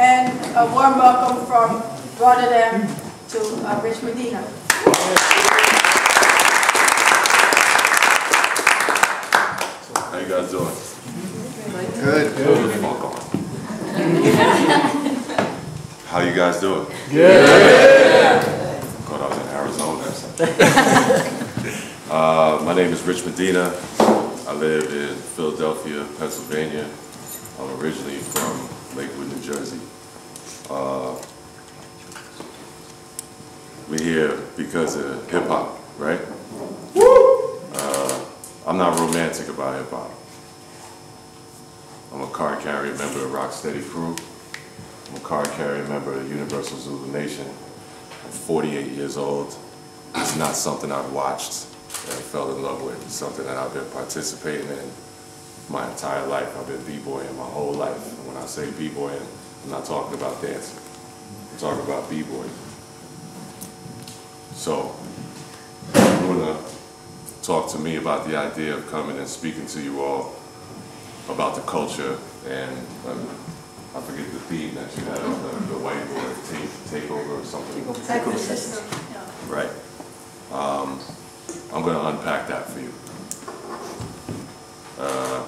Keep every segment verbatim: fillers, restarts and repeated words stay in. and a warm welcome from Rotterdam to uh, Rich Medina. How you guys doing? Good. Good. How you guys doing? Good. Yeah. I thought I was in Arizona or something. uh, my name is Rich Medina. I live in Philadelphia, Pennsylvania. I'm originally from Lakewood, New Jersey. Uh, we're here because of hip hop, right? Uh, I'm not romantic about hip hop. I'm a card carrying member of Rocksteady Crew. I'm a card carrying member of Universal Zulu Nation. I'm forty-eight years old. It's not something I've watched and fell in love with. It's something that I've been participating in my entire life. I've been b-boying my whole life. And when I say b-boying, I'm not talking about dancing. I'm talking about b-boying. So, you wanna talk to me about the idea of coming and speaking to you all about the culture and um, I forget the theme that you had, uh, the whiteboard take, takeover or something. Takeover. Right. Um, I'm going to unpack that for you. Uh,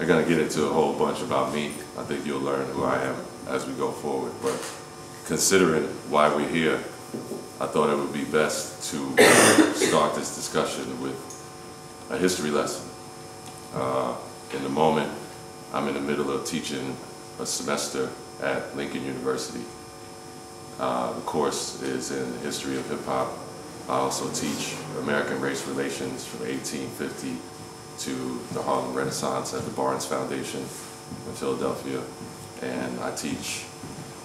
I'm going to get into a whole bunch about me. I think you'll learn who I am as we go forward. But considering why we're here, I thought it would be best to start this discussion with a history lesson. Uh, in the moment, I'm in the middle of teaching a semester at Lincoln University. Uh, the course is in the history of hip hop. I also teach American race relations from eighteen fifty to the Harlem Renaissance at the Barnes Foundation in Philadelphia. And I teach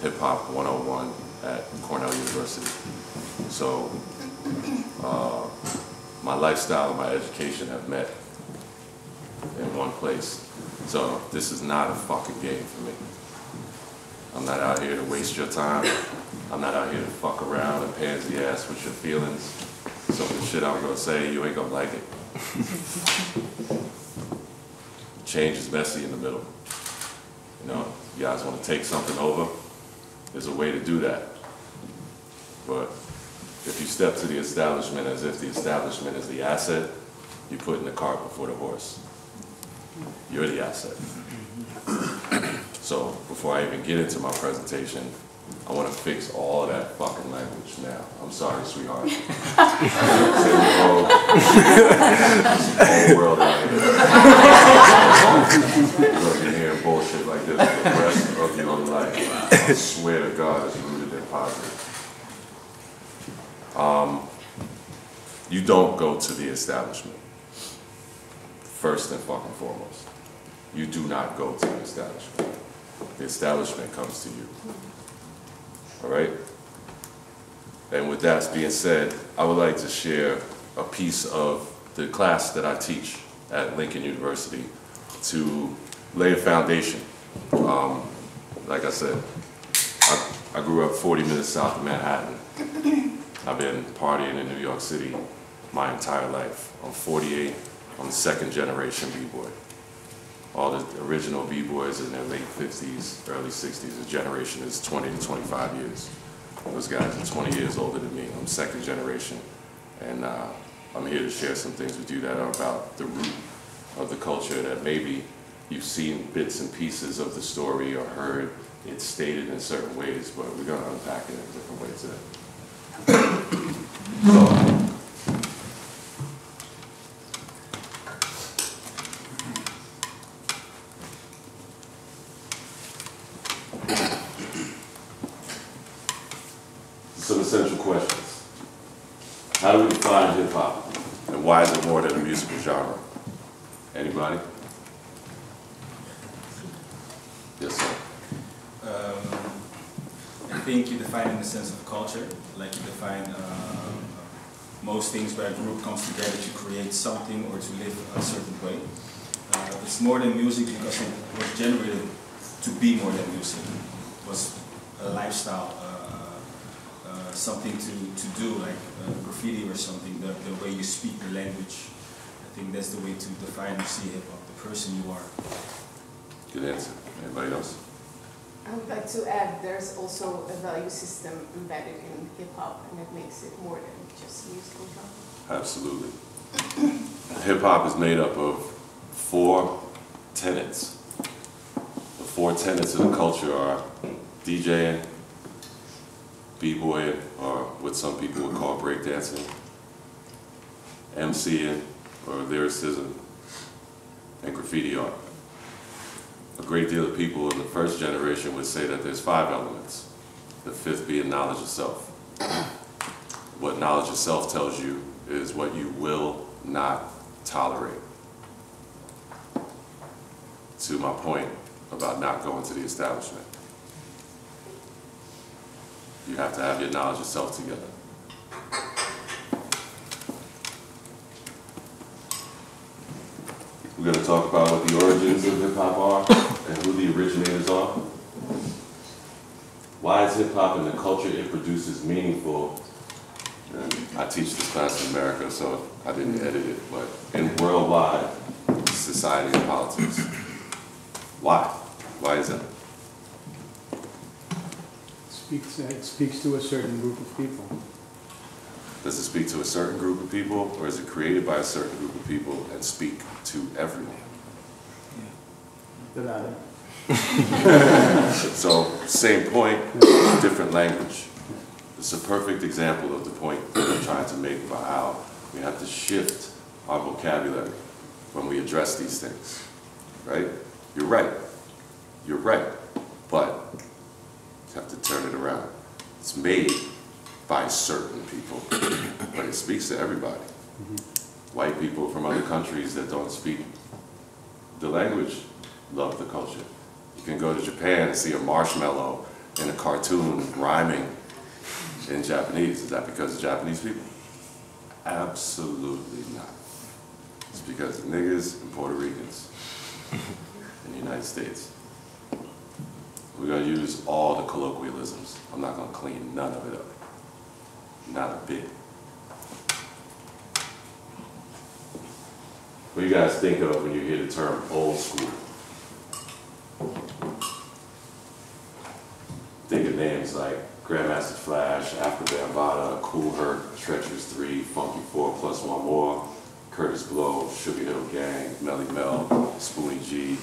hip hop one oh one at Cornell University. So uh, my lifestyle and my education have met in one place. So this is not a fucking game for me. I'm not out here to waste your time. I'm not out here to fuck around and pansy ass with your feelings. Some of the shit I'm gonna say, you ain't gonna like it. Change is messy in the middle. You know, you guys wanna take something over? There's a way to do that. But if you step to the establishment as if the establishment is the asset, you're putting the cart before the horse. You're the asset. So before I even get into my presentation, I want to fix all of that fucking language now. I'm sorry, sweetheart. Whole world out here. You're going to be hearing bullshit like this for the rest of your life. I swear to God, it's rooted in poverty. Um, you don't go to the establishment. First and fucking foremost, you do not go to the establishment. The establishment comes to you. All right? And with that being said, I would like to share a piece of the class that I teach at Lincoln University to lay a foundation. Um, like I said, I, I grew up forty minutes south of Manhattan. I've been partying in New York City my entire life. I'm forty-eight. I'm second generation b-boy. All the original b-boys in their late fifties, early sixties. The generation is twenty to twenty-five years. Those guys are twenty years older than me. I'm second generation. And uh, I'm here to share some things with you that are about the root of the culture that maybe you've seen bits and pieces of the story or heard it stated in certain ways, but we're going to unpack it in a different way today. So, essential questions. How do we define hip-hop? And why is it more than a musical genre? Anybody? Yes, sir. Um, I think you define in the sense of culture, like you define uh, most things where a group comes together to create something or to live a certain way. Uh, it's more than music because it was generated to be more than music. It was a lifestyle. Uh, something to, to do, like uh, graffiti or something, the, the way you speak the language. I think that's the way to define and see hip hop, the person you are. Good answer. Anybody else? I would like to add there's also a value system embedded in hip-hop, and it makes it more than just musical genre. Absolutely. Hip-hop is made up of four tenets. The four tenets of the culture are DJing, b-boying, or what some people would call breakdancing, MCing, or lyricism, and graffiti art. A great deal of people in the first generation would say that there's five elements, the fifth being knowledge of self. What knowledge of self tells you is what you will not tolerate. To my point about not going to the establishment. You have to have your knowledge of self together. We're going to talk about what the origins of hip-hop are and who the originators are. Why is hip-hop and the culture it produces meaningful? And I teach this class in America, so I didn't edit it, but in worldwide society and politics. Why? Why is that? Speaks, uh, it speaks to a certain group of people. Does it speak to a certain group of people, or is it created by a certain group of people and speak to everyone? Yeah. Good idea. So, same point, different language. It's a perfect example of the point that I'm trying to make about how we have to shift our vocabulary when we address these things, right? You're right. You're right. But you have to turn it around. It's made by certain people, but it speaks to everybody. Mm-hmm. White people from other countries that don't speak the language love the culture. You can go to Japan and see a marshmallow in a cartoon rhyming in Japanese. Is that because of Japanese people? Absolutely not. It's because of niggas and Puerto Ricans in the United States. We're going to use all the colloquialisms. I'm not going to clean none of it up. Not a bit. What do you guys think of when you hear the term old school? Think of names like Grandmaster Flash, Afrika Bambaataa, Cool Herc, Treacherous Three, Funky Four Plus One More, Curtis Blow, Sugar Hill Gang, Melle Mel, Spoonie G,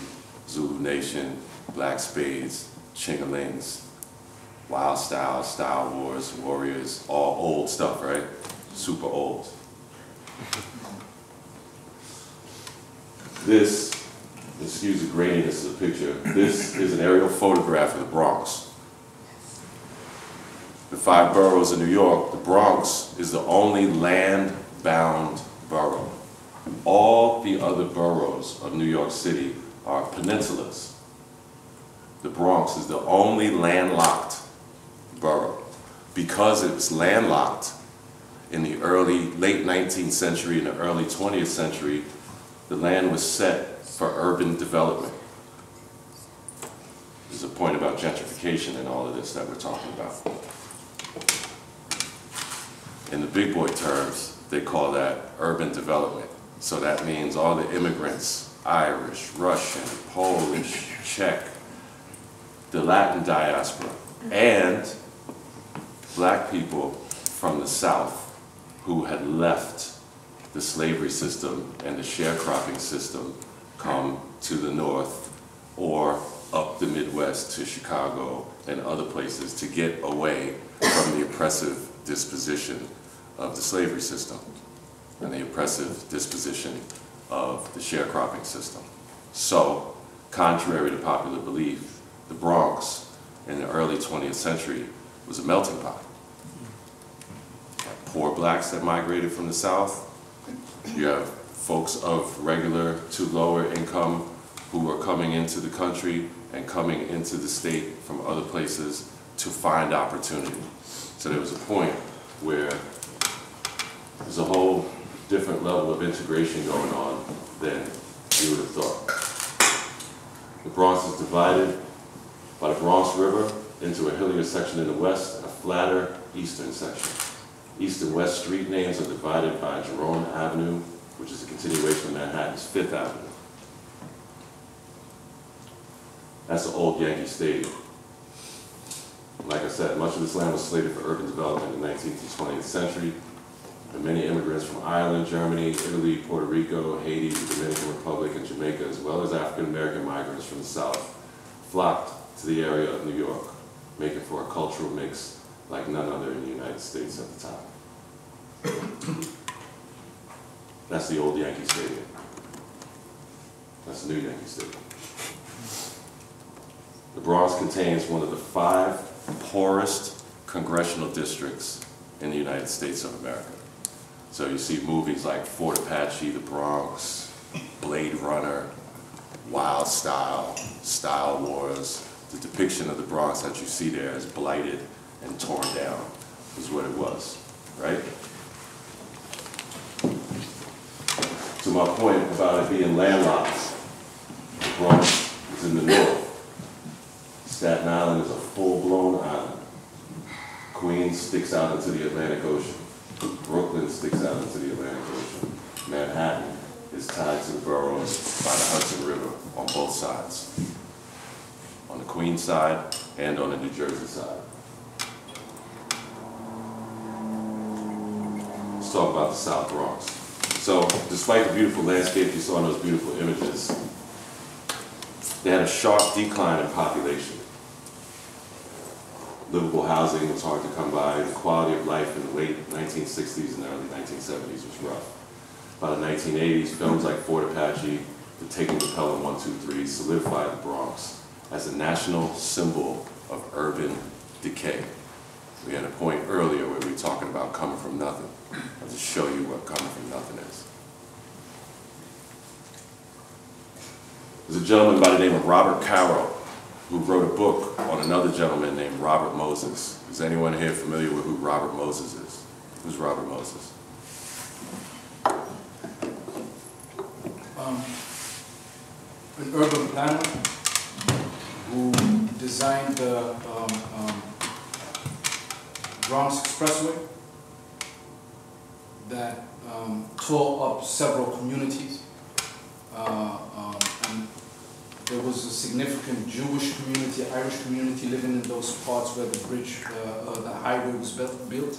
Zulu Nation, Black Spades, Ching-a-lings, Wild Style, Style Wars, Warriors, all old stuff, right? Super old. This, excuse the graininess of the picture, this is an aerial photograph of the Bronx. The five boroughs in New York, the Bronx is the only land-bound borough. All the other boroughs of New York City are peninsulas. The Bronx is the only landlocked borough. Because it was landlocked in the early, late nineteenth century and the early twentieth century, the land was set for urban development. There's a point about gentrification and all of this that we're talking about. In the big boy terms, they call that urban development. So that means all the immigrants, Irish, Russian, Polish, Czech, the Latin diaspora, and black people from the South who had left the slavery system and the sharecropping system come to the North or up the Midwest to Chicago and other places to get away from the oppressive disposition of the slavery system and the oppressive disposition of the sharecropping system. So, contrary to popular belief, the Bronx in the early twentieth century was a melting pot. Poor blacks that migrated from the South. You have folks of regular to lower income who were coming into the country and coming into the state from other places to find opportunity. So there was a point where there's a whole different level of integration going on than you would have thought. The Bronx is divided by the Bronx River into a hillier section in the west and a flatter eastern section. East and west street names are divided by Jerome Avenue, which is a continuation of Manhattan's Fifth Avenue. That's the old Yankee Stadium. Like I said, much of this land was slated for urban development in the nineteenth to twentieth century. And many immigrants from Ireland, Germany, Italy, Puerto Rico, Haiti, the Dominican Republic, and Jamaica, as well as African-American migrants from the South, flocked to the area of New York, making for a cultural mix like none other in the United States at the time. That's the old Yankee Stadium. That's the new Yankee Stadium. The Bronx contains one of the five poorest congressional districts in the United States of America. So you see movies like Fort Apache, The Bronx, Blade Runner, Wild Style, Style Wars. The depiction of the Bronx that you see there is blighted and torn down, is what it was, right? To my point about it being landlocked, the Bronx is in the north. Staten Island is a full-blown island. Queens sticks out into the Atlantic Ocean. Brooklyn sticks out into the Atlantic Ocean. Manhattan is tied to the boroughs by the Hudson River on both sides, on the Queens side and on the New Jersey side. Let's talk about the South Bronx. So, despite the beautiful landscape you saw in those beautiful images, they had a sharp decline in population. Livable housing was hard to come by, and the quality of life in the late nineteen sixties and early nineteen seventies was rough. By the nineteen eighties, films like Fort Apache, The Taking of Pelham one two three solidified the Bronx as a national symbol of urban decay. We had a point earlier where we were talking about coming from nothing. I'll just show you what coming from nothing is. There's a gentleman by the name of Robert Caro, who wrote a book on another gentleman named Robert Moses. Is anyone here familiar with who Robert Moses is? Who's Robert Moses? Um, an urban planner who designed the um, um, Bronx Expressway that um, tore up several communities. Uh, um, and there was a significant Jewish community, Irish community living in those parts where the bridge, uh, uh, the highway was built.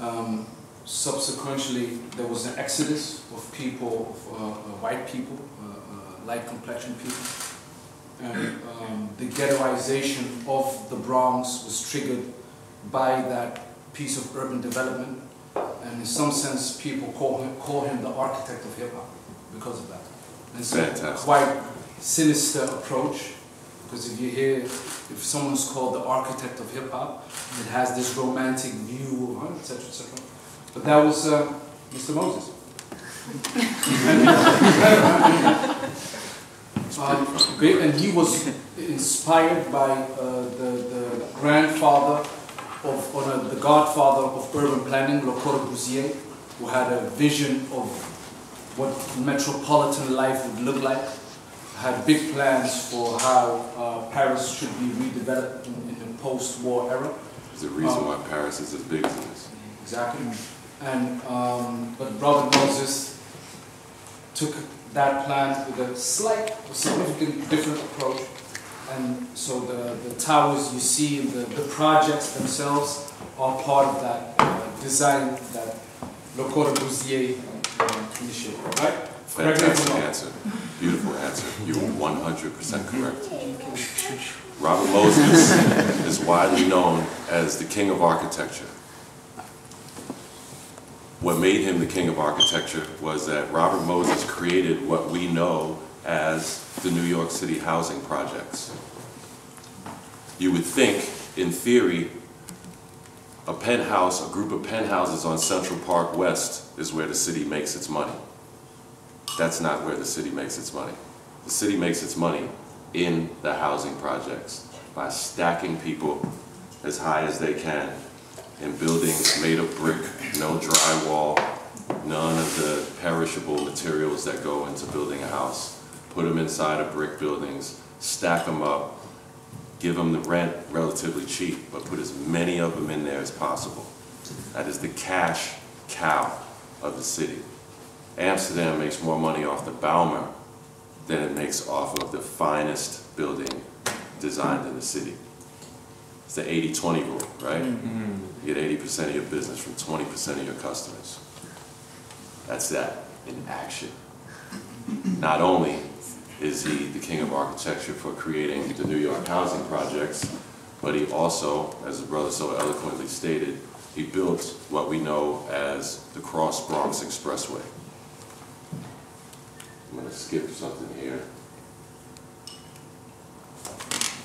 Um, subsequently, there was an exodus of people, of, uh, white people, uh, uh, light complexion people. And um, the ghettoization of the Bronx was triggered by that piece of urban development. And in some sense, people call him, call him the architect of hip-hop because of that. And it's a quite sinister approach, because if you hear, if someone's called the architect of hip-hop, it has this romantic view, et cetera, et cetera. But that was uh, Mister Moses. um, and he was inspired by uh, the, the grandfather of, or the godfather of urban planning, Le Corbusier, who had a vision of what metropolitan life would look like, had big plans for how uh, Paris should be redeveloped in, in the post-war era. There's a reason um, why Paris is as big as it is. Exactly. And, um, but Robert Moses took that plan with a slight, significant different approach. And so the, the towers you see, the, the projects themselves are part of that uh, design that Le Corbusier uh, initiated, right? Fantastic answer. Beautiful answer. You're one hundred percent correct. Robert Moses is widely known as the king of architecture. What made him the king of architecture was that Robert Moses created what we know as the New York City housing projects. You would think, in theory, a penthouse, a group of penthouses on Central Park West is where the city makes its money. That's not where the city makes its money. The city makes its money in the housing projects by stacking people as high as they can in buildings made of brick, no drywall, none of the perishable materials that go into building a house. Put them inside of brick buildings, stack them up, give them the rent relatively cheap, but put as many of them in there as possible. That is the cash cow of the city. Amsterdam makes more money off the Bijlmer than it makes off of the finest building designed in the city. It's the eighty twenty rule, right? Mm-hmm. You get eighty percent of your business from twenty percent of your customers. That's that in action. Not only is he the king of architecture for creating the New York housing projects, but he also, as the brother so eloquently stated, he built what we know as the Cross Bronx Expressway. I'm going to skip something here.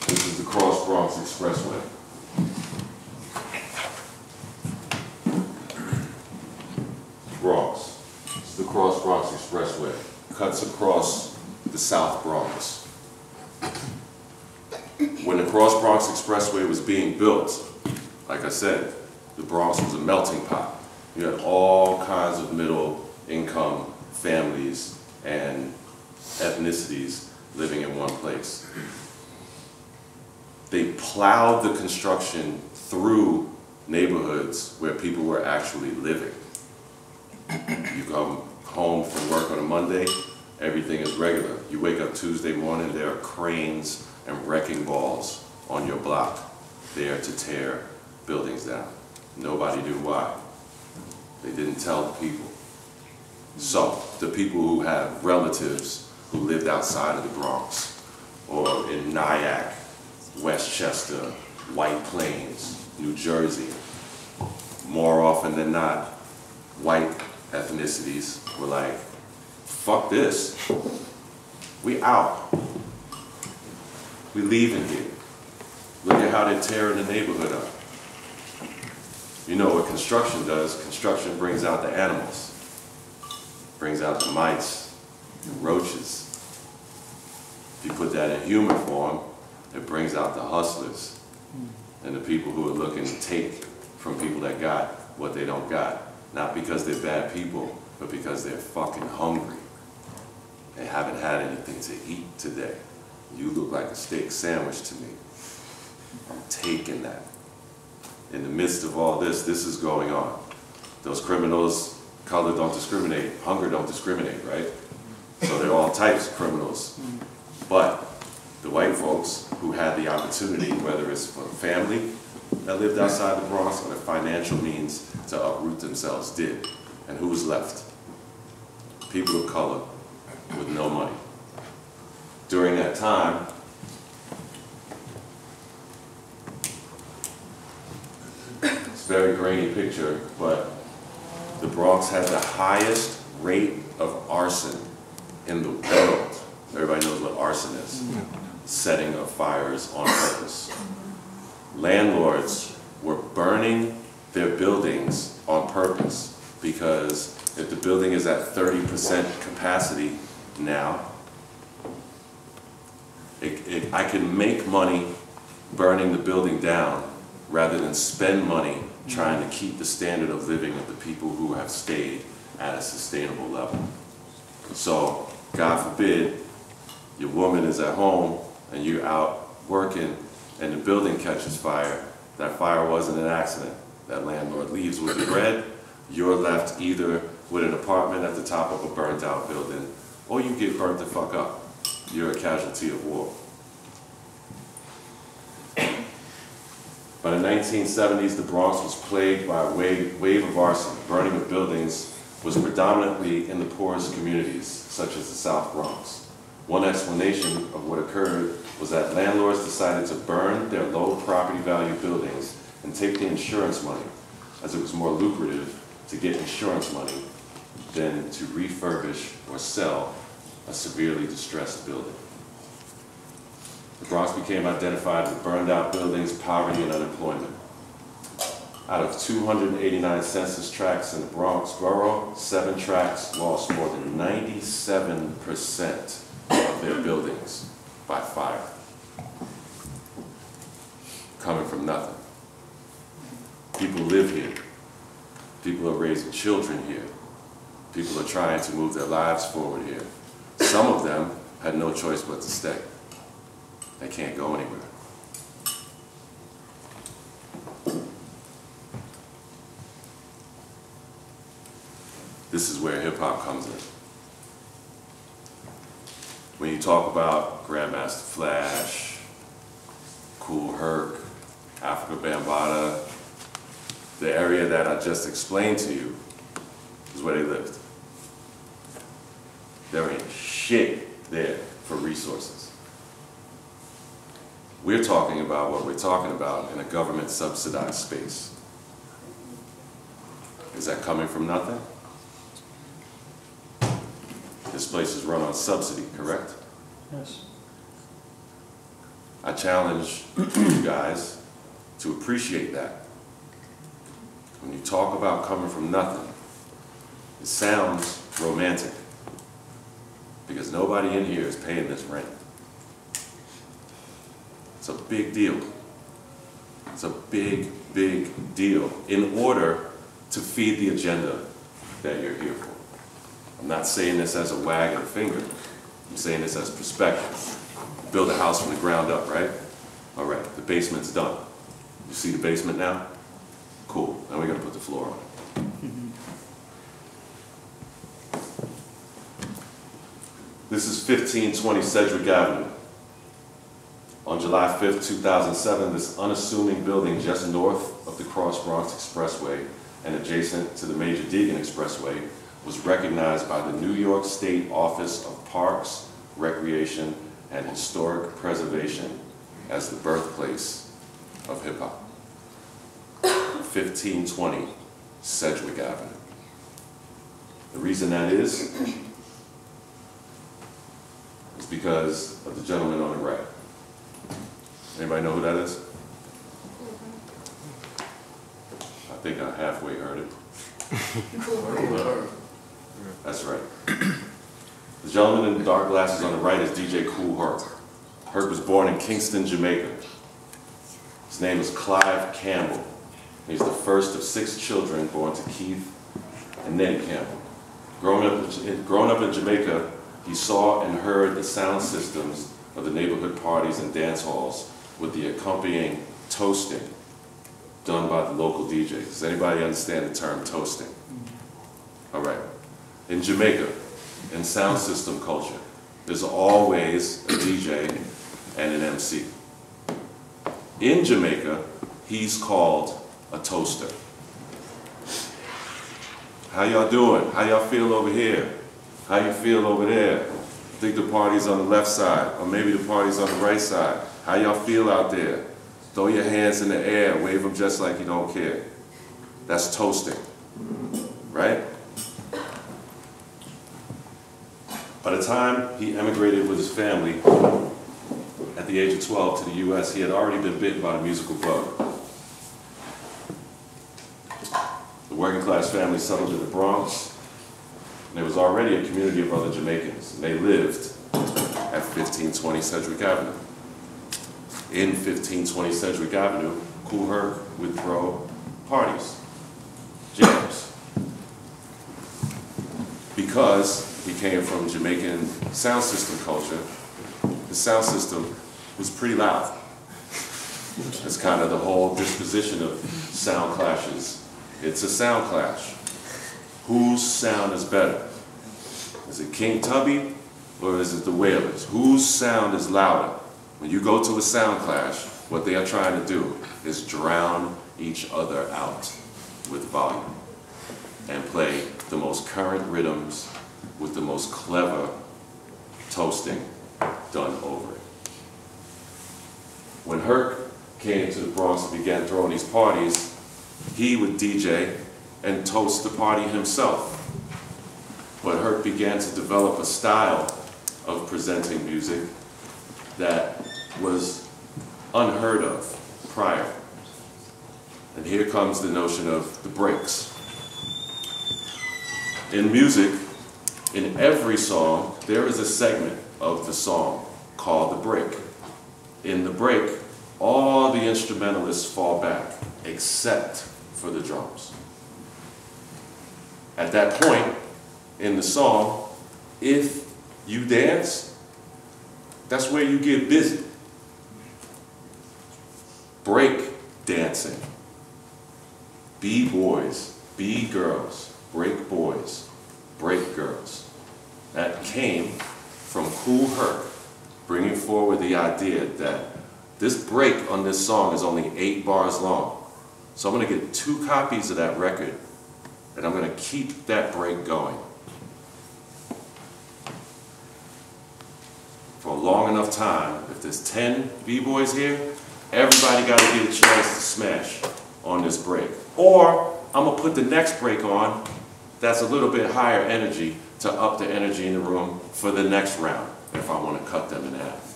This is the Cross Bronx Expressway. Bronx. This is the Cross Bronx Expressway. Cuts across the South Bronx. When the Cross Bronx Expressway was being built, like I said, the Bronx was a melting pot. You had all kinds of middle-income families and ethnicities living in one place. They plowed the construction through neighborhoods where people were actually living. You come home from work on a Monday, everything is regular. You wake up Tuesday morning, there are cranes and wrecking balls on your block there to tear buildings down. Nobody knew why. They didn't tell the people. So, the people who have relatives who lived outside of the Bronx, or in Nyack, Westchester, White Plains, New Jersey, more often than not, white ethnicities were like, fuck this, we out. We leaving here. Look at how they're tearing the neighborhood up. You know what construction does? Construction brings out the animals. Brings out the mice and roaches. If you put that in human form, it brings out the hustlers and the people who are looking to take from people that got what they don't got. Not because they're bad people, but because they're fucking hungry. They haven't had anything to eat today. You look like a steak sandwich to me. I'm taking that. In the midst of all this, this is going on. Those criminals, color don't discriminate, hunger don't discriminate, right? So they're all types of criminals. But the white folks who had the opportunity, whether it's for family that lived outside the Bronx or the financial means to uproot themselves, did. And who was left? People of color with no money. During that time, it's a very grainy picture, but the Bronx had the highest rate of arson in the world. Everybody knows what arson is. Setting of fires on purpose. Landlords were burning their buildings on purpose because if the building is at thirty percent capacity now, it, it, I can make money burning the building down rather than spend money trying to keep the standard of living of the people who have stayed at a sustainable level. So, God forbid, your woman is at home and you're out working and the building catches fire. That fire wasn't an accident. That landlord leaves with the bread. You're left either with an apartment at the top of a burnt out building or you get burnt the fuck up. You're a casualty of war. By the nineteen seventies, the Bronx was plagued by a wave, wave of arson. Burning of buildings was predominantly in the poorest communities, such as the South Bronx. One explanation of what occurred was that landlords decided to burn their low property value buildings and take the insurance money, as it was more lucrative to get insurance money than to refurbish or sell a severely distressed building. The Bronx became identified with burned out buildings, poverty, and unemployment. Out of two hundred eighty-nine census tracts in the Bronx borough, seven tracts lost more than ninety-seven percent of their buildings by fire. Coming from nothing. People live here. People are raising children here. People are trying to move their lives forward here. Some of them had no choice but to stay. They can't go anywhere. This is where hip-hop comes in. When you talk about Grandmaster Flash, Kool Herc, Afrika Bambaataa, the area that I just explained to you is where they lived. There ain't shit there for resources. We're talking about what we're talking about in a government subsidized space. Is that coming from nothing? This place is run on subsidy, correct? Yes. I challenge you guys to appreciate that. When you talk about coming from nothing, it sounds romantic because nobody in here is paying this rent. It's a big deal. It's a big, big deal in order to feed the agenda that you're here for. I'm not saying this as a wag of a finger. I'm saying this as perspective. Build a house from the ground up, right? All right, the basement's done. You see the basement now? Cool, now we're gonna put the floor on it. Mm-hmm. This is fifteen twenty Sedgwick Avenue. On July fifth, two thousand seven, this unassuming building just north of the Cross Bronx Expressway and adjacent to the Major Deegan Expressway was recognized by the New York State Office of Parks, Recreation, and Historic Preservation as the birthplace of hip hop. fifteen twenty Sedgwick Avenue. The reason that is, is because of the gentleman on the right. Anybody know who that is? I think I halfway heard it. That's right. The gentleman in the dark glasses on the right is D J Kool Herc. Herc was born in Kingston, Jamaica. His name is Clive Campbell. He's the first of six children born to Keith and Nettie Campbell. Growing up, growing up in Jamaica, he saw and heard the sound systems of the neighborhood parties and dance halls with the accompanying toasting done by the local D Js. Does anybody understand the term toasting? All right. In Jamaica, in sound system culture, there's always a D J and an M C. In Jamaica, he's called a toaster. How y'all doing? How y'all feel over here? How you feel over there? I think the party's on the left side, or maybe the party's on the right side. How y'all feel out there? Throw your hands in the air, wave them just like you don't care. That's toasting, right? By the time he emigrated with his family at the age of twelve to the U S, he had already been bitten by the musical bug. The working class family settled in the Bronx, and there was already a community of other Jamaicans, and they lived at fifteen twenty Sedgwick Avenue. In fifteen twenty Sedgwick Avenue, Kool Herc would throw parties, jams, because he came from Jamaican sound system culture. The sound system was pretty loud. That's kind of the whole disposition of sound clashes. It's a sound clash. Whose sound is better? Is it King Tubby or is it the Wailers? Whose sound is louder? When you go to a sound clash, what they are trying to do is drown each other out with volume and play the most current rhythms with the most clever toasting done over it. When Herc came to the Bronx and began throwing these parties, he would D J and toast the party himself. But Herc began to develop a style of presenting music that was unheard of prior. And here comes the notion of the breaks. In music, in every song, there is a segment of the song called the break. In the break, all the instrumentalists fall back, except for the drums. At that point in the song, if you dance, that's where you get busy. Break dancing. B-boys, B-girls, break boys, break girls. That came from Kool Herc, bringing forward the idea that This break on this song is only eight bars long. So I'm going to get two copies of that record, and I'm going to keep that break going for a long enough time. If there's ten B-boys here, everybody got to get a chance to smash on this break. Or I'm going to put the next break on that's a little bit higher energy to up the energy in the room for the next round if I want to cut them in half.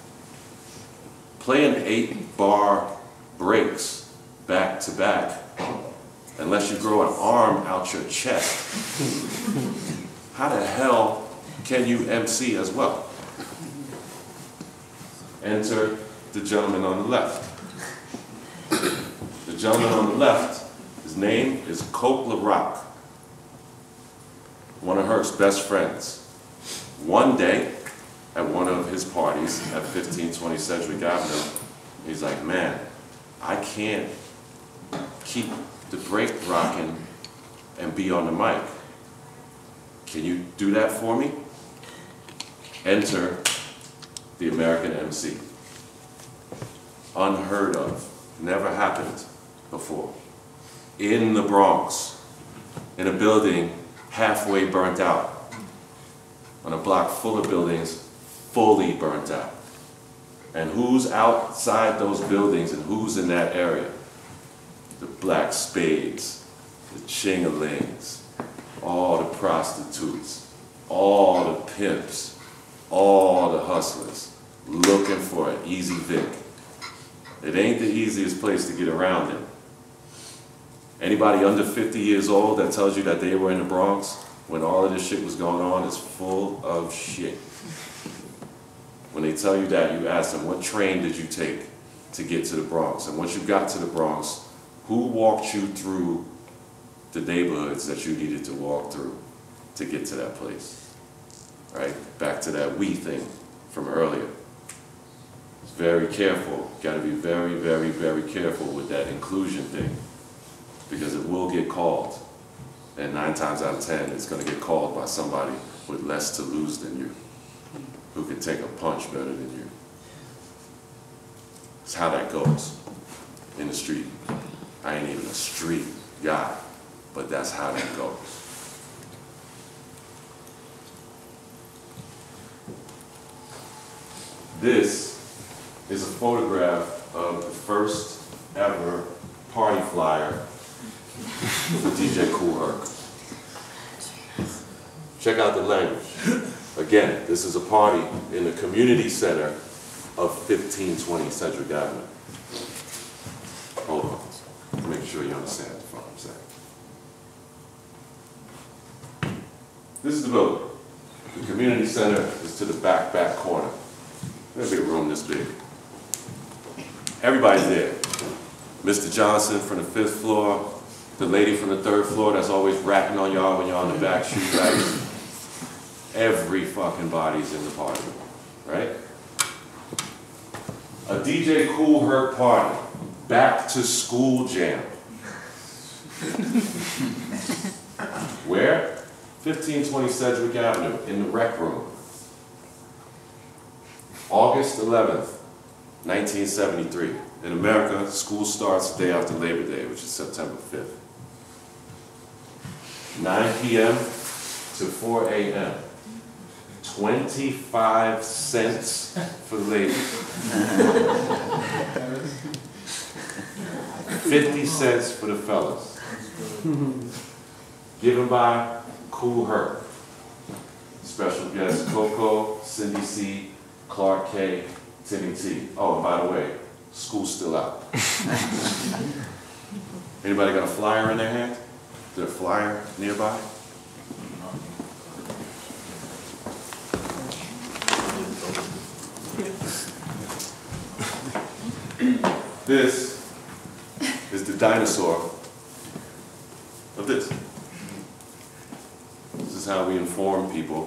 Playing eight bar breaks back to back, unless you grow an arm out your chest, how the hell can you M C as well? Enter the gentleman on the left. The gentleman on the left, his name is Cope LaRock, one of Herc's best friends. One day, at one of his parties at fifteen twenty Sedgwick Avenue, he's like, man, I can't keep the break rocking and be on the mic. Can you do that for me? Enter the American M C. Unheard of, never happened before. In the Bronx, in a building halfway burnt out, on a block full of buildings fully burnt out. And who's outside those buildings and who's in that area? The Black Spades, the Ching-a-lings, all the prostitutes, all the pimps, all the hustlers, looking for an easy Vic. It ain't the easiest place to get around in. Anybody under fifty years old that tells you that they were in the Bronx when all of this shit was going on is full of shit. When they tell you that, you ask them, what train did you take to get to the Bronx? And once you got to the Bronx, who walked you through the neighborhoods that you needed to walk through to get to that place? Right? Back to that we thing from earlier. It's very careful. Got to be very, very, very careful with that inclusion thing, because it will get called. And nine times out of ten, it's going to get called by somebody with less to lose than you, who can take a punch better than you. It's how that goes in the street. I ain't even a street guy, but that's how that goes. This is a photograph of the first ever party flyer for D J Kool Herc. Check out the language. Again, this is a party in the community center of fifteen twenty Sedgwick Avenue. Hold on. Make sure you understand what I'm saying. This is the building. The community center is to the back, back corner. There'll be a room this big. Everybody's there. Mister Johnson from the fifth floor, the lady from the third floor that's always rapping on y'all when y'all in the back, she raps. Every fucking body's in the party, right? A D J Kool Herc party. Back to school jam. Where? fifteen twenty Sedgwick Avenue, in the rec room. August eleventh, nineteen seventy-three. In America, school starts the day after Labor Day, which is September fifth. nine p m to four a m twenty-five cents for ladies. fifty cents for the fellas. Given by Kool Herc. Special guests Coco, Cindy C, Clark K, Timmy T. Oh, and by the way, school's still out. Anybody got a flyer in their hand? Is there a flyer nearby? This is the dinosaur of this. This is how we inform people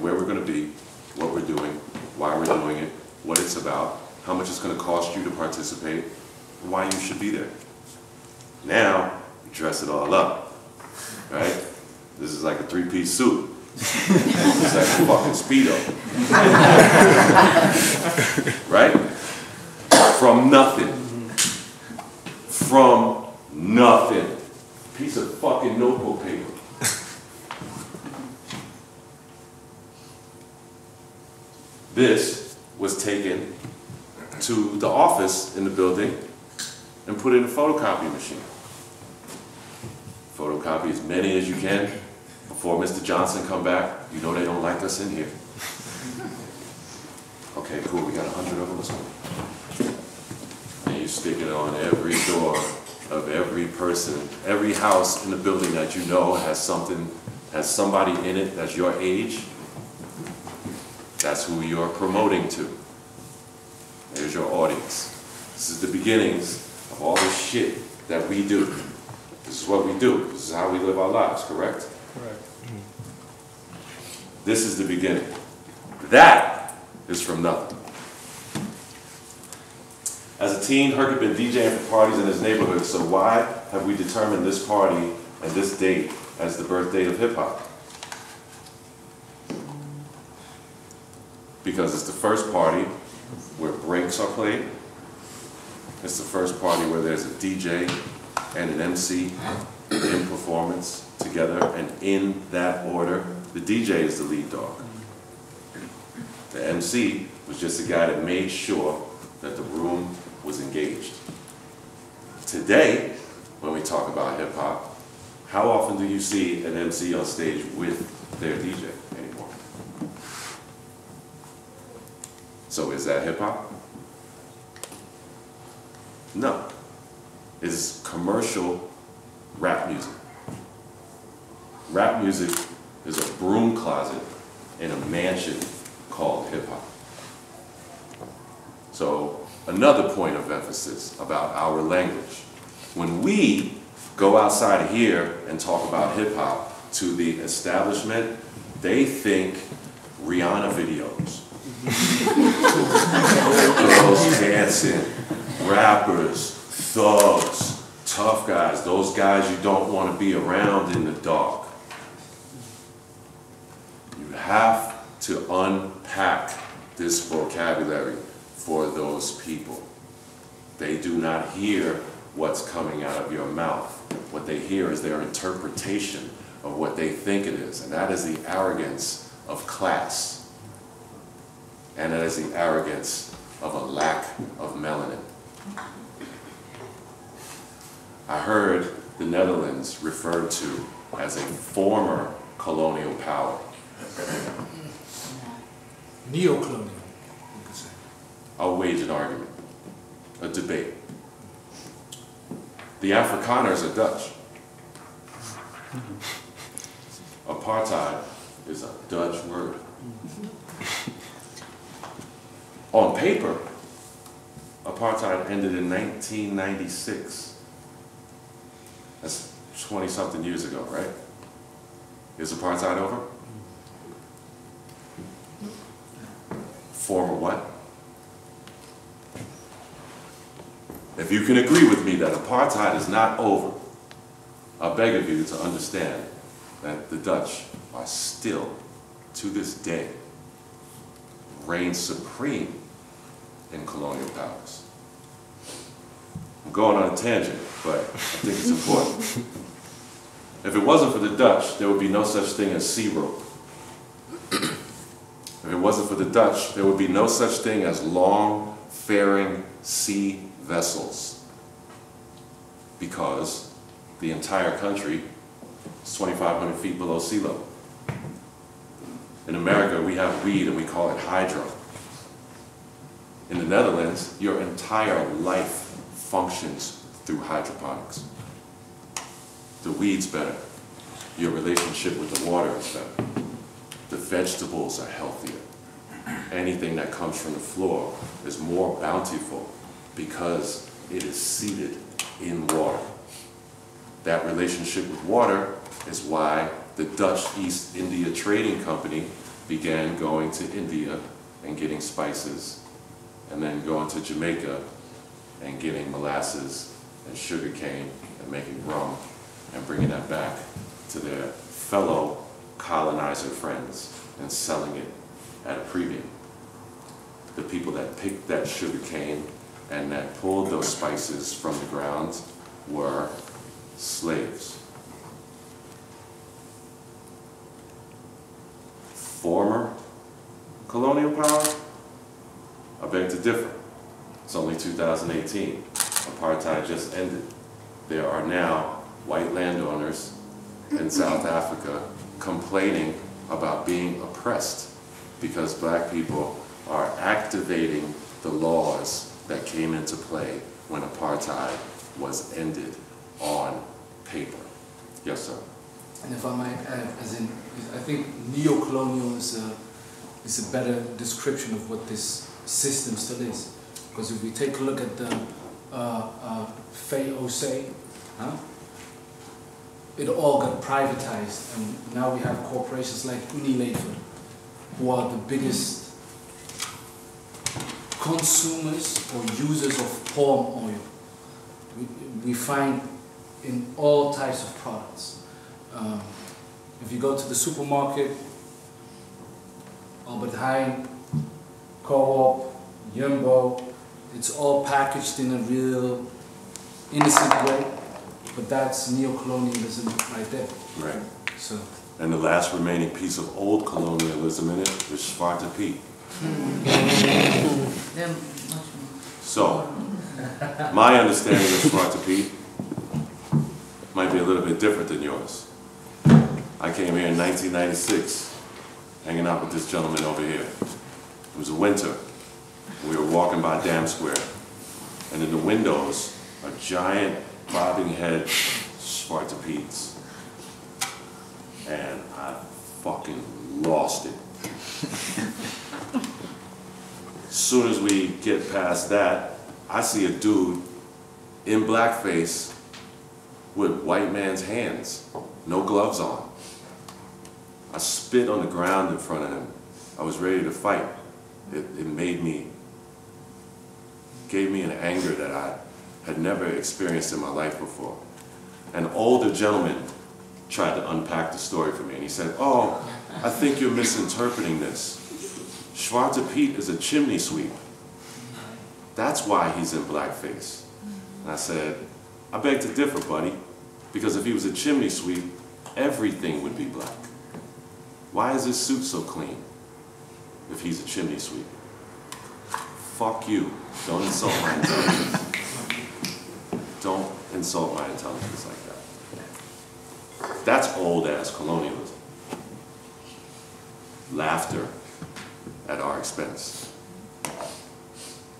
where we're going to be, what we're doing, why we're doing it, what it's about, how much it's going to cost you to participate, and why you should be there. Now, we dress it all up, right? This is like a three-piece suit. This is like a fucking Speedo. Right? From nothing. From nothing. Piece of fucking notebook paper. This was taken to the office in the building and put in a photocopy machine. Photocopy as many as you can before Mister Johnson come back. You know they don't like us in here. Okay, cool, we got a hundred of them this morning. And you stick it on every door of every person, every house in the building that you know has something, has somebody in it that's your age. That's who you're promoting to. There's your audience. This is the beginnings of all the shit that we do. This is what we do. This is how we live our lives, correct? Correct. This is the beginning. That is from nothing. As a teen, Herc had been DJing for parties in his neighborhood, so why have we determined this party and this date as the birthday of hip-hop? Because it's the first party where breaks are played. It's the first party where there's a D J and an M C in performance together, and in that order, the D J is the lead dog. The M C was just a guy that made sure that the room was engaged. Today, when we talk about hip hop, how often do you see an M C on stage with their D J anymore? So is that hip hop? No. It's commercial rap music. Rap music is a broom closet in a mansion called hip hop. So another point of emphasis about our language. When we go outside of here and talk about hip hop to the establishment, they think Rihanna videos. Girls dancing, rappers, thugs, tough guys, those guys you don't want to be around in the dark. You have to unpack this vocabulary for those people. They do not hear what's coming out of your mouth. What they hear is their interpretation of what they think it is, and that is the arrogance of class. And that is the arrogance of a lack of melanin. I heard the Netherlands referred to as a former colonial power. Neo-colonial, you could say. I'll wage an argument, a debate. The Afrikaners are Dutch. Apartheid is a Dutch word. On paper, apartheid ended in nineteen ninety-six. That's twenty-something years ago, right? Is apartheid over? Former what? If you can agree with me that apartheid is not over, I beg of you to understand that the Dutch are still, to this day, reign supreme in colonial powers. I'm going on a tangent, but I think it's important. If it wasn't for the Dutch, there would be no such thing as sea rope. If it wasn't for the Dutch, there would be no such thing as long faring sea vessels, because the entire country is twenty-five hundred feet below sea level. In America, we have weed and we call it hydro. In the Netherlands, your entire life functions through hydroponics. The weed's better. Your relationship with the water is better. The vegetables are healthier. Anything that comes from the floor is more bountiful because it is seeded in water. That relationship with water is why the Dutch East India Trading Company began going to India and getting spices, and then going to Jamaica and getting molasses and sugar cane and making rum and bringing that back to their fellow colonizer friends and selling it at a premium. The people that picked that sugar cane and that pulled those spices from the ground were slaves. Former colonial power? I beg to differ. It's only two thousand eighteen. Apartheid just ended. There are now white landowners in South Africa complaining about being oppressed because black people are activating the laws that came into play when apartheid was ended on paper. Yes, sir. And if I might add, as in, I think neocolonial is a, is a better description of what this system still is. Because if we take a look at the uh, uh, F A O C, huh? It all got privatized, and now we have corporations like Unilever, who are the biggest consumers or users of palm oil. We, we find in all types of products. Um, if you go to the supermarket, Albert Heijn, Co-op, Jumbo, it's all packaged in a real innocent way, but that's neo-colonialism right there. Right. So. And the last remaining piece of old colonialism in it is Swarte Piet. So, my understanding of Swarte Piet might be a little bit different than yours. I came here in nineteen ninety-six, hanging out with this gentleman over here. It was winter. We were walking by Dam Square, and in the windows, a giant bobbing head Swarte Piets. And I fucking lost it. As soon as we get past that, I see a dude in blackface with white man's hands, no gloves on. I spit on the ground in front of him. I was ready to fight. It, it made me, gave me an anger that I had never experienced in my life before. An older gentleman tried to unpack the story for me, and he said, "Oh, I think you're misinterpreting this. Swarte Piet is a chimney sweep. That's why he's in blackface." And I said, "I beg to differ, buddy, because if he was a chimney sweep, everything would be black. Why is his suit so clean if he's a chimney sweep?" Fuck you. Don't insult my intelligence. Don't insult my intelligence like that. That's old-ass colonialism. Laughter at our expense.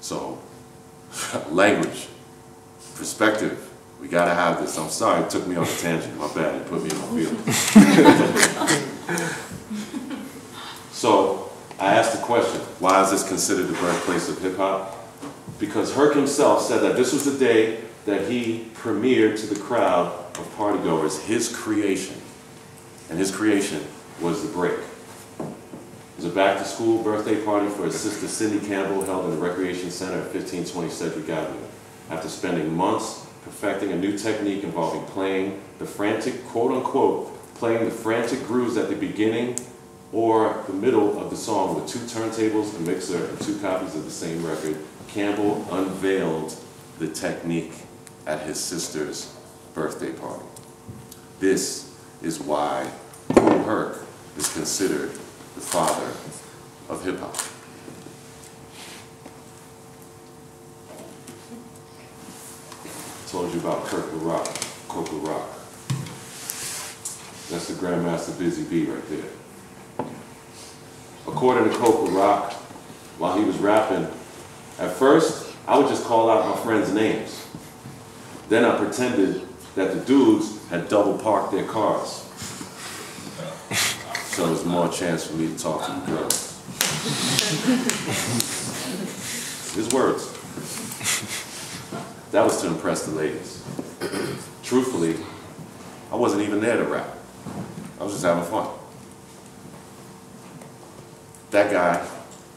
So, language, perspective, we gotta have this. I'm sorry, it took me on a tangent. My bad, it put me in my feelings. So, I asked the question, why is this considered the birthplace of hip-hop? Because Herc himself said that this was the day that he premiered to the crowd of partygoers his creation. And his creation was the break. It was a back-to-school birthday party for his sister Cindy Campbell held in the Recreation Center at fifteen twenty Sedgwick Avenue. After spending months perfecting a new technique involving playing the frantic, quote-unquote, playing the frantic grooves at the beginning or the middle of the song with two turntables, a mixer, and two copies of the same record, Campbell unveiled the technique at his sister's birthday party. This is why Kool Herc is considered the father of hip-hop. I told you about Kirk the Rock, Coco Rock. That's the Grandmaster Busy Bee right there. According to Coco Rock, while he was rapping, at first, I would just call out my friends' names. Then I pretended that the dudes had double parked their cars. So there's more chance for me to talk to the girls. His words. That was to impress the ladies. Truthfully, I wasn't even there to rap. I was just having fun. That guy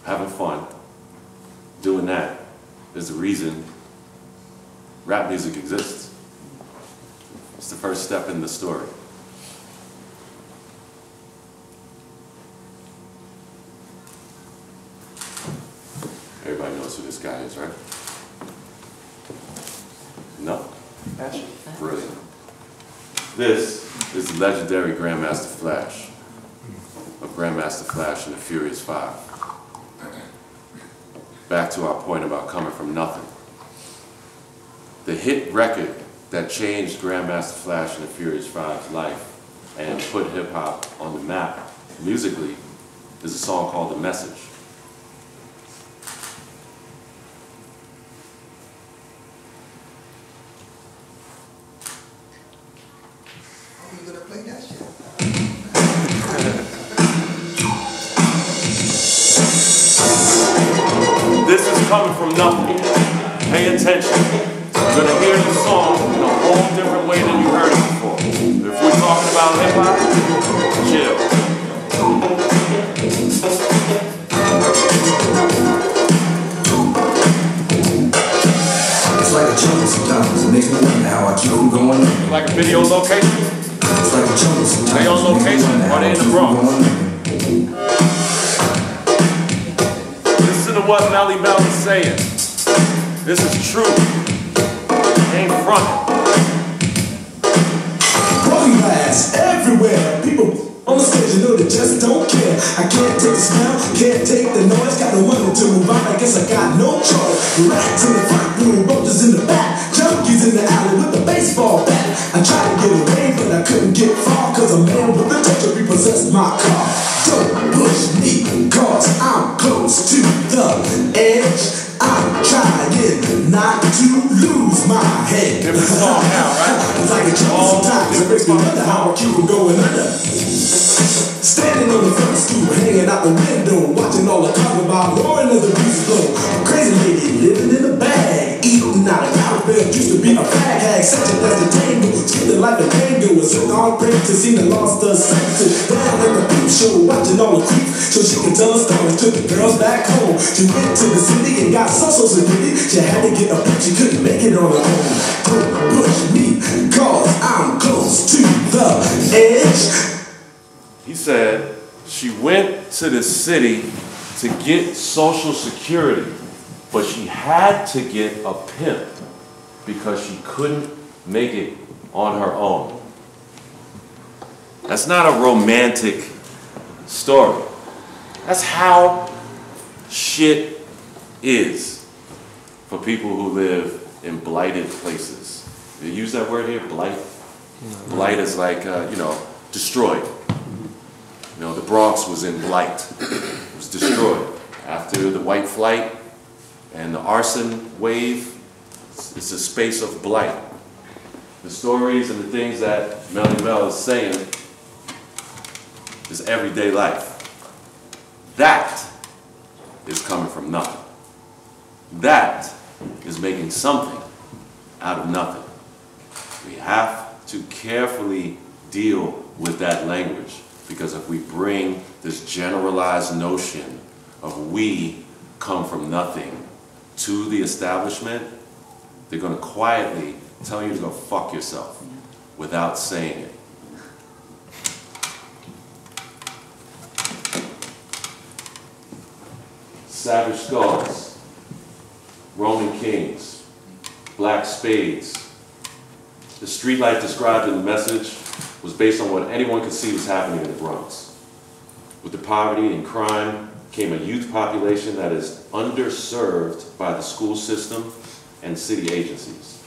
having fun, doing that, is the reason rap music exists. It's the first step in the story. Everybody knows who this guy is, right? That's brilliant. This is the legendary Grandmaster Flash, of Grandmaster Flash and the Furious Five. Back to our point about coming from nothing. The hit record that changed Grandmaster Flash and the Furious Five's life and put hip-hop on the map musically is a song called The Message. Coming from nothing. Pay attention. You're going to hear the song in a whole different way than you heard it before. If we're talking about hip-hop, chill. It's like a jungle sometimes. It makes me wonder how I keep on going. Like a video location? It's like a jungle sometimes. Video location? Are they in the Bronx? What Melle Mel is saying. This is true. Ain't frontin'. Rolling glass everywhere. People on the stage, you know, they just don't care. I can't take the smell, can't take the noise. Got no window to move on, I guess I got no choice. Rats in the front room, roaches in the back. Junkies in the alley with the baseball bat. I tried to get away, but I couldn't get far. Cause a man with a touch repossessed my car. Don't push me, cause I'm close to the edge. I'm trying not to lose my head. Every song now, right? It's like a jungle sometimes. It makes me wonder how I keep from going under. Standing on the front stoop, hanging out the window, watching all the cover by roaring as the breeze blow. Crazy lady living in a bag, eating out of cowbell. Used to be a fag hag, such as the tango, skipping like a tango, and took on break to see the lost her senses. Down at the peep show, watching all the creeps, so she could tell her stories. Took the girls back home. She went to the city and got so so security, she had to get a push, she couldn't make it on her own. Don't push me, cause I'm close to the edge. He said she went to the city to get social security, but she had to get a pimp because she couldn't make it on her own. That's not a romantic story. That's how shit is for people who live in blighted places. You use that word here, blight? Blight is like, uh, you know, destroyed. You know, the Bronx was in blight. It was destroyed. After the white flight and the arson wave, it's a space of blight. The stories and the things that Melle Mel is saying is everyday life. That is coming from nothing. That is making something out of nothing. We have to carefully deal with that language, because if we bring this generalized notion of we come from nothing to the establishment, they're going to quietly tell you to go fuck yourself without saying it. Savage Skulls, Roman Kings, Black Spades. The streetlife described in The Message was based on what anyone could see was happening in the Bronx. With the poverty and crime came a youth population that is underserved by the school system and city agencies.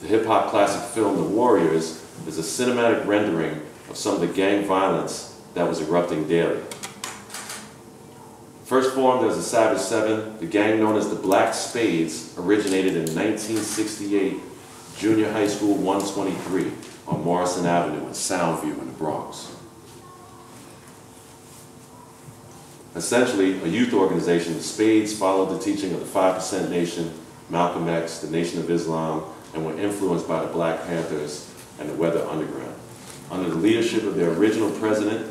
The hip-hop classic film The Warriors is a cinematic rendering of some of the gang violence that was erupting daily. First formed as the Savage Seven, the gang known as the Black Spades originated in nineteen sixty-eight, Junior High School one twenty-three on Morrison Avenue in Soundview in the Bronx. Essentially a youth organization, the Spades followed the teaching of the five percent Nation, Malcolm X, the Nation of Islam, and were influenced by the Black Panthers and the Weather Underground. Under the leadership of their original president,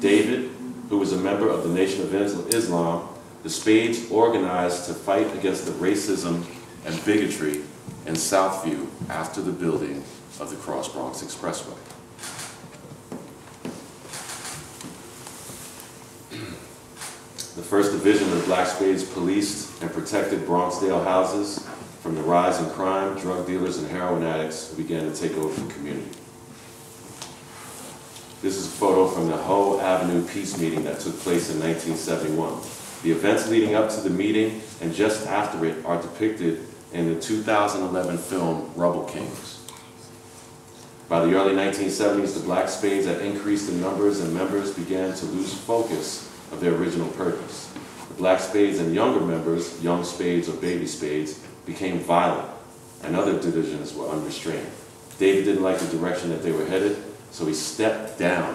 David, who was a member of the Nation of Islam, the Spades organized to fight against the racism and bigotry in Southview after the building of the Cross Bronx Expressway. The first division of the Black Spades policed and protected Bronxdale houses From the rise in crime, drug dealers and heroin addicts began to take over the community. This is a photo from the Hoe Avenue peace meeting that took place in nineteen seventy-one. The events leading up to the meeting and just after it are depicted in the two thousand eleven film Rubble Kings. By the early nineteen seventies, the Black Spades had increased in numbers and members began to lose focus of their original purpose. The Black Spades and younger members, young spades or baby spades, became violent, and other divisions were unrestrained. David didn't like the direction that they were headed, so he stepped down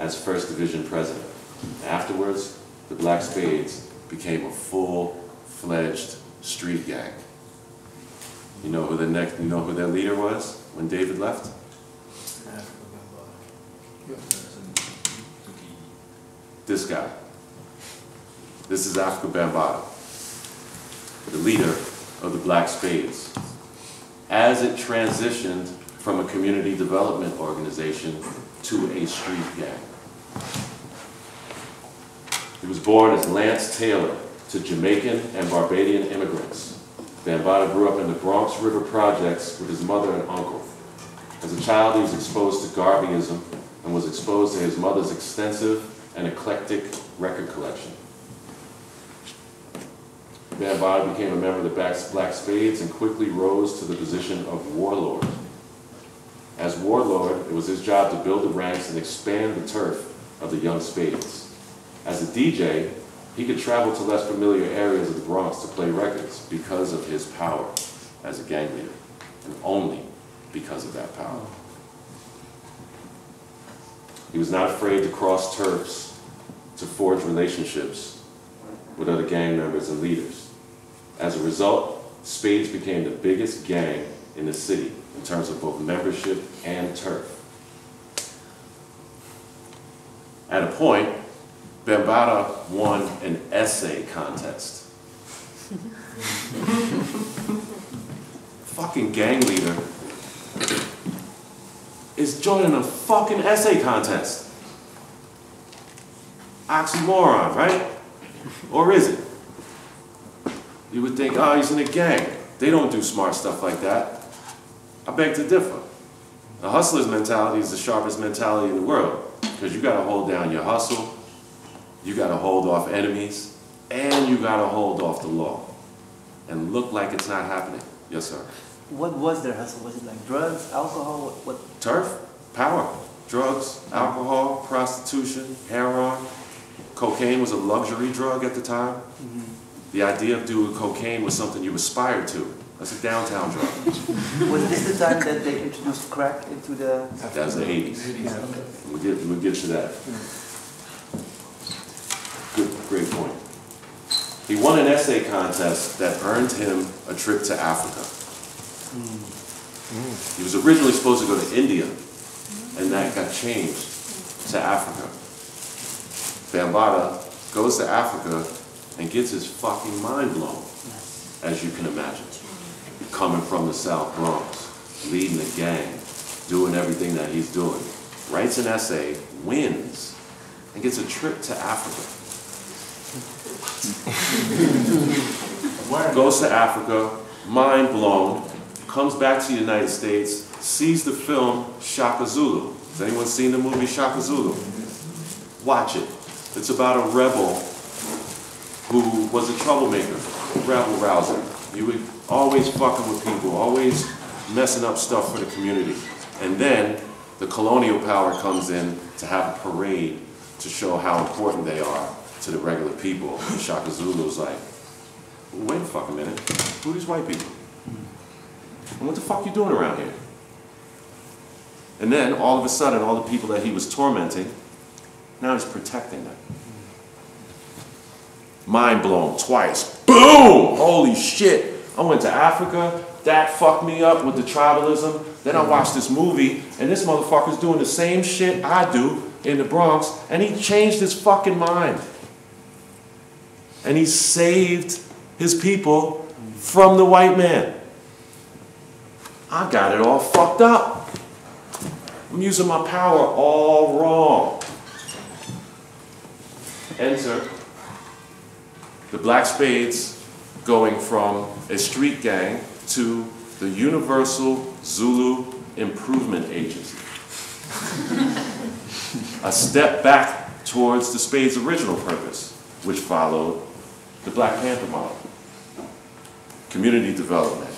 as First Division president. Afterwards, the Black Spades became a full-fledged street gang. You know who the next, you know who their leader was when David left? This guy. This is Afrika Bambaataa, the leader of the Black Spades. As it transitioned from a community development organization to a street gang. He was born as Lance Taylor to Jamaican and Barbadian immigrants. Bambaataa grew up in the Bronx River Projects with his mother and uncle. As a child, he was exposed to Garveyism and was exposed to his mother's extensive and eclectic record collection. Bambaataa became a member of the Black Spades and quickly rose to the position of warlord. As warlord, it was his job to build the ranks and expand the turf of the young spades. As a D J, he could travel to less familiar areas of the Bronx to play records because of his power as a gang leader, and only because of that power. He was not afraid to cross turfs to forge relationships with other gang members and leaders. As a result, Spades became the biggest gang in the city in terms of both membership and turf. At a point, Bambaataa won an essay contest. Fucking gang leader is joining a fucking essay contest. Oxymoron, right? Or is it? You would think, oh, he's in a gang. They don't do smart stuff like that. I beg to differ. A hustler's mentality is the sharpest mentality in the world, because you gotta hold down your hustle, you gotta hold off enemies, and you gotta hold off the law. And look like it's not happening. Yes, sir. What was their hustle? Was it like drugs, alcohol, what? Turf, power, drugs, alcohol, prostitution, heroin. Cocaine was a luxury drug at the time. Mm-hmm. The idea of doing cocaine was something you aspired to. That's a downtown drug. Was this the time that they introduced crack into the... That was the eighties. Yeah, okay. We'll get, we'll get to that. Good, great point. He won an essay contest that earned him a trip to Africa. Mm. Mm. He was originally supposed to go to India, and that got changed to Africa. Bambaataa goes to Africa and gets his fucking mind blown, as you can imagine. Coming from the South Bronx, leading the gang, doing everything that he's doing. Writes an essay, wins, and gets a trip to Africa. Goes to Africa, mind blown, comes back to the United States, sees the film Shaka Zulu. Has anyone seen the movie Shaka Zulu? Watch it. It's about a rebel who was a troublemaker, a rebel rouser. You were always fucking with people, always messing up stuff for the community. And then the colonial power comes in to have a parade to show how important they are to the regular people. And Shaka Zulu's like, wait a fucking minute, who are these white people? And what the fuck you doing around here? And then all of a sudden, all the people that he was tormenting, now he's protecting them. Mind blown twice. Boom! Holy shit. I went to Africa. That fucked me up with the tribalism. Then I watched this movie, and this motherfucker's doing the same shit I do in the Bronx, and he changed his fucking mind. And he saved his people from the white man. I got it all fucked up. I'm using my power all wrong. Enter the Black Spades, going from a street gang to the Universal Zulu Improvement Agency. A step back towards the Spades' original purpose, which followed the Black Panther model. Community development.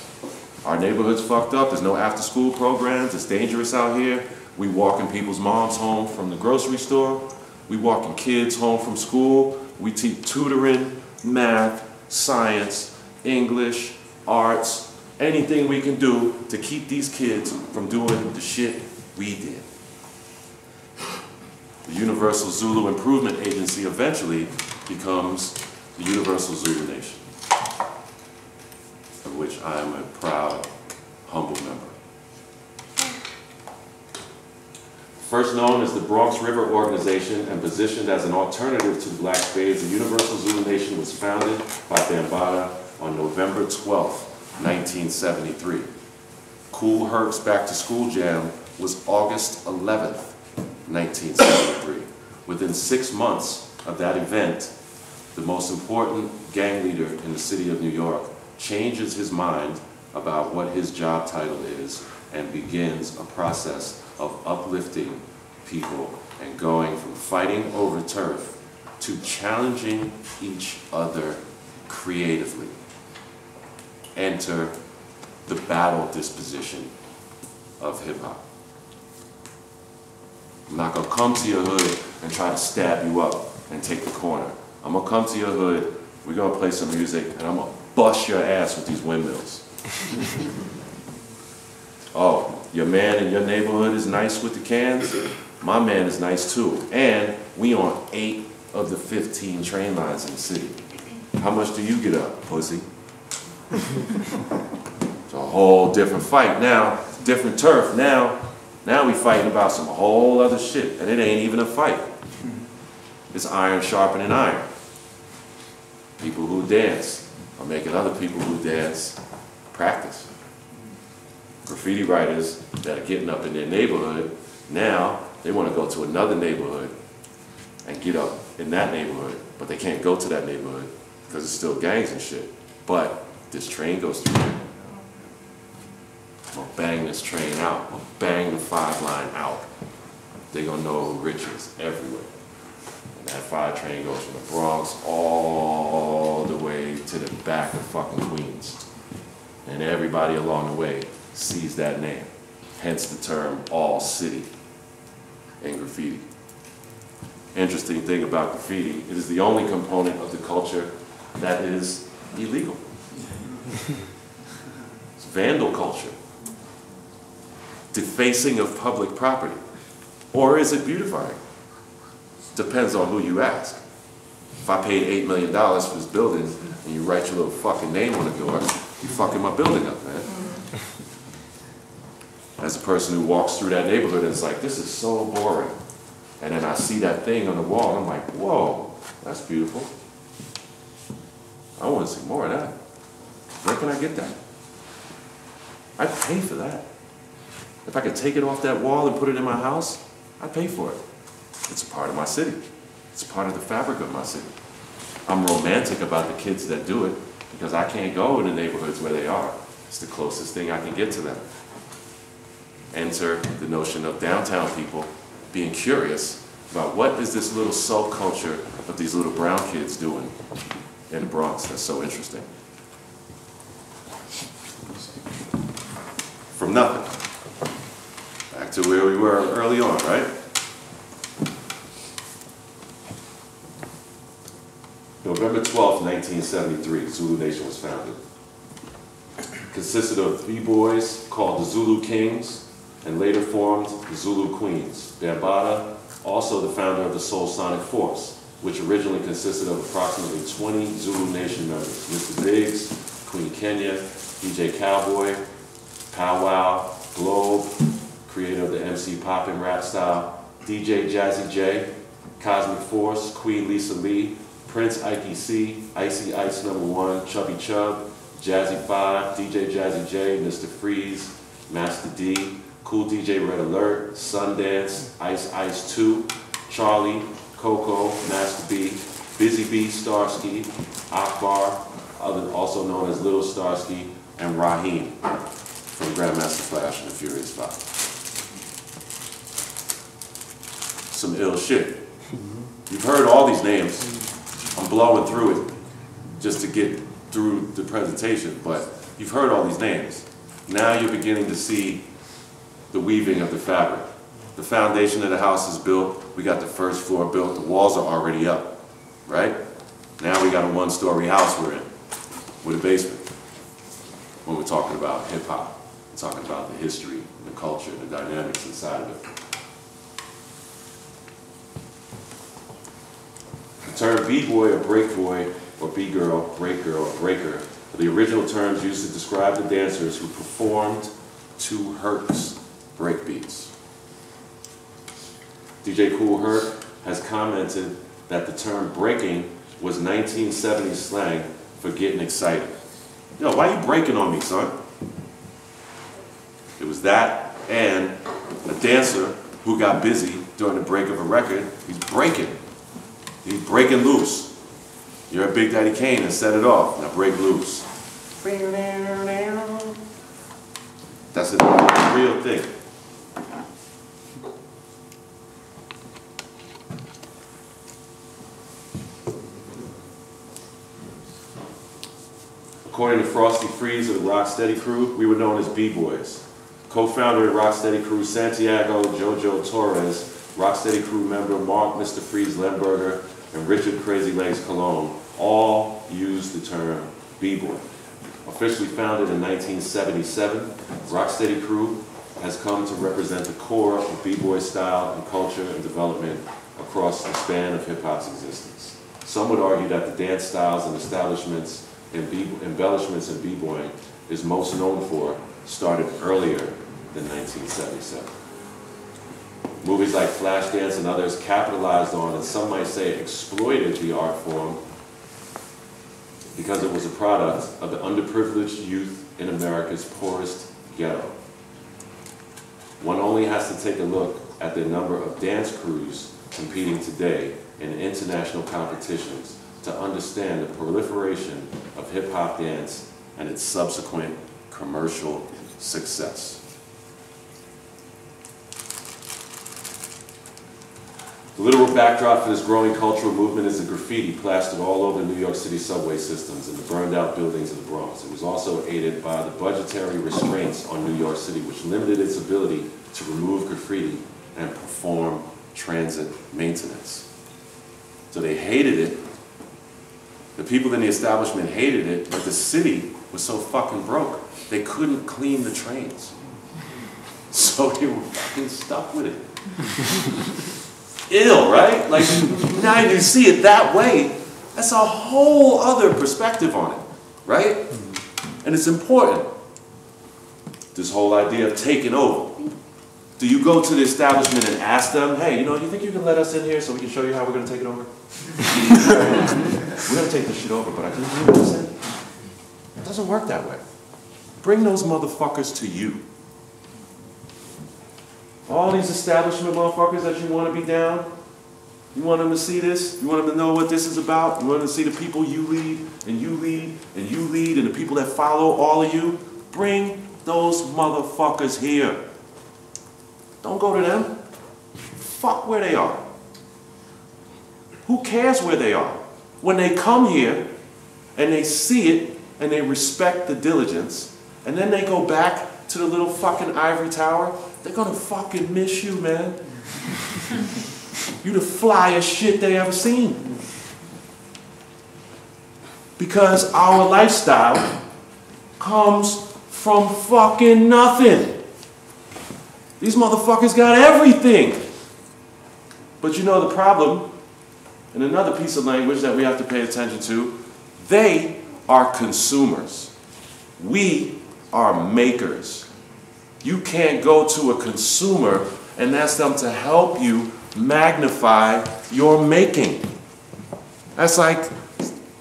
Our neighborhood's fucked up, there's no after-school programs, it's dangerous out here. We walking people's moms home from the grocery store. We walking kids home from school. We teach tutoring, math, science, English, arts, anything we can do to keep these kids from doing the shit we did. The Universal Zulu Improvement Agency eventually becomes the Universal Zulu Nation, of which I am a proud, humble member. First known as the Bronx River Organization and positioned as an alternative to Black Spades, the Universal Zulu Nation was founded by Bambaataa on November twelfth, nineteen seventy-three. Kool Herc's Back to School Jam was August eleventh, nineteen seventy-three. Within six months of that event, the most important gang leader in the city of New York changes his mind about what his job title is and begins a process of uplifting people and going from fighting over turf to challenging each other creatively. Enter the battle disposition of hip hop. I'm not gonna come to your hood and try to stab you up and take the corner. I'm gonna come to your hood, we're gonna play some music, and I'm gonna bust your ass with these windmills. Oh, your man in your neighborhood is nice with the cans? My man is nice too. And we on eight of the fifteen train lines in the city. How much do you get up, pussy? It's a whole different fight now, different turf now. Now we fighting about some whole other shit, and it ain't even a fight. It's iron sharpening iron. People who dance are making other people who dance practice. Graffiti writers that are getting up in their neighborhood, now they want to go to another neighborhood and get up in that neighborhood, but they can't go to that neighborhood because it's still gangs and shit. But this train goes through here. I'm gonna bang this train out. I'm gonna bang the five line out. They're gonna know who Rich is everywhere. And that five train goes from the Bronx all the way to the back of fucking Queens. And everybody along the way sees that name. Hence the term all city in graffiti. Interesting thing about graffiti, it is the only component of the culture that is illegal. It's vandal culture. Defacing of public property. Or is it beautifying? Depends on who you ask. If I paid eight million dollars for this building and you write your little fucking name on the door, you fucking my building up, man. As a person who walks through that neighborhood and is like, this is so boring. And then I see that thing on the wall and I'm like, whoa, that's beautiful. I want to see more of that. Where can I get that? I'd pay for that. If I could take it off that wall and put it in my house, I'd pay for it. It's a part of my city. It's a part of the fabric of my city. I'm romantic about the kids that do it because I can't go in the neighborhoods where they are. It's the closest thing I can get to them. Enter the notion of downtown people being curious about what is this little subculture of these little brown kids doing in the Bronx that's so interesting. From nothing, back to where we were early on, right? November twelfth, nineteen seventy-three, Zulu Nation was founded. Consisted of three boys called the Zulu Kings and later formed the Zulu Queens. Bambaataa, also the founder of the Soul Sonic Force, which originally consisted of approximately twenty Zulu Nation members. Mister Biggs, Queen Kenya, D J Cowboy, Pow Wow, Globe, creator of the M C Poppin' Rap Style, D J Jazzy J, Cosmic Force, Queen Lisa Lee, Prince Ikey C, Icy Ice Number One, Chubby Chubb, Jazzy Five, D J Jazzy J, Mister Freeze, Master D, Cool D J Red Alert, Sundance, Ice Ice two, Charlie, Coco, Master B, Busy B, Starsky, Akbar, other, also known as Little Starsky, and Raheem from Grandmaster Flash and the Furious Five. Some ill shit. You've heard all these names. I'm blowing through it just to get through the presentation, but you've heard all these names. Now you're beginning to see the weaving of the fabric. The foundation of the house is built. We got the first floor built. The walls are already up, right? Now we got a one-story house we're in with a basement. When we're talking about hip hop, we're talking about the history, the culture, the dynamics inside of it. The term b-boy or break boy or b-girl, break girl, breaker are the original terms used to describe the dancers who performed to Herc's break beats. D J Kool Herc has commented that the term breaking was nineteen seventies slang for getting excited. Yo, why are you breaking on me, son? It was that and a dancer who got busy during the break of a record. He's breaking. He's breaking loose. You're a Big Daddy Kane and set it off. Now break loose. That's a real thing. According to Frosty Freeze of the Rocksteady Crew, we were known as B-Boys. Co-founder of Rocksteady Crew, Santiago Jojo Torres, Rocksteady Crew member Mark Mister Freeze Lemberger, and Richard Crazy Legs Colon all used the term B-Boy. Officially founded in nineteen seventy-seven, Rocksteady Crew has come to represent the core of B-Boy style and culture and development across the span of hip-hop's existence. Some would argue that the dance styles and establishments and embellishments in b-boying is most known for started earlier than nineteen seventy-seven. Movies like Flashdance and others capitalized on, and some might say exploited, the art form because it was a product of the underprivileged youth in America's poorest ghetto. One only has to take a look at the number of dance crews competing today in international competitions to understand the proliferation of hip-hop dance and its subsequent commercial success. The literal backdrop for this growing cultural movement is the graffiti plastered all over New York City subway systems and the burned-out buildings of the Bronx. It was also aided by the budgetary restraints on New York City, which limited its ability to remove graffiti and perform transit maintenance. So they hated it. The people in the establishment hated it, but the city was so fucking broke, they couldn't clean the trains. So they were fucking stuck with it. Ill, right? Like, now you see it that way, that's a whole other perspective on it, right? And it's important. This whole idea of taking over. Do you go to the establishment and ask them, hey, you know, do you think you can let us in here so we can show you how we're going to take it over? We're going to take this shit over, but I can't do this. It doesn't work that way. Bring those motherfuckers to you. All these establishment motherfuckers that you want to be down, you want them to see this, you want them to know what this is about, you want them to see the people you lead, and you lead, and you lead, and the people that follow all of you. Bring those motherfuckers here. Don't go to them. Fuck where they are. Who cares where they are? When they come here and they see it and they respect the diligence and then they go back to the little fucking ivory tower, they're gonna fucking miss you, man. You the flyest shit they ever seen. Because our lifestyle comes from fucking nothing. These motherfuckers got everything. But you know the problem, and another piece of language that we have to pay attention to, they are consumers. We are makers. You can't go to a consumer and ask them to help you magnify your making. That's like,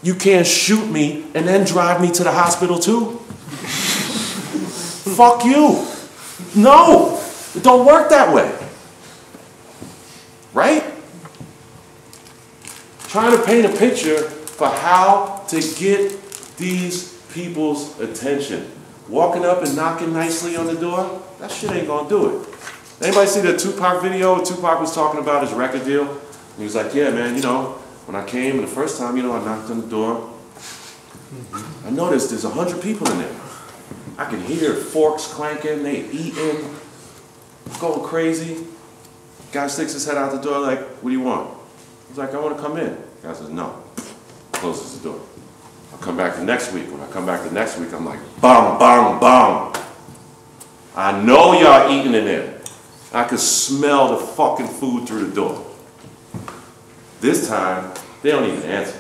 you can't shoot me and then drive me to the hospital too. Fuck you. No, it don't work that way. Right? Trying to paint a picture for how to get these people's attention. walking up and knocking nicely on the door, that shit ain't gonna do it. Anybody see the Tupac video? Tupac was talking about his record deal. And he was like, yeah, man, you know, when I came the first time, you know, I knocked on the door. I noticed there's a hundred people in there. I can hear forks clanking, they eating, going crazy. Guy sticks his head out the door like, what do you want? He's like, I want to come in. Guy says, no. Closes the door. I'll come back the next week. When I come back the next week, I'm like, bong, bong, bong. I know y'all eating in there. I could smell the fucking food through the door. This time, they don't even answer.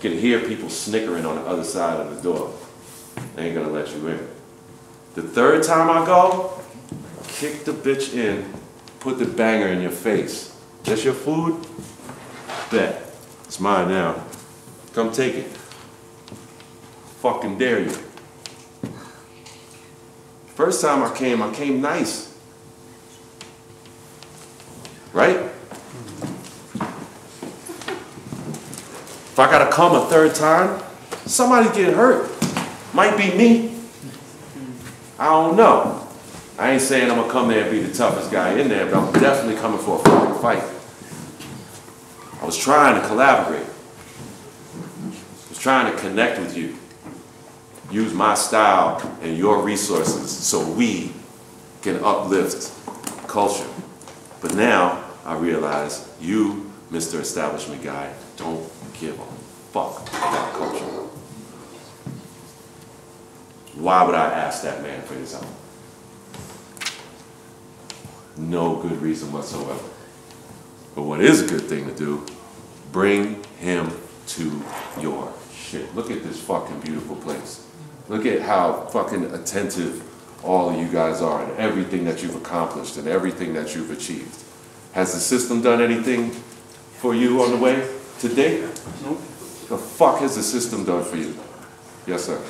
You can hear people snickering on the other side of the door. They ain't gonna let you in. The third time I go, kick the bitch in, put the banger in your face. That's your food? Bet. It's mine now. Come take it. Fucking dare you. First time I came, I came nice. Right? If I gotta come a third time, somebody get hurt. Might be me. I don't know. I ain't saying I'm gonna come there and be the toughest guy in there, but I'm definitely coming for a fucking fight. I was trying to collaborate. I was trying to connect with you. Use my style and your resources so we can uplift culture. But now I realize you, Mister Establishment guy, don't give a fuck about culture. Why would I ask that man for his own? No good reason whatsoever. But what is a good thing to do? Bring him to your shit. Look at this fucking beautiful place. Look at how fucking attentive all of you guys are and everything that you've accomplished and everything that you've achieved. Has the system done anything for you on the way today? Nope. The fuck has the system done for you? Yes, sir.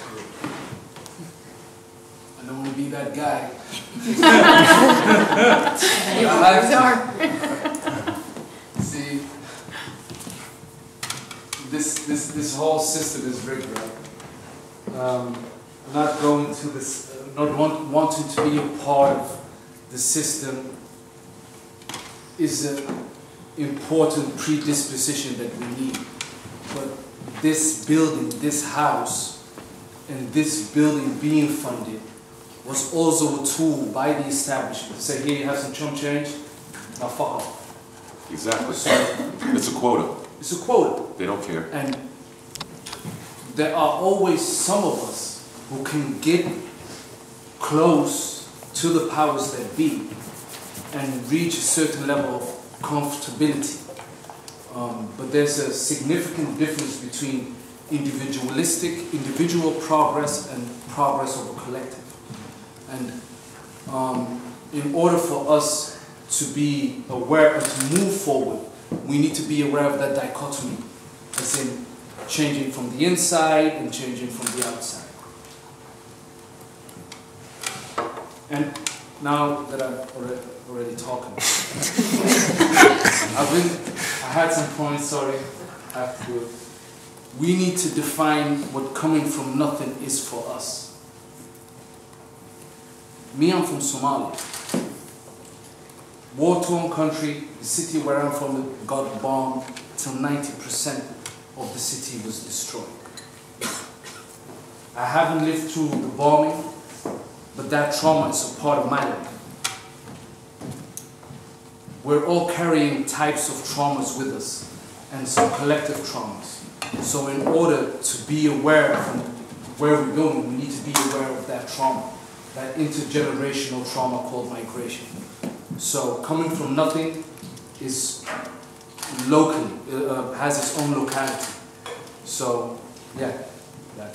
I don't want to be that guy. See, this this this whole system is rigged, right? Um, not going to this, uh, not want, wanting to be a part of the system is an important predisposition that we need. But this building, this house, and this building being funded was also a tool by the establishment. Say, here you have some chump change, now fuck off. Exactly. So, it's a quota. It's a quota. They don't care. And there are always some of us who can get close to the powers that be and reach a certain level of comfortability. Um, but there's a significant difference between individualistic, individual progress and progress of a collective. And um, in order for us to be aware and to move forward, we need to be aware of that dichotomy, as in changing from the inside and changing from the outside. And now that I've already, already talked about it, I've been, I had some points, sorry, after. We need to define what coming from nothing is for us. Me, I'm from Somalia. War-torn country, the city where I'm from got bombed till ninety percent of the city was destroyed. I haven't lived through the bombing, but that trauma is a part of my life. We're all carrying types of traumas with us, and some collective traumas. So in order to be aware of where we're going, we need to be aware of that trauma. That intergenerational trauma called migration. So coming from nothing is local, uh, has its own locality. So yeah, that.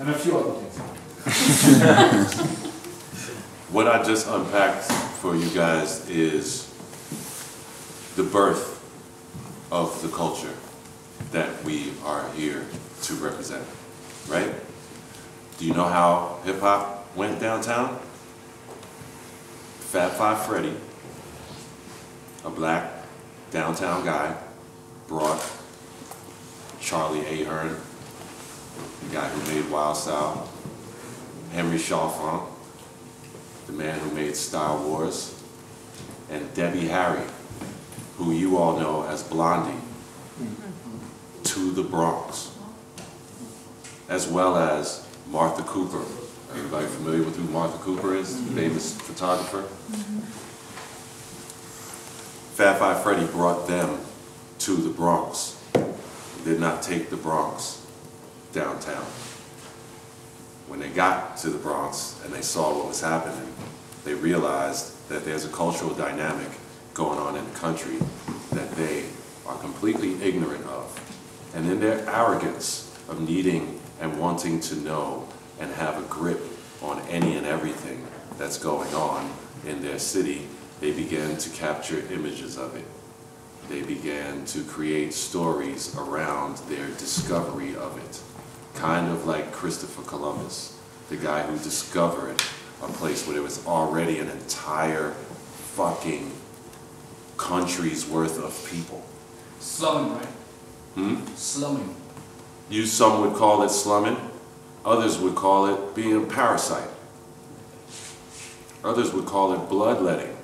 And a few other things. What I just unpacked for you guys is the birth of the culture that we are here to represent, right? Do you know how hip-hop went downtown? Fat Five Freddy, a black downtown guy, brought Charlie Ahern, the guy who made Wild Style, Henry Chalfant, the man who made Style Wars, and Debbie Harry, who you all know as Blondie, to the Bronx, as well as Martha Cooper. Everybody familiar with who Martha Cooper is, the famous photographer? Fat Five Freddy brought them to the Bronx. They did not take the Bronx downtown. When they got to the Bronx and they saw what was happening, they realized that there's a cultural dynamic going on in the country that they are completely ignorant of. And in their arrogance of needing and wanting to know and have a grip on any and everything that's going on in their city, they began to capture images of it. They began to create stories around their discovery of it. Kind of like Christopher Columbus, the guy who discovered a place where there was already an entire fucking country's worth of people. Slumming, right? Hmm? Slumming. You, some would call it slumming. Others would call it being a parasite. Others would call it bloodletting.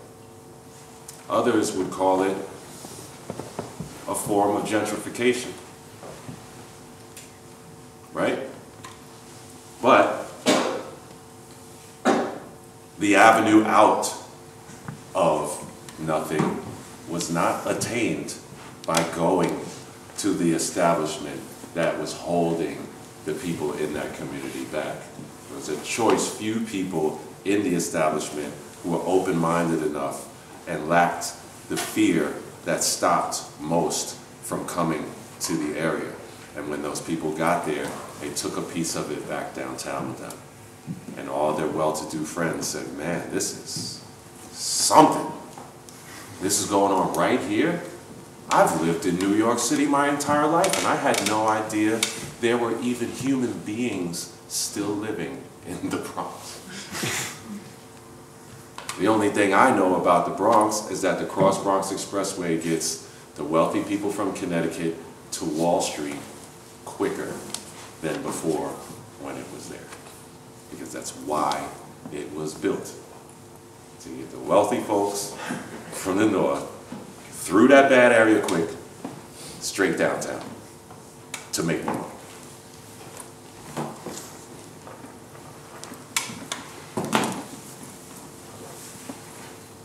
Others would call it a form of gentrification, right? But the avenue out of nothing was not attained by going to the establishment that was holding the people in that community back. It was a choice few people in the establishment who were open-minded enough and lacked the fear that stopped most from coming to the area. And when those people got there, they took a piece of it back downtown with them. And all their well-to-do friends said, man, this is something. This is going on right here. I've lived in New York City my entire life, and I had no idea there were even human beings still living in the Bronx. The only thing I know about the Bronx is that the Cross Bronx Expressway gets the wealthy people from Connecticut to Wall Street quicker than before when it was there. Because that's why it was built. To get the wealthy folks from the north through that bad area quick, straight downtown to make money.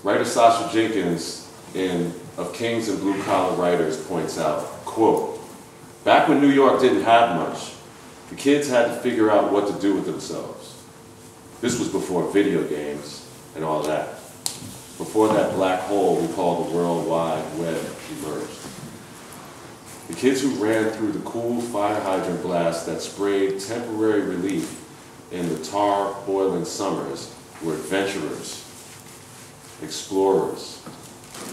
Writer Sasha Jenkins in Of Kings and Blue Collar Writers points out, quote, back when New York didn't have much, the kids had to figure out what to do with themselves. This was before video games and all that. Before that black hole we call the World Wide Web emerged. The kids who ran through the cool fire hydrant blast that sprayed temporary relief in the tar boiling summers were adventurers, explorers,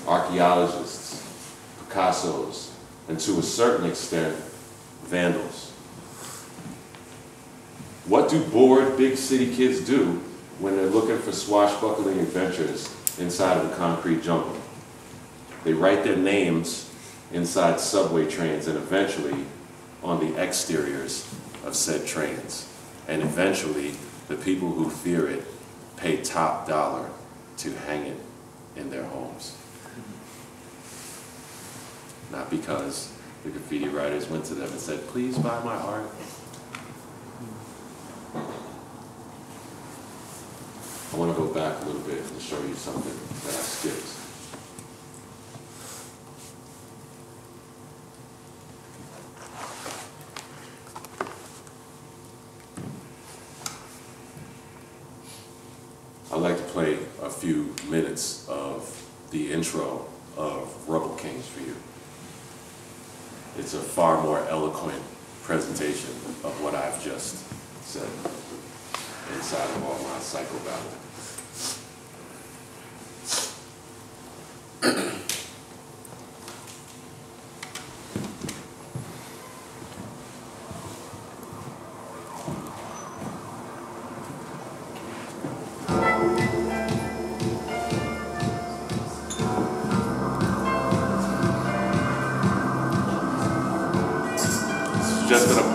archaeologists, Picassos, and to a certain extent, vandals. What do bored big city kids do when they're looking for swashbuckling adventures inside of a concrete jungle? They write their names inside subway trains and eventually on the exteriors of said trains. And eventually, the people who fear it pay top dollar to hang it in their homes. Not because the graffiti writers went to them and said, please buy my art. I want to go back a little bit and show you something that I skipped. I'd like to play a few minutes of the intro of Rubble Kings for you. It's a far more eloquent presentation of what I've just said inside of all my psycho babble.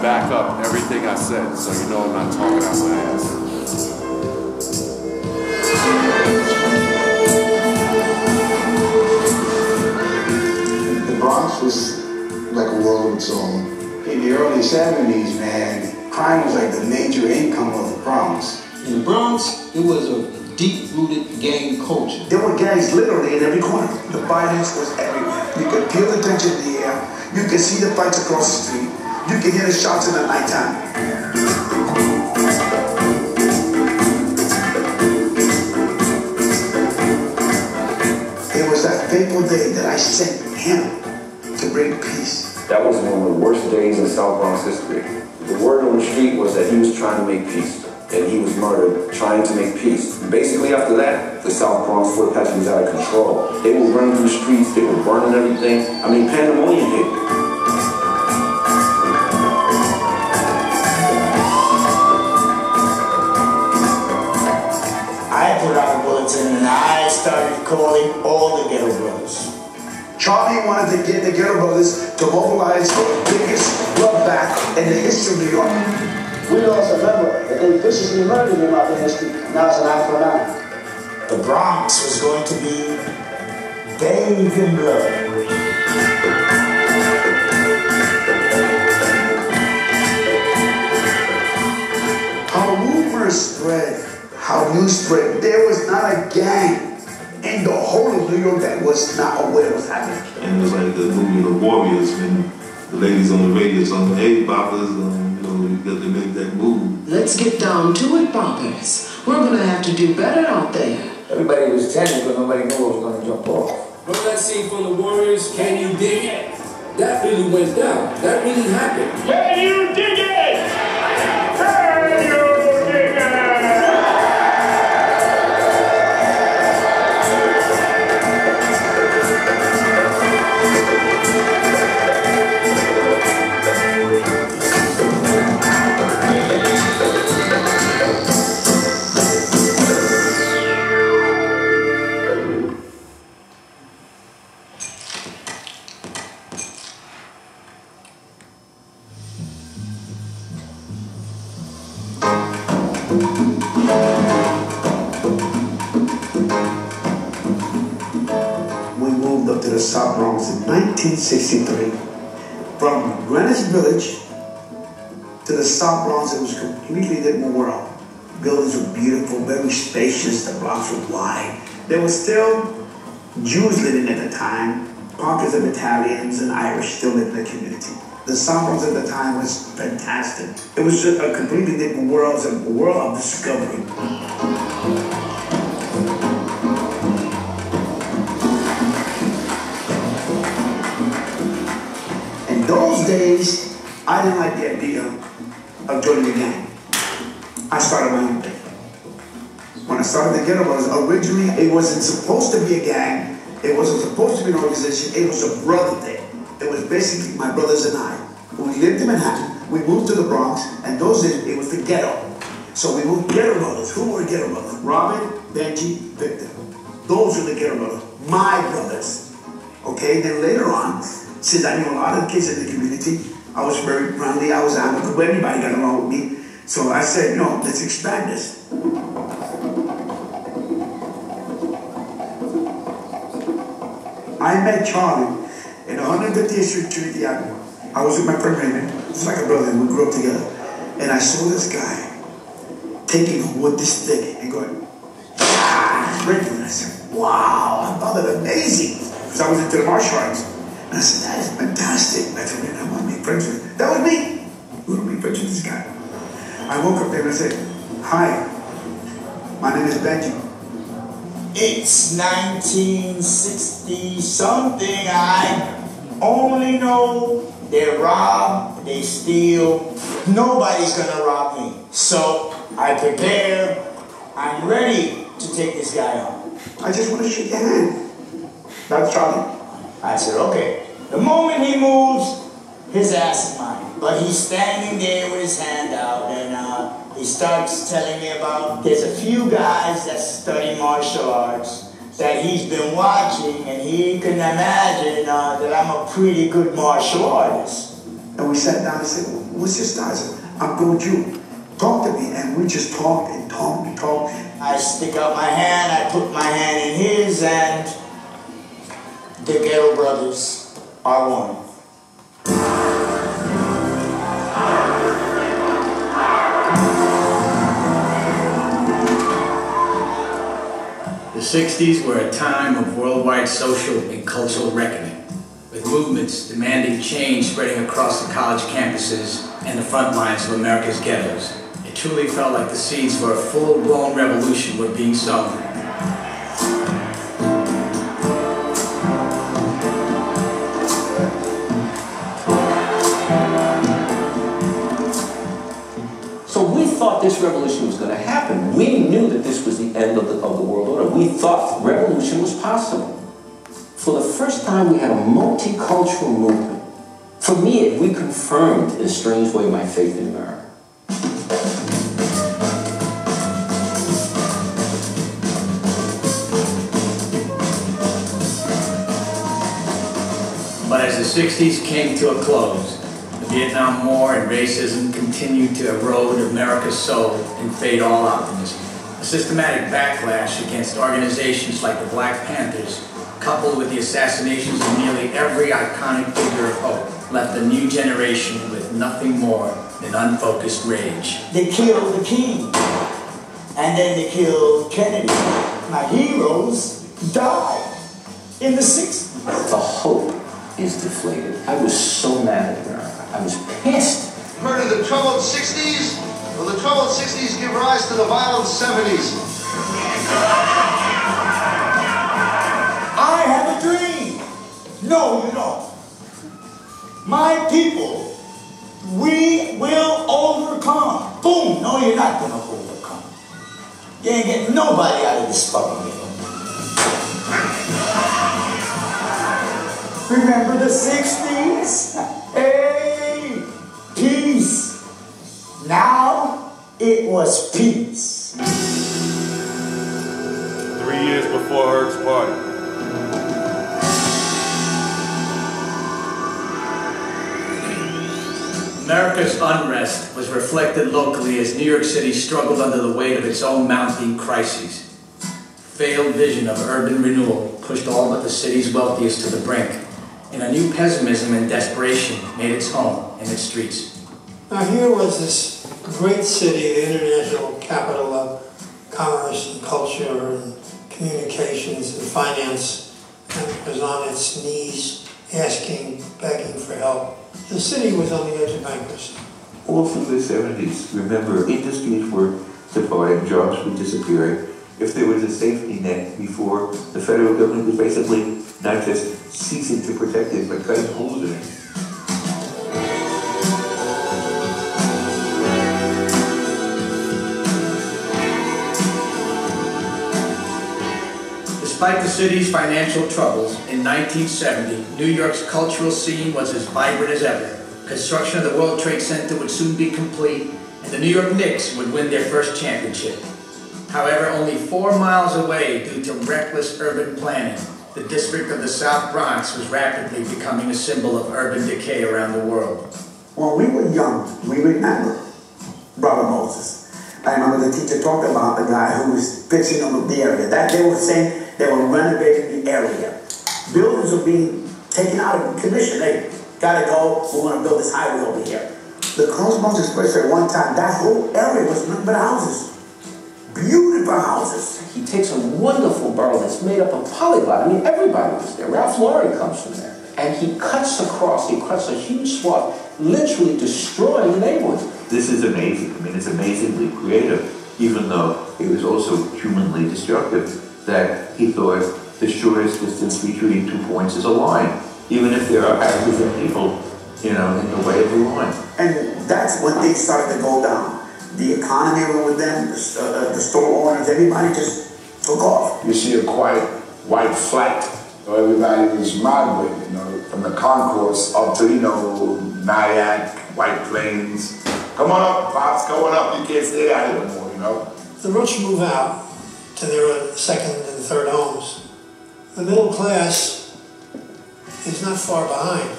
Back up everything I said, so you know I'm not talking out my ass. seventies, man, crime was like the major income of the Bronx. In the Bronx, it was a deep-rooted gang culture. There were gangs literally in every corner. The violence was everywhere. You could feel the tension in the air. You could see the fights across the street. You could hear the shots in the nighttime. Fateful day that I sent him to bring peace. That was one of the worst days in South Bronx history. The word on the street was that he was trying to make peace, and he was murdered trying to make peace. And basically after that, the South Bronx Fort Apache was out of control. They were running through the streets, they were burning everything. I mean, pandemonium hit. And I started calling all the Ghetto Brothers. Charlie wanted to get the Ghetto Brothers to mobilize the biggest bloodbath in the history of New York. We lost a member that they viciously murdered him out in history. Now it's an eye for an eye. The Bronx was going to be bathed in blood. How rumors spread. How news spread. There was not a gang in the whole of New York that was not aware of what was happening. And it was like the movement of warriors, and the ladies on the radio, so hey boppers, um, you know, you got to make that move. Let's get down to it, boppers. We're gonna have to do better out there. Everybody was tanning, but nobody knew what was gonna jump off. Remember that scene from the Warriors, Can You Dig It? That really went down. That really happened. Can you dig it? nineteen sixty-three, from Greenwich Village to the South Bronx, it was a completely different world. Buildings were beautiful, very spacious, the blocks were wide. There were still Jews living at the time, pockets of Italians and Irish still lived in the community. The South Bronx at the time was fantastic. It was just a completely different world, a world of discovery. Those days, I didn't like the idea of joining the gang. I started my own thing. When I started the Ghetto Brothers, originally it wasn't supposed to be a gang, it wasn't supposed to be an organization, it was a brother thing. It was basically my brothers and I. We lived in Manhattan, we moved to the Bronx, and those days it was the ghetto. So we moved Ghetto Brothers. Who were Ghetto Brothers? Robin, Benji, Victor. Those were the Ghetto Brothers, my brothers. Okay, then later on, since I knew a lot of kids in the community, I was very friendly, I was amicable, everybody got along with me. So I said, no, let's expand this. I met Charlie in one hundred fiftieth Street, Trinity Avenue. I was with my friend Raymond, it's like a brother, and we grew up together. And I saw this guy taking home with this stick and going, ah, breaking. I said, wow, I found it amazing. Because I was into the martial arts. I said, that is fantastic. My friend and I want to be friends with him. That was me. We want to be friends with this guy. I woke up there and I said, hi, my name is Benji. It's nineteen sixty something. I only know they rob, they steal. Nobody's going to rob me. So I prepare. I'm ready to take this guy on. I just want to shake your hand. That's Charlie. I said, okay. The moment he moves, his ass is mine. But he's standing there with his hand out, and uh, he starts telling me about there's a few guys that study martial arts that he's been watching, and he can imagine uh, that I'm a pretty good martial artist. And we sat down and said, what's your style? I said, I'm going to you. Talk to me. And we just talked and talked and talked. I stick out my hand, I put my hand in his, and the Ghetto Brothers are one. sixties were a time of worldwide social and cultural reckoning, with movements demanding change spreading across the college campuses and the front lines of America's ghettos. It truly felt like the seeds for a full-blown revolution were being sown. This revolution was going to happen. We knew that this was the end of the, of the world order. We thought revolution was possible. For the first time, we had a multicultural movement. For me, it reconfirmed, in a strange way, my faith in America. But as the sixties came to a close, Vietnam War and racism continued to erode America's soul and fade all optimism. A systematic backlash against organizations like the Black Panthers, coupled with the assassinations of nearly every iconic figure of hope, left a new generation with nothing more than unfocused rage. They killed the king, and then they killed Kennedy. My heroes died in the sixties. The hope is deflated. I was so mad at America. I was pissed. Murder the troubled sixties? Will the troubled sixties give rise to the violent seventies? I have a dream. No, you don't. My people, we will overcome. Boom. No, you're not going to overcome. You ain't getting nobody out of this fucking game. Remember the sixties? Hey. Peace. Now it was peace. Three years before Herb's party. America's unrest was reflected locally as New York City struggled under the weight of its own mounting crises. Failed vision of urban renewal pushed all but the city's wealthiest to the brink, and a new pessimism and desperation made its home in its streets. Now here was this great city, the international capital of commerce and culture and communications and finance, and it was on its knees, asking, begging for help. The city was on the edge of bankruptcy. Also in the seventies, remember, industries were departing, jobs were disappearing. If there was a safety net before, the federal government was basically not just ceasing to protect it, but cutting holes in it. Despite the city's financial troubles, in nineteen seventy, New York's cultural scene was as vibrant as ever. Construction of the World Trade Center would soon be complete, and the New York Knicks would win their first championship. However, only four miles away, due to reckless urban planning, the district of the South Bronx was rapidly becoming a symbol of urban decay around the world. When we were young, we remember Robert Moses. I remember the teacher talking about the guy who was pitching on the area. That they were saying they were renovating the area. Buildings were being taken out of commission. They gotta go, we wanna build this highway over here. The Cross Bronx Expressway at one time, that whole area was nothing but houses. Beautiful houses. He takes a wonderful borough that's made up of polyglot. I mean, everybody was there. Ralph Lauren comes from there. And he cuts across, he cuts a huge swath, literally destroying the neighborhood. This is amazing. I mean, it's amazingly creative, even though it was also humanly destructive, that he thought the shortest distance between two points is a line, even if there are houses and people, you know, in the way of the line. And that's when things started to go down. The economy with them, the, uh, the store owners, everybody just took off. You see a quiet white flight. So everybody was modeling, you know, from the concourse up to, you know, Nyack, White Plains. Come on up, Pops, come on up. You can't stay out here anymore, you know. The rich move out to their second and third homes. The middle class is not far behind.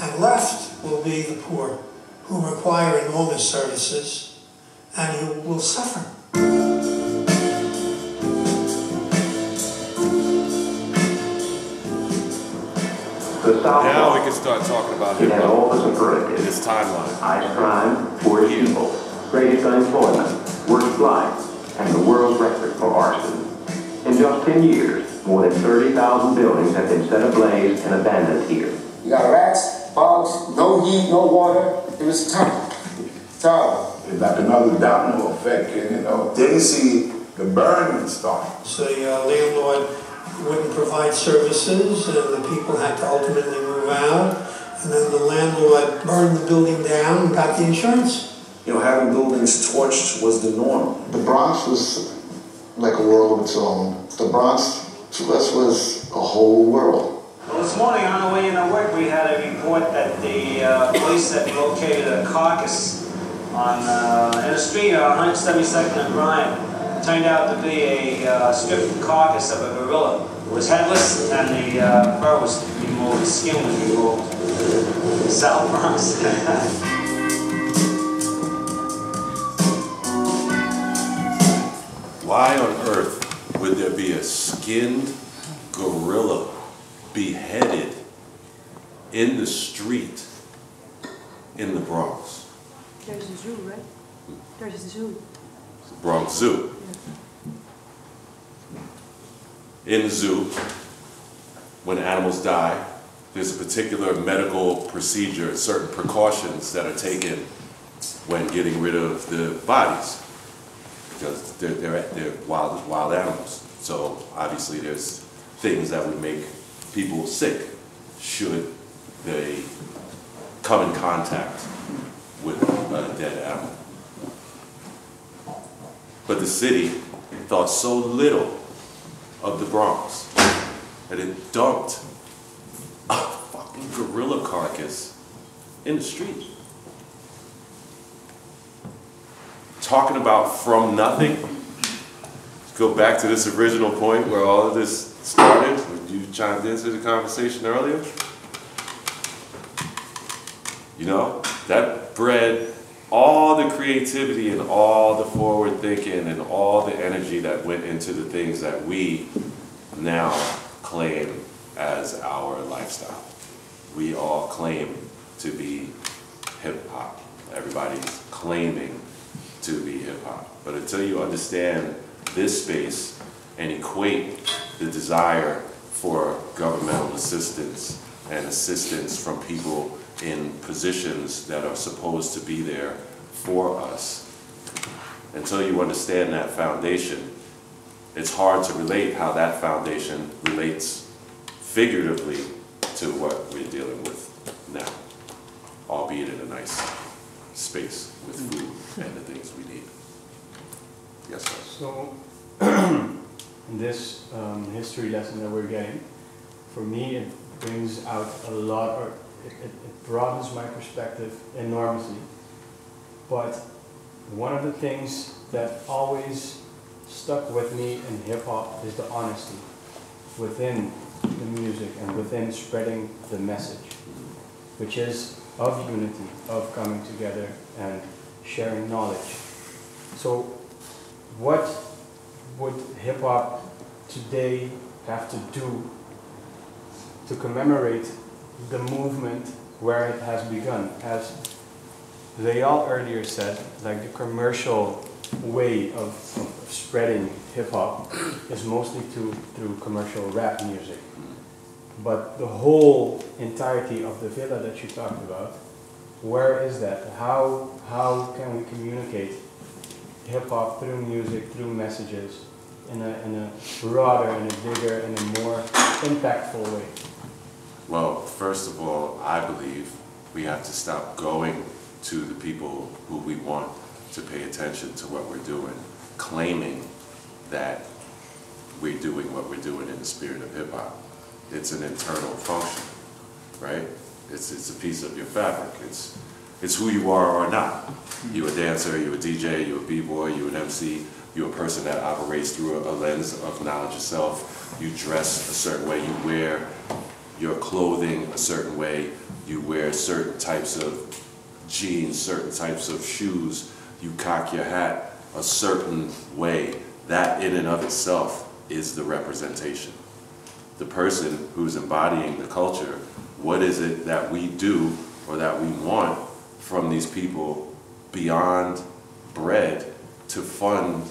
And left will be the poor, who require enormous services, and who will suffer. Now we can start talking about hip hop in this timeline. High crime, poor people, greatest unemployment, worst life, and the world record for arson. And just last ten years, more than thirty thousand buildings have been set ablaze and abandoned here. You got rats, bugs, no heat, no water. It was tough. It's tough. It's like another domino effect, and you know, they see the burning start. So the uh, landlord wouldn't provide services, and the people had to ultimately move out. And then the landlord burned the building down and got the insurance. You know, having buildings torched was the norm. The Bronx was like a world of its own. The Bronx, to us, was a whole world. Well, this morning on the way into work, we had a report that the uh, police had located a carcass on uh, in a street on one seventy-second and Bryant. It turned out to be a uh, stripped carcass of a gorilla. It was headless, and the uh, fur was removed, the skin was removed. South Bronx. Why on earth would there be a skinned gorilla beheaded in the street in the Bronx? There's a zoo, right? There's a zoo. It's the Bronx Zoo. Yeah. In the zoo, when animals die, there's a particular medical procedure, certain precautions that are taken when getting rid of the bodies, because they're, they're, they're wild, wild animals. So obviously there's things that would make people sick should they come in contact with a dead animal. But the city thought so little of the Bronx that it dumped a fucking gorilla carcass in the street. Talking about from nothing, let's go back to this original point where all of this started, when you chimed into the conversation earlier. You know, that bred all the creativity and all the forward thinking and all the energy that went into the things that we now claim as our lifestyle. We all claim to be hip hop. Everybody's claiming to be hip hop. But until you understand this space and equate the desire for governmental assistance and assistance from people in positions that are supposed to be there for us, until you understand that foundation, it's hard to relate how that foundation relates figuratively to what we're dealing with now, albeit in a nice space with food and the things we need. Yes, sir. So, in this um, history lesson that we're getting, for me it brings out a lot, or it, it, it broadens my perspective enormously. But one of the things that always stuck with me in hip hop is the honesty within the music and within spreading the message, which is of unity, of coming together and sharing knowledge. So what would hip-hop today have to do to commemorate the movement where it has begun? As Layal earlier said, like the commercial way of, of spreading hip-hop is mostly to, through commercial rap music. But the whole entirety of the villa that you talked about, where is that? How, how can we communicate hip-hop through music, through messages, in a, in a broader, in a bigger, in a more impactful way? Well, first of all, I believe we have to stop going to the people who we want to pay attention to what we're doing, claiming that we're doing what we're doing in the spirit of hip hop. It's an internal function, right? It's it's a piece of your fabric. It's it's who you are or not. You're a dancer, you're a D J, you're a b-boy, you're an M C, you're a person that operates through a lens of knowledge of self. You dress a certain way, you wear your clothing a certain way, you wear certain types of jeans, certain types of shoes. You cock your hat a certain way. That in and of itself is the representation. The person who's embodying the culture, what is it that we do or that we want from these people beyond bread to fund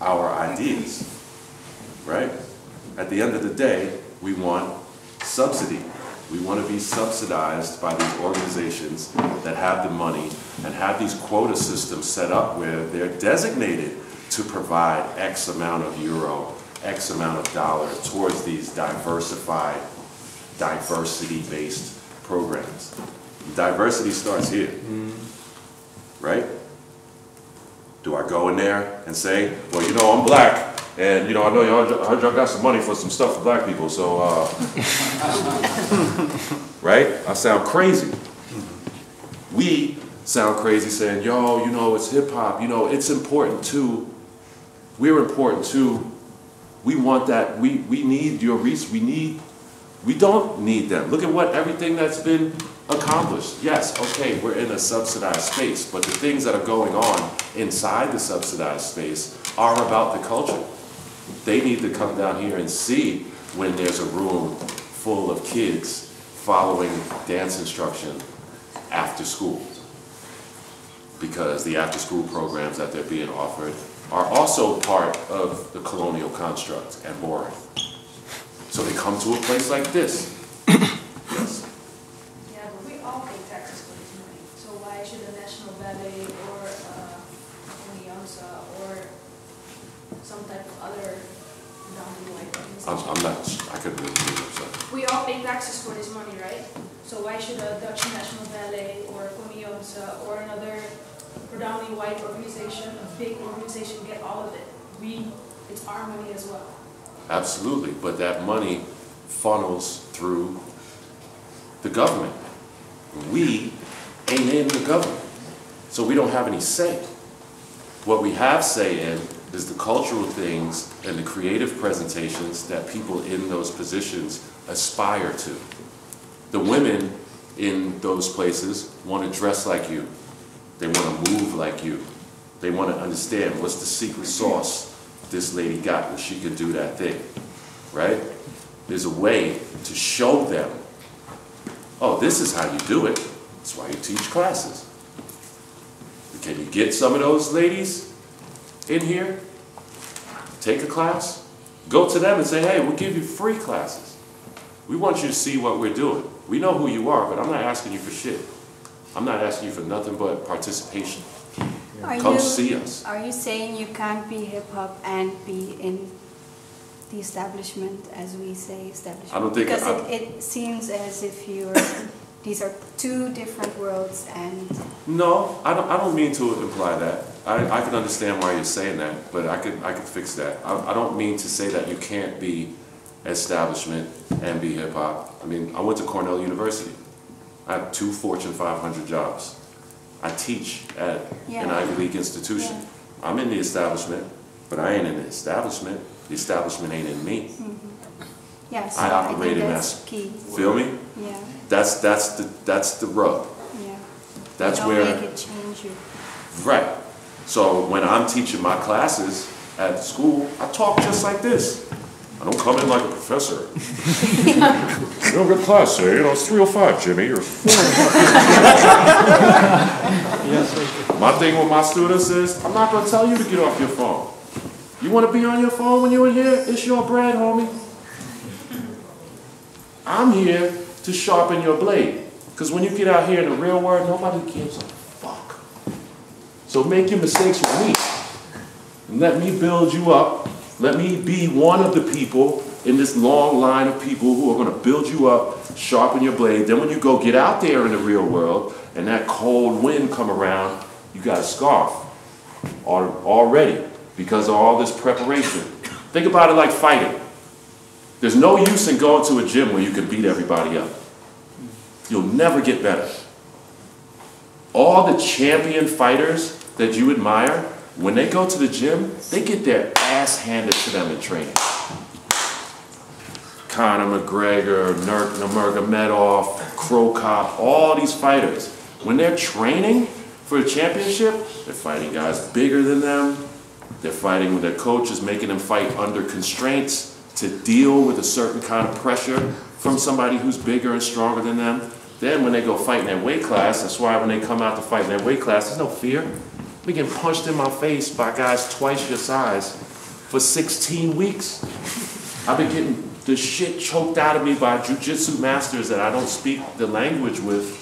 our ideas, right? at the end of the day, we want subsidy. We want to be subsidized by these organizations that have the money and have these quota systems set up where they're designated to provide X amount of euro, X amount of dollar towards these diversified, diversity-based programs. Diversity starts here, right? Do I go in there and say, well, you know, I'm black, and you know, I know y'all, I heard y'all got some money for some stuff for black people, so, uh, right? I sound crazy. We sound crazy saying, yo, you know, it's hip hop, you know, it's important too. We're important too. We want that. We we need your reach. We need. We don't need them. Look at what everything that's been accomplished. Yes, okay, we're in a subsidized space, but the things that are going on inside the subsidized space are about the culture. They need to come down here and see when there's a room full of kids following dance instruction after school, because the after-school programs that they're being offered are also part of the colonial construct and more. So they come to a place like this. Yes? Yeah, but we all pay taxes for this money. So why should a national ballet or Onyansa uh, or some type of other non-white organization? I'm not, I couldn't really do that. We all pay taxes for this money, right? So why should a Dutch national ballet or Onyansa or another predominantly white organization, a big organization, get all of it? We, it's our money as well. Absolutely, but that money funnels through the government. We ain't in the government, so we don't have any say. What we have say in is the cultural things and the creative presentations that people in those positions aspire to. The women in those places want to dress like you. They want to move like you. They want to understand what's the secret sauce this lady got when she could do that thing, right? There's a way to show them, oh, this is how you do it. That's why you teach classes. Can you get some of those ladies in here? Take a class? Go to them and say, hey, we'll give you free classes. We want you to see what we're doing. We know who you are, but I'm not asking you for shit. I'm not asking you for nothing but participation. Are Come you, see us. Are you saying you can't be hip-hop and be in the establishment, as we say, establishment? I don't think... Because I, it, it seems as if you're... these are two different worlds and... No, I don't, I don't mean to imply that. I, I can understand why you're saying that, but I could, I could fix that. I, I don't mean to say that you can't be establishment and be hip-hop. I mean, I went to Cornell University. I have two Fortune five hundred jobs. I teach at yeah. an Ivy League institution. Yeah. I'm in the establishment, but I ain't in the establishment. The establishment ain't in me. Mm-hmm. Yes, yeah, so I operate I think in that's that. Key. Feel me? Yeah. That's that's the that's the rub. Yeah. That's don't where. Make it change you. Right. So when I'm teaching my classes at school, I talk just like this. I don't come in like a professor. You don't get class, sir. You know, it's three oh five, Jimmy. You're four oh five. My thing with my students is, I'm not going to tell you to get off your phone. You want to be on your phone when you're in here? It's your bread, homie. I'm here to sharpen your blade. Because when you get out here in the real world, nobody gives a fuck. So make your mistakes with me. And let me build you up. Let me be one of the people in this long line of people who are going to build you up, sharpen your blade. Then when you go get out there in the real world and that cold wind come around, you got a scarf already because of all this preparation. Think about it like fighting. There's no use in going to a gym where you can beat everybody up. You'll never get better. All the champion fighters that you admire, when they go to the gym, they get their ass handed to them in training. Conor McGregor, Nurmagomedov, Krokop, all these fighters. When they're training for a championship, they're fighting guys bigger than them. They're fighting with their coaches, making them fight under constraints to deal with a certain kind of pressure from somebody who's bigger and stronger than them. Then when they go fight in their weight class, that's why when they come out to fight in their weight class, there's no fear. We get punched in my face by guys twice your size for sixteen weeks. I've been getting the shit choked out of me by jujitsu masters that I don't speak the language with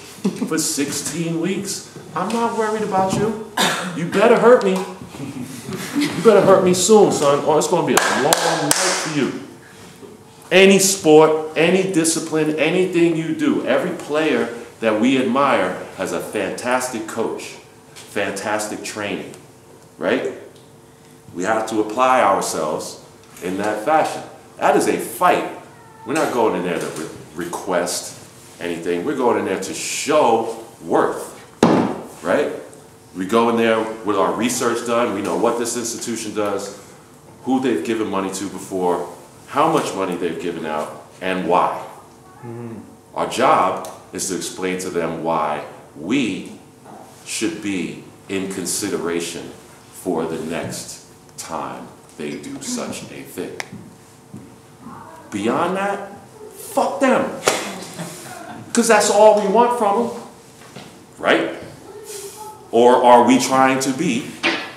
for sixteen weeks. I'm not worried about you. You better hurt me. You better hurt me soon, son, or it's going to be a long night for you. Any sport, any discipline, anything you do, every player that we admire has a fantastic coach, fantastic training, right? We have to apply ourselves in that fashion. That is a fight. We're not going in there to re request anything. We're going in there to show worth, right? We go in there with our research done. We know what this institution does, who they've given money to before, how much money they've given out, and why. Mm-hmm. Our job is to explain to them why we should be in consideration for the next time they do such a thing. Beyond that, fuck them. Because that's all we want from them, right? Or are we trying to be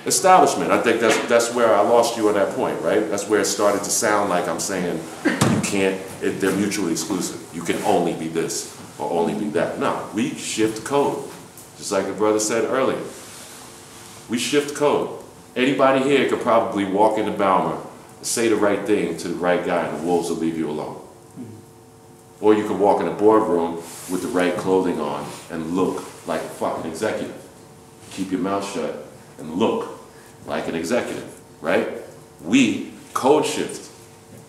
establishment? I think that's, that's where I lost you on that point, right? That's where it started to sound like I'm saying you can't, it, they're mutually exclusive. You can only be this or only be that. No, we shift code. Just like the brother said earlier, we shift code. Anybody here could probably walk into Balmer, say the right thing to the right guy, and the wolves will leave you alone. Or you can walk in a boardroom with the right clothing on and look like a fucking executive. Keep your mouth shut and look like an executive, right? We code shift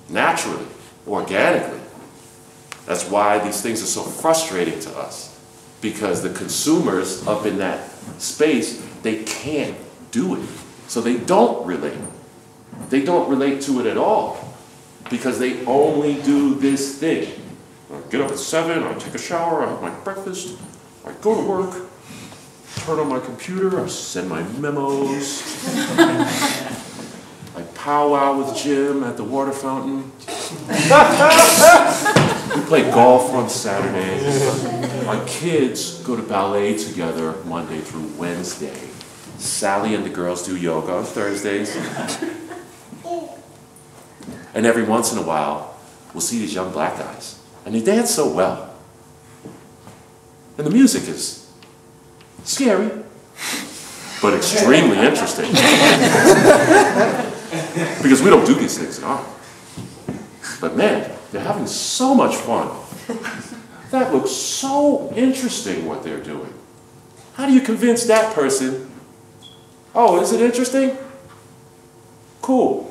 naturally, organically. That's why these things are so frustrating to us, because the consumers up in that space, they can't do it. So they don't relate. They don't relate to it at all because they only do this thing. I get up at seven, I take a shower, I have my breakfast, I go to work, turn on my computer, I send my memos, I powwow with Jim at the water fountain. We play golf on Saturdays. My kids go to ballet together Monday through Wednesday. Sally and the girls do yoga on Thursdays. And every once in a while, we'll see these young black guys. And they dance so well. And the music is scary, but extremely interesting. Because we don't do these things at all. But man, they're having so much fun. That looks so interesting what they're doing. How do you convince that person? Oh, is it interesting? Cool.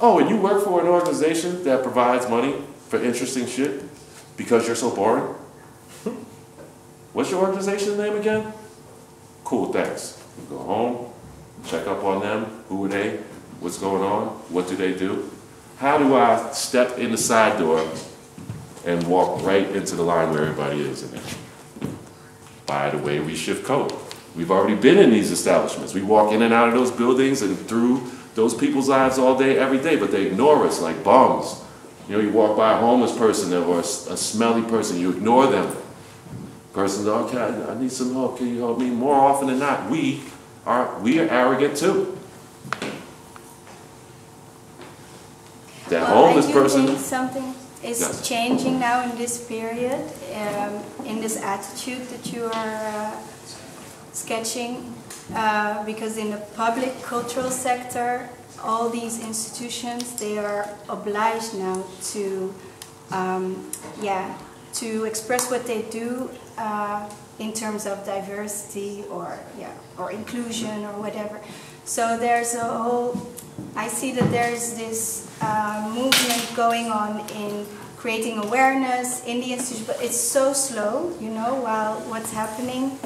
Oh, and you work for an organization that provides money for interesting shit because you're so boring? What's your organization's name again? Cool, thanks. Go home, check up on them. Who are they? What's going on? What do they do? How do I step in the side door and walk right into the line where everybody is in there? By the way, we shift code. We've already been in these establishments. We walk in and out of those buildings and through those people's lives all day, every day, but they ignore us like bums. You know, you walk by a homeless person or a, a smelly person, you ignore them. Person's, okay, I need some help, can you help me? More often than not, we are, we are arrogant too. That well, homeless I do person. Think something is yes. changing now in this period, um, in this attitude that you are uh, sketching, uh, because in the public cultural sector, all these institutions, they are obliged now to, um, yeah, to express what they do uh, in terms of diversity or yeah, or inclusion or whatever. So there's a whole. I see that there's this uh, movement going on in creating awareness in the institution, but it's so slow, you know. While what's happening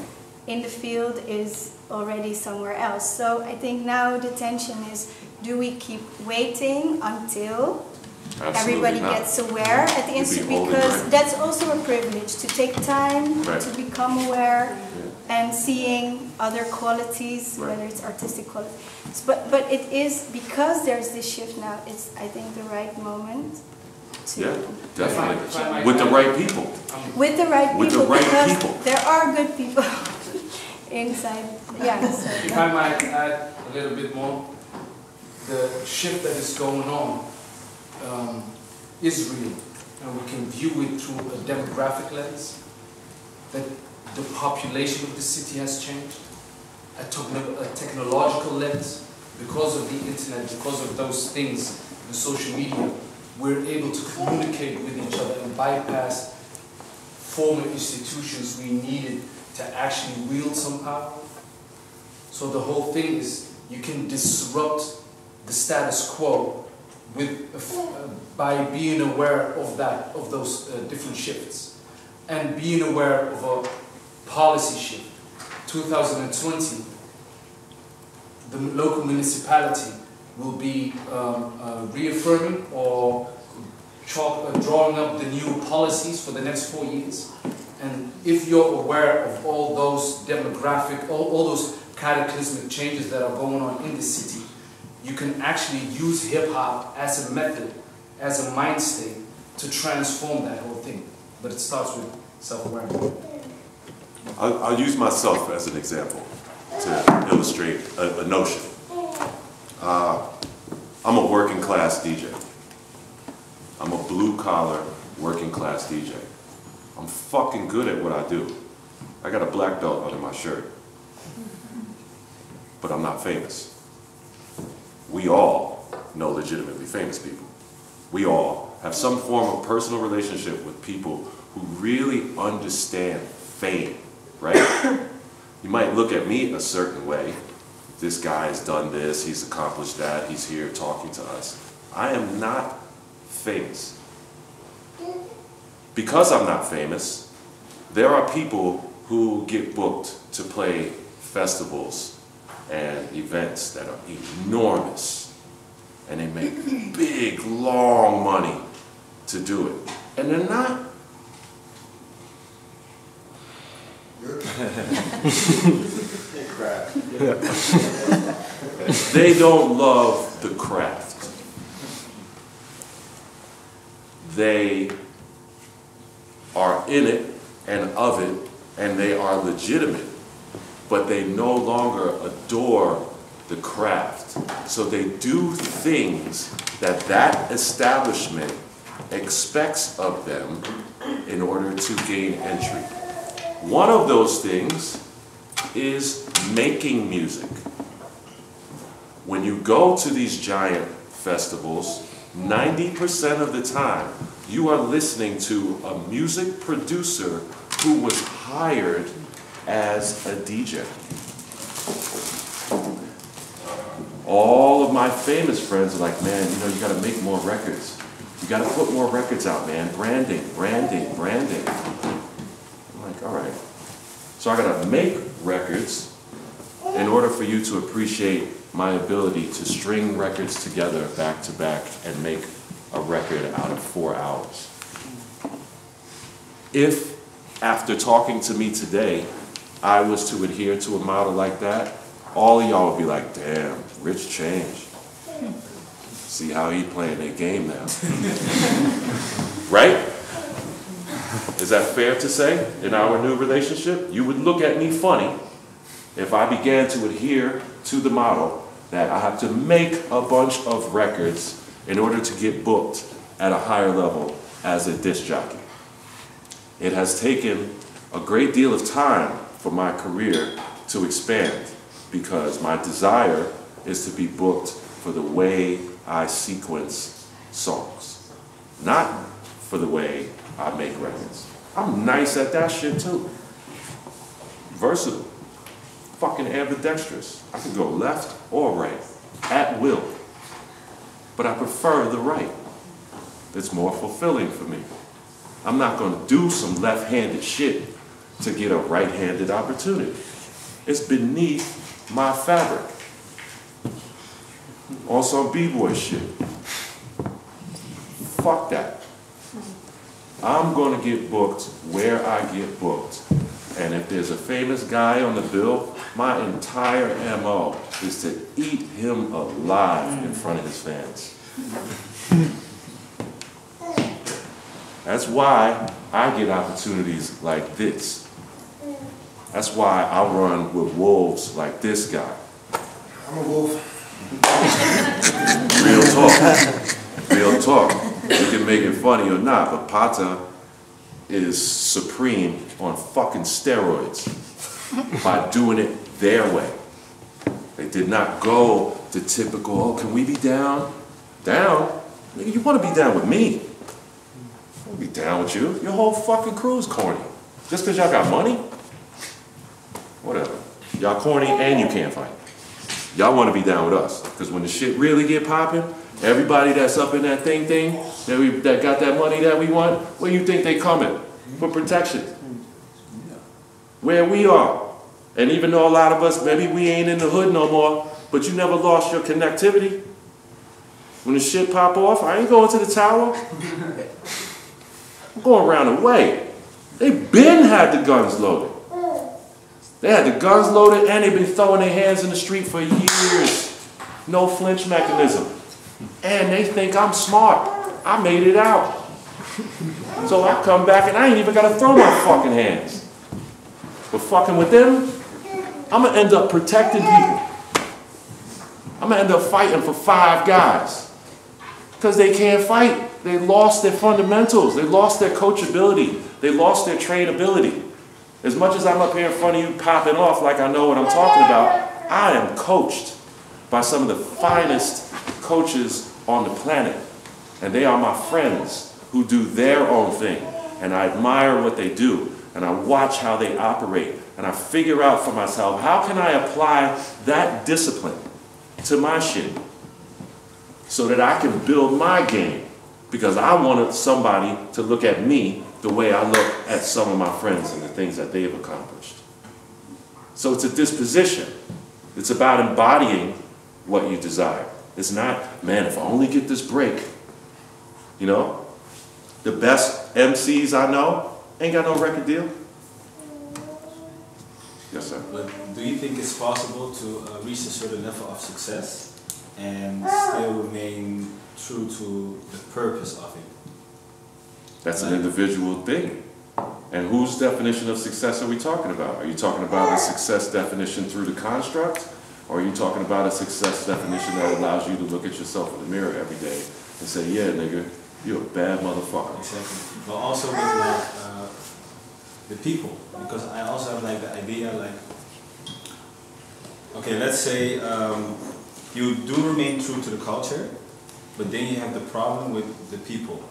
in the field is already somewhere else. So I think now the tension is, do we keep waiting until Absolutely everybody not. Gets aware at the institute? Be because right. that's also a privilege, to take time right. to become aware yeah. and seeing other qualities, right. whether it's artistic qualities. But, but it is, because there's this shift now, it's, I think, the right moment. Yeah, definitely. Right. With the right people. With the right people. With the right because people. There are good people inside. Yeah. So if yeah. I might add a little bit more, the shift that is going on uh, um, is real, and we can view it through a demographic lens, that the population of the city has changed, a, techn a technological lens, because of the internet, because of those things, the social media, we're able to communicate with each other and bypass former institutions we needed to actually wield some power. So the whole thing is, you can disrupt the status quo with, uh, by being aware of that, of those uh, different shifts, and being aware of a policy shift. twenty twenty, the local municipality will be um, uh, reaffirming or chalk, uh, drawing up the new policies for the next four years. And if you're aware of all those demographic, all, all those cataclysmic changes that are going on in the city, you can actually use hip-hop as a method, as a mind state, to transform that whole thing. But it starts with self-awareness. I'll, I'll use myself as an example to illustrate a, a notion. Uh, I'm a working-class D J. I'm a blue-collar, working-class D J. I'm fucking good at what I do. I got a black belt under my shirt. But I'm not famous. We all know legitimately famous people. We all have some form of personal relationship with people who really understand fame, right? You might look at me a certain way. This guy has done this, he's accomplished that, he's here talking to us. I am not famous. Because I'm not famous, there are people who get booked to play festivals and events that are enormous, and they make big, long money to do it, and they're not. They don't love the craft. They are in it and of it, and they are legitimate. But they no longer adore the craft. So they do things that that establishment expects of them in order to gain entry. One of those things is making music. When you go to these giant festivals, ninety percent of the time, you are listening to a music producer who was hired as a D J. All of my famous friends are like, man, you know, you gotta make more records. You gotta put more records out, man. Branding, branding, branding. I'm like, all right. So I gotta make records in order for you to appreciate my ability to string records together back to back and make a record out of four hours. If, after talking to me today, I was to adhere to a model like that, all of y'all would be like, damn, Rich changed. See how he playing that game now. Right? Is that fair to say in our new relationship? You would look at me funny if I began to adhere to the model that I have to make a bunch of records in order to get booked at a higher level as a disc jockey. It has taken a great deal of time for my career to expand, because my desire is to be booked for the way I sequence songs, not for the way I make records. I'm nice at that shit too. Versatile, fucking ambidextrous. I can go left or right, at will. But I prefer the right. It's more fulfilling for me. I'm not gonna do some left-handed shit to get a right-handed opportunity. It's beneath my fabric. Also b-boy shit. Fuck that. I'm gonna get booked where I get booked. And if there's a famous guy on the bill, my entire M O is to eat him alive in front of his fans. That's why I get opportunities like this. That's why I run with wolves like this guy. I'm a wolf. Real talk. Real talk. talk. You can make it funny or not, but Pata is supreme on fucking steroids by doing it their way. They did not go to typical, oh, can we be down? Down? Nigga, you want to be down with me. I want to be down with you. Your whole fucking crew's corny. Just because y'all got money? Whatever. Y'all corny and you can't fight. Y'all want to be down with us. Because when the shit really get popping, everybody that's up in that thing thing, that, we, that got that money that we want, where you think they coming? For protection. Where we are. And even though a lot of us, maybe we ain't in the hood no more, but you never lost your connectivity. When the shit pop off, I ain't going to the tower. I'm going around the way. They been had the guns loaded. They had the guns loaded and they've been throwing their hands in the street for years. No flinch mechanism. And they think I'm smart. I made it out. So I come back and I ain't even got to throw my fucking hands. But fucking with them, I'm going to end up protecting people. I'm going to end up fighting for five guys. Because they can't fight. They lost their fundamentals. They lost their coachability. They lost their trainability. As much as I'm up here in front of you popping off like I know what I'm talking about, I am coached by some of the finest coaches on the planet. And they are my friends who do their own thing. And I admire what they do. And I watch how they operate. And I figure out for myself, how can I apply that discipline to my shit so that I can build my game? Because I wanted somebody to look at me the way I look at some of my friends and the things that they've accomplished. So it's a disposition. It's about embodying what you desire. It's not, man, if I only get this break. You know, the best M Cs I know ain't got no record deal. Yes, sir. But do you think it's possible to uh, reach a certain level of success and still remain true to the purpose of it? That's an individual thing. And whose definition of success are we talking about? Are you talking about a success definition through the construct? Or are you talking about a success definition that allows you to look at yourself in the mirror every day and say, yeah, nigga, you're a bad motherfucker? Exactly. But also with like, uh, the people. Because I also have like the idea like, okay, let's say um, you do remain true to the culture, but then you have the problem with the people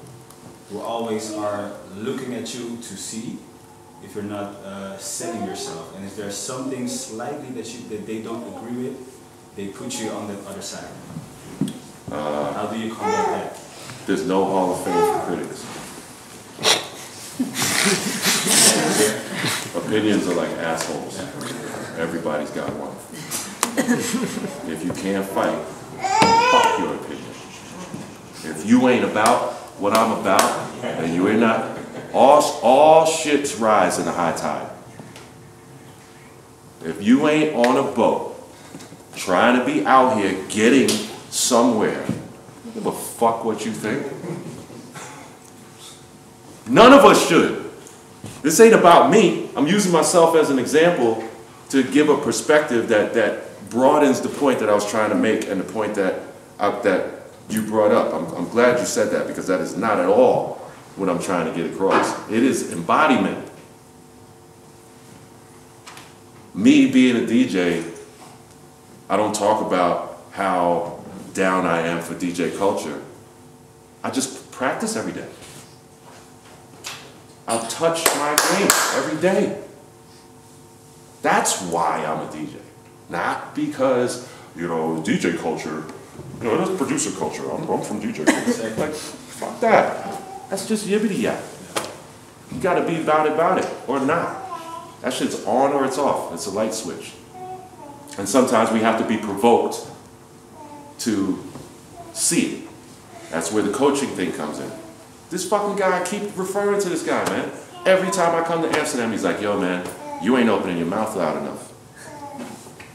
who always are looking at you to see if you're not uh, selling yourself. And if there's something slightly that, you, that they don't agree with, they put you on the other side. Uh, How do you combat that? There's no Hall of Fame for critics. Opinions are like assholes. Everybody's got one. If you can't fight, fuck your opinion. If you ain't about what I'm about, and you ain't not, all, all ships rise in a high tide. If you ain't on a boat, trying to be out here, getting somewhere, I don't give a fuck what you think. None of us should. This ain't about me. I'm using myself as an example to give a perspective that, that broadens the point that I was trying to make and the point that, I, that you brought up. I'm, I'm glad you said that because that is not at all what I'm trying to get across. It is embodiment. Me being a D J, I don't talk about how down I am for D J culture. I just practice every day. I touch my game every day. That's why I'm a D J. Not because, you know, D J culture, you know, that's producer culture. I'm, I'm from D J culture. Like, fuck that. That's just yibbity yap. You gotta be about it, about it, or not. That shit's on or it's off. It's a light switch. And sometimes we have to be provoked to see it. That's where the coaching thing comes in. This fucking guy, I keep referring to this guy, man. Every time I come to Amsterdam, he's like, yo, man, you ain't opening your mouth loud enough.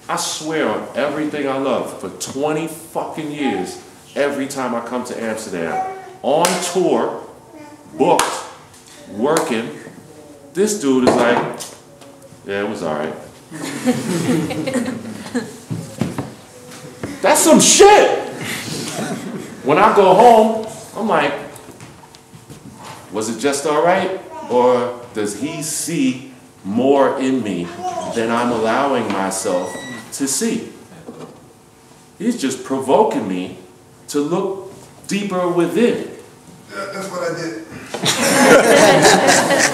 I swear on everything I love for twenty fucking years, every time I come to Amsterdam, on tour, booked, working, this dude is like, yeah, it was all right. That's some shit. When I go home, I'm like, was it just all right? Or does he see more in me than I'm allowing myself to see? He's just provoking me to look deeper within. Yeah, that's what I did.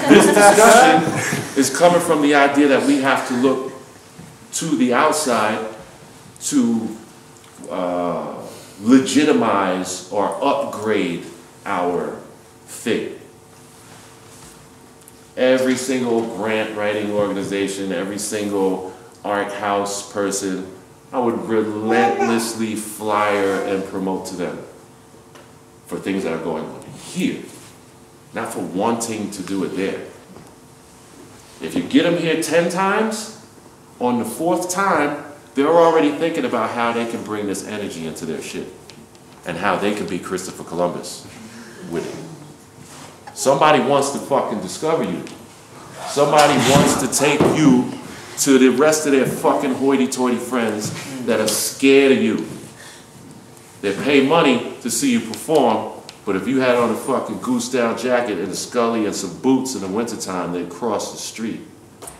This discussion is coming from the idea that we have to look to the outside to uh, legitimize or upgrade our thing. Every single grant writing organization, every single art house person, I would relentlessly flyer and promote to them for things that are going on here, not for wanting to do it there. If you get them here ten times, on the fourth time, they're already thinking about how they can bring this energy into their shit and how they can be Christopher Columbus with it. Somebody wants to fucking discover you. Somebody wants to take you to the rest of their fucking hoity-toity friends that are scared of you. They pay money to see you perform, but if you had on a fucking goose-down jacket and a scully and some boots in the wintertime, they'd cross the street.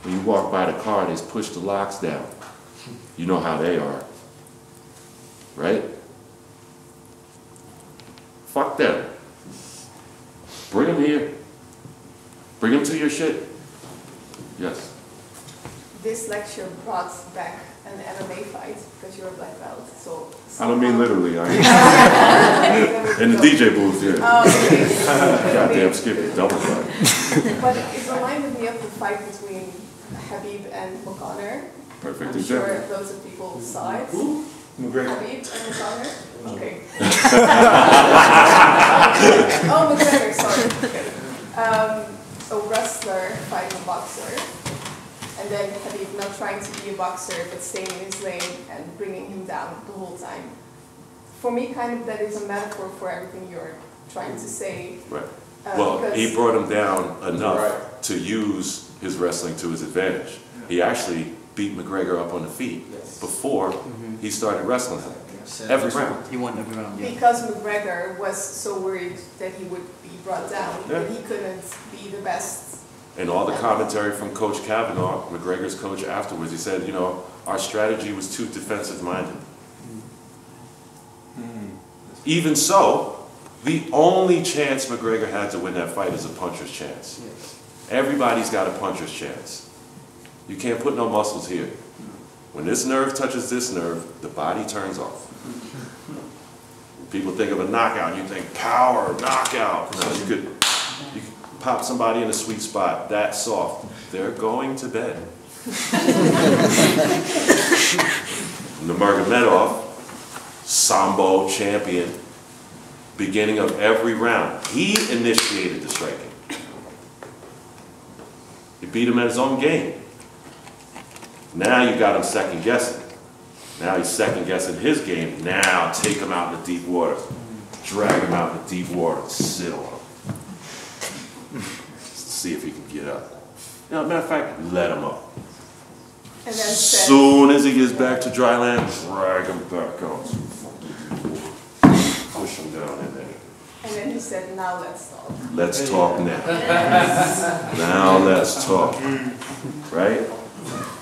When you walk by the car, they'd push the locks down. You know how they are, right? Fuck them. Bring them here. Bring them to your shit. Yes? This lecture brought back an M M A fight, because you're a black belt, so... I don't mean literally, I ain't. In the D J booth, yeah. Oh, okay. Goddamn Skippy, double fight. But it reminded me of the fight between Habib and O'Connor. Perfect I'm example. I'm sure those are people's sides. Ooh, great. Habib and O'Connor? Okay. Oh, McGregor, sorry. Um, a wrestler fighting a boxer. And then Habib not trying to be a boxer, but staying in his lane and bringing him down the whole time. For me, kind of, that is a metaphor for everything you're trying to say. Right. Uh, well, he brought him down enough right. to use his wrestling to his advantage. Yeah. He actually beat McGregor up on the feet yes. before mm-hmm. he started wrestling him. So every round. He won every round. Yeah. Because McGregor was so worried that he would be brought down, yeah. that he couldn't be the best. And all the commentary from Coach Kavanaugh, McGregor's coach afterwards, he said, you know, our strategy was too defensive-minded. Mm. Even so, the only chance McGregor had to win that fight is a puncher's chance. Yes. Everybody's got a puncher's chance. You can't put no muscles here. When this nerve touches this nerve, the body turns off. People think of a knockout, you think power, knockout. No, you could, you could pop somebody in a sweet spot, that soft, they're going to bed. Nurmagomedov, Sambo champion, beginning of every round. He initiated the striking. He beat him at his own game. Now you got him second guessing. Now he's second guessing his game. Now take him out in the deep water. Drag him out in the deep water and sit on him. See if he can get up. You know, matter of fact, let him up. And then soon as he gets back to dry land, drag him back out. Push him down in there. And then he said, now let's talk. Let's talk now. Now let's talk. Right?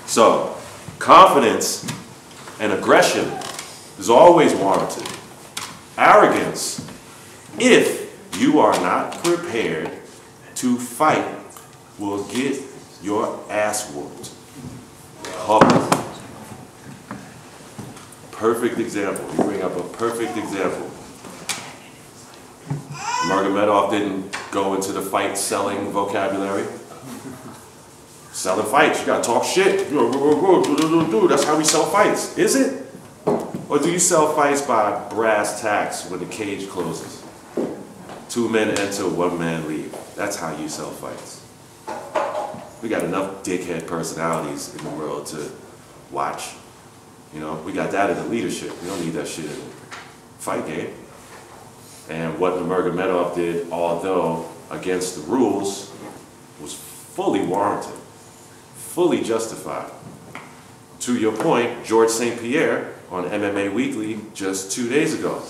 So, confidence and aggression is always warranted. Arrogance, if you are not prepared to fight, will get your ass whooped. Public. Perfect example. You bring up a perfect example. Nurmagomedov didn't go into the fight selling vocabulary. Selling fights, you gotta talk shit. That's how we sell fights, is it? Or do you sell fights by brass tacks when the cage closes? Two men enter, one man leaves. That's how you sell fights. We got enough dickhead personalities in the world to watch. You know, we got that in the leadership. We don't need that shit in the fight game. And what Nurmagomedov did, although against the rules, was fully warranted, fully justified. To your point, George Saint Pierre on M M A Weekly just two days ago,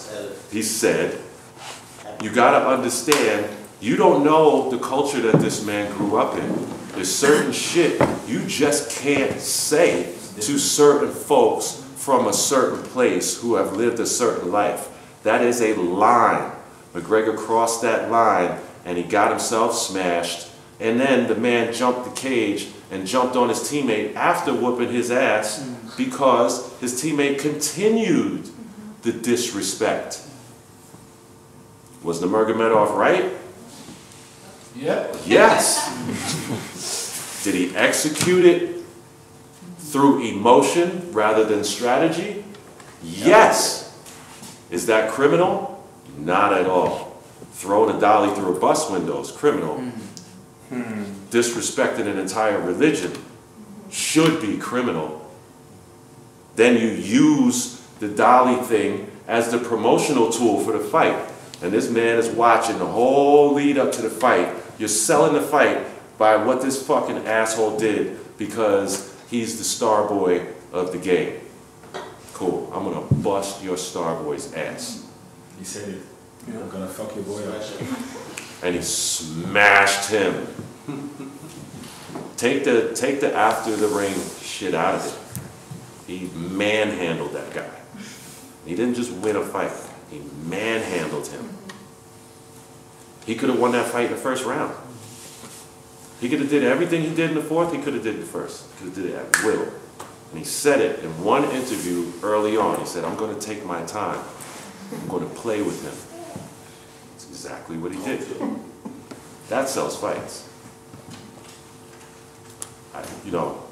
he said, you got to understand, you don't know the culture that this man grew up in. There's certain shit you just can't say to certain folks from a certain place who have lived a certain life. That is a line. McGregor crossed that line and he got himself smashed. And then the man jumped the cage and jumped on his teammate after whooping his ass because his teammate continued the disrespect. Was Nurmagomedov right? Yep. Yes. Did he execute it through emotion rather than strategy? Yes. Is that criminal? Not at all. Throwing a dolly through a bus window is criminal. Mm-hmm. Disrespecting an entire religion should be criminal. Then you use the dolly thing as the promotional tool for the fight. And this man is watching the whole lead up to the fight. You're selling the fight by what this fucking asshole did because he's the star boy of the game. Cool, I'm gonna bust your star boy's ass. He said it. Yeah. I'm gonna fuck your boy up. And he smashed him. Take the take the after the ring shit out of it. He manhandled that guy. He didn't just win a fight. He manhandled him. He could have won that fight in the first round. He could have did everything he did in the fourth, he could have did in the first. He could have did it at will. And he said it in one interview early on. He said, I'm going to take my time. I'm going to play with him. That's exactly what he did. That sells fights. I, you know,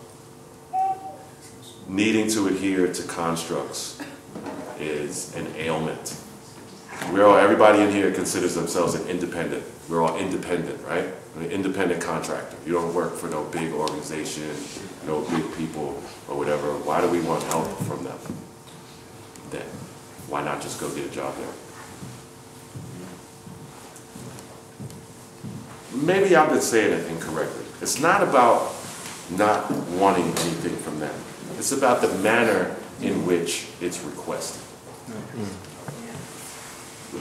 needing to adhere to constructs is an ailment. We're all, everybody in here considers themselves an independent. We're all independent, right? An independent contractor. You don't work for no big organization, no big people, or whatever. Why do we want help from them? Then, why not just go get a job there? Maybe I've been saying it incorrectly. It's not about not wanting anything from them. It's about the manner in which it's requested.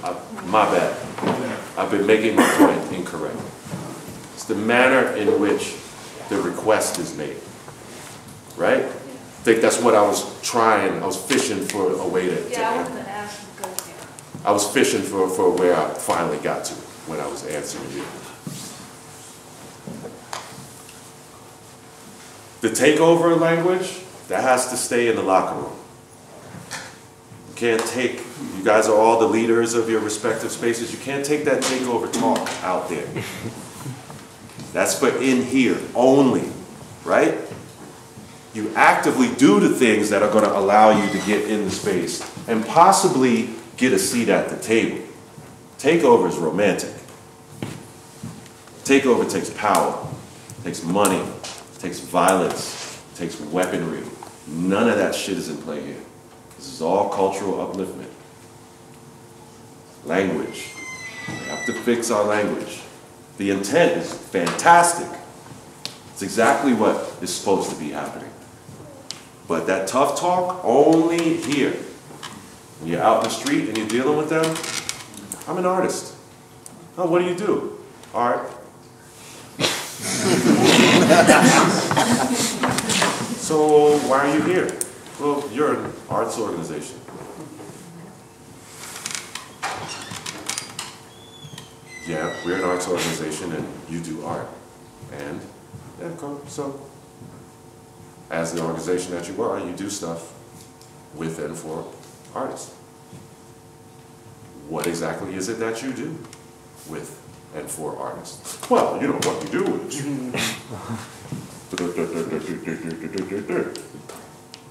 I, my bad. I've been making my point incorrect. It's the manner in which the request is made, right? I think that's what I was trying. I was fishing for a way to. Yeah, to I wasn't asking. Go there. I was fishing for for where I finally got to when I was answering you. The takeover language that has to stay in the locker room. You can't take. You guys are all the leaders of your respective spaces. You can't take that takeover talk out there. That's for in here only, right? You actively do the things that are going to allow you to get in the space and possibly get a seat at the table. Takeover is romantic. Takeover takes power, takes money, takes violence, takes weaponry. None of that shit is in play here. This is all cultural upliftment. Language. We have to fix our language. The intent is fantastic. It's exactly what is supposed to be happening. But that tough talk, only here. When you're out in the street and you're dealing with them, I'm an artist. Oh, what do you do? Art. So why are you here? Well, you're an arts organization. Yeah, we're an arts organization and you do art. And, yeah, cool. So, as the organization that you are, you do stuff with and for artists. What exactly is it that you do with and for artists? Well, you know what you do with.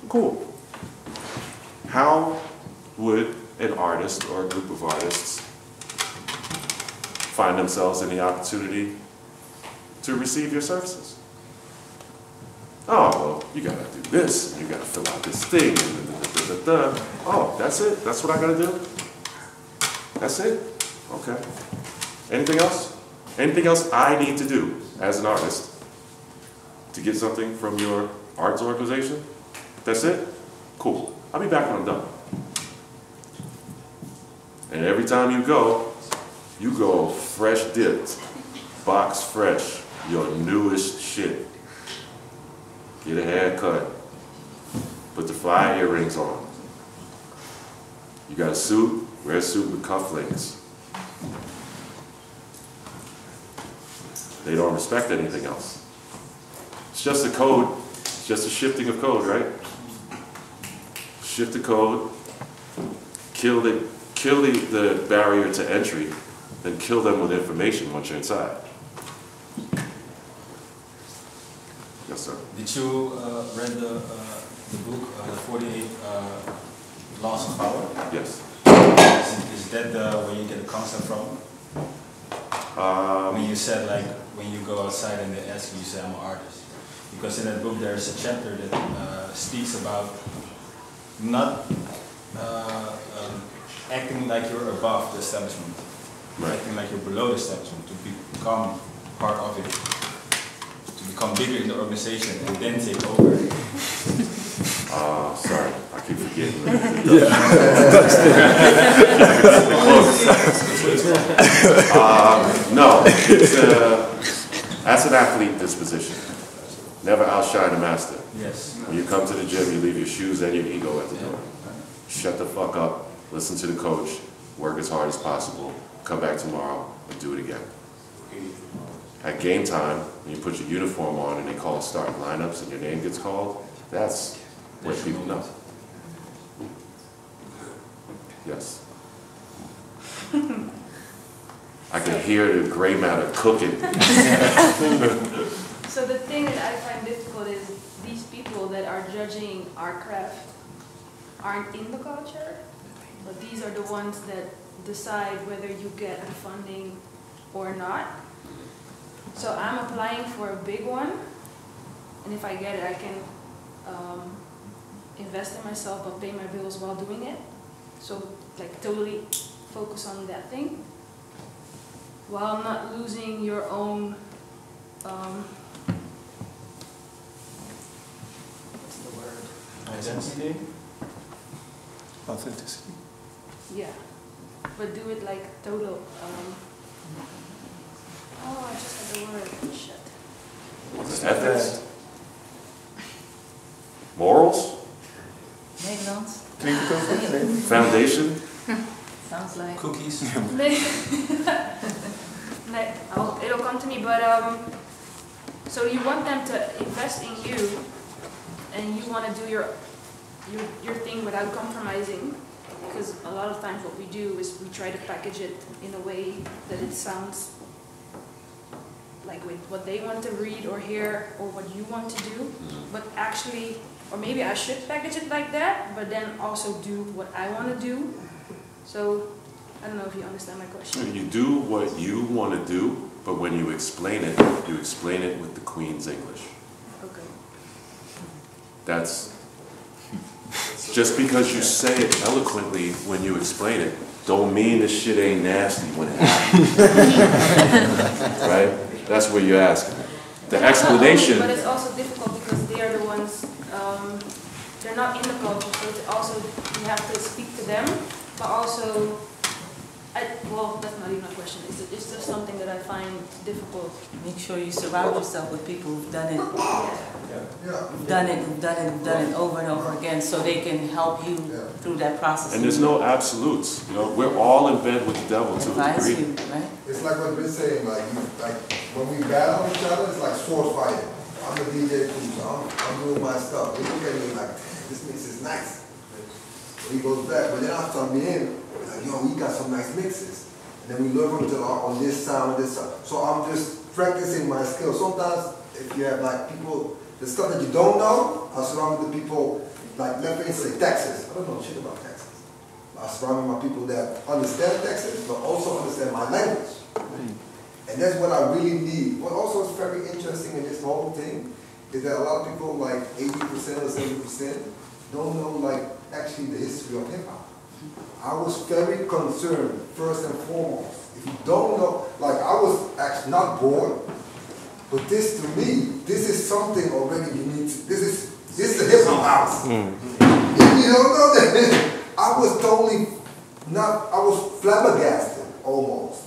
Cool. How would an artist or a group of artists find themselves in the opportunity to receive your services? Oh, well, you gotta do this, and you gotta fill out this thing, and da, da, da, da, da. Oh, that's it? That's what I gotta do? That's it? Okay. Anything else? Anything else I need to do as an artist to get something from your arts organization? That's it? Cool. I'll be back when I'm done. And every time you go, You go fresh dipped, box fresh, your newest shit. Get a haircut, put the fly earrings on. You got a suit, wear a suit with cufflinks. They don't respect anything else. It's just a code, it's just a shifting of code, right? Shift the code, kill the, kill the, the barrier to entry, then kill them with information once you're inside. Yes, sir. Did you uh, read the, uh, the book, uh, the forty-eight uh, Laws of Power? Yes. Is, is that the, where you get the concept from? Um, when you said, like, when you go outside and they ask you, you say, I'm an artist. Because in that book, there's a chapter that uh, speaks about not uh, um, acting like you're above the establishment, right. Acting like you're below the establishment, to become part of it, to become bigger in the organization and then take over. Ah, uh, sorry, I keep forgetting. Yeah. um, no, it's, uh, that's an athlete disposition. Never outshine the master. Yes. When you come to the gym, you leave your shoes and your ego at the door. Shut the fuck up, listen to the coach, work as hard as possible, come back tomorrow and do it again. At game time, when you put your uniform on and they call starting lineups and your name gets called, that's what people know. Yes. I can hear the gray matter cooking. So the thing that I find difficult is these people that are judging our craft aren't in the culture, but these are the ones that decide whether you get the funding or not. So I'm applying for a big one, and if I get it, I can um, invest in myself but pay my bills while doing it. So like totally focus on that thing while not losing your own um, Identity? Authenticity? Yeah. But do it like total. Um, oh, I just had the word. Shit. What's ethics? Morals? Nederlands. Foundation? Sounds like. Cookies? Like, I'll, it'll come to me, but um, so you want them to invest in you. And you want to do your, your your thing without compromising, because a lot of times what we do is we try to package it in a way that it sounds like with what they want to read or hear or what you want to do, but actually, or maybe I should package it like that, but then also do what I want to do. So I don't know if you understand my question. You do what you want to do, but when you explain it, you explain it with the Queen's English. That's just because you say it eloquently when you explain it, don't mean this shit ain't nasty when it happens. Right? That's what you're asking. The but explanation. But it's also difficult because they are the ones, um, they're not in the culture, so it's also, you have to speak to them, but also, I, well, that's not even a question. It's, it's just something that I find difficult. Make sure you surround yourself with people who've done it, who've done it, who've done it, who've done it over and over again, so they can help you through that process. And there's no absolutes. You know, we're all in bed with the devil to a degree. You, right? It's like what we're saying. Like, you, like when we battle each other, it's like sword fighting. I'm a D J, I'm, I'm doing my stuff. They look at me like, this mix is nice. He goes back, but then after I'm in. Like, yo, we got some nice mixes. And then we learn from each other on this sound, this sound. So I'm just practicing my skills. Sometimes if you have like people, the stuff that you don't know, I surround with the people, like let's say Texas. I don't know shit about Texas. I surround my people that understand Texas, but also understand my language. Mm. And that's what I really need. What also is very interesting in this whole thing is that a lot of people, like eighty percent or seventy percent, don't know like actually the history of hip hop. I was very concerned, first and foremost. If you don't know, like I was actually not born, but this to me, this is something already you need to, this is, this is the hip hop house. Mm. If you don't know that, I was totally, not, I was flabbergasted almost.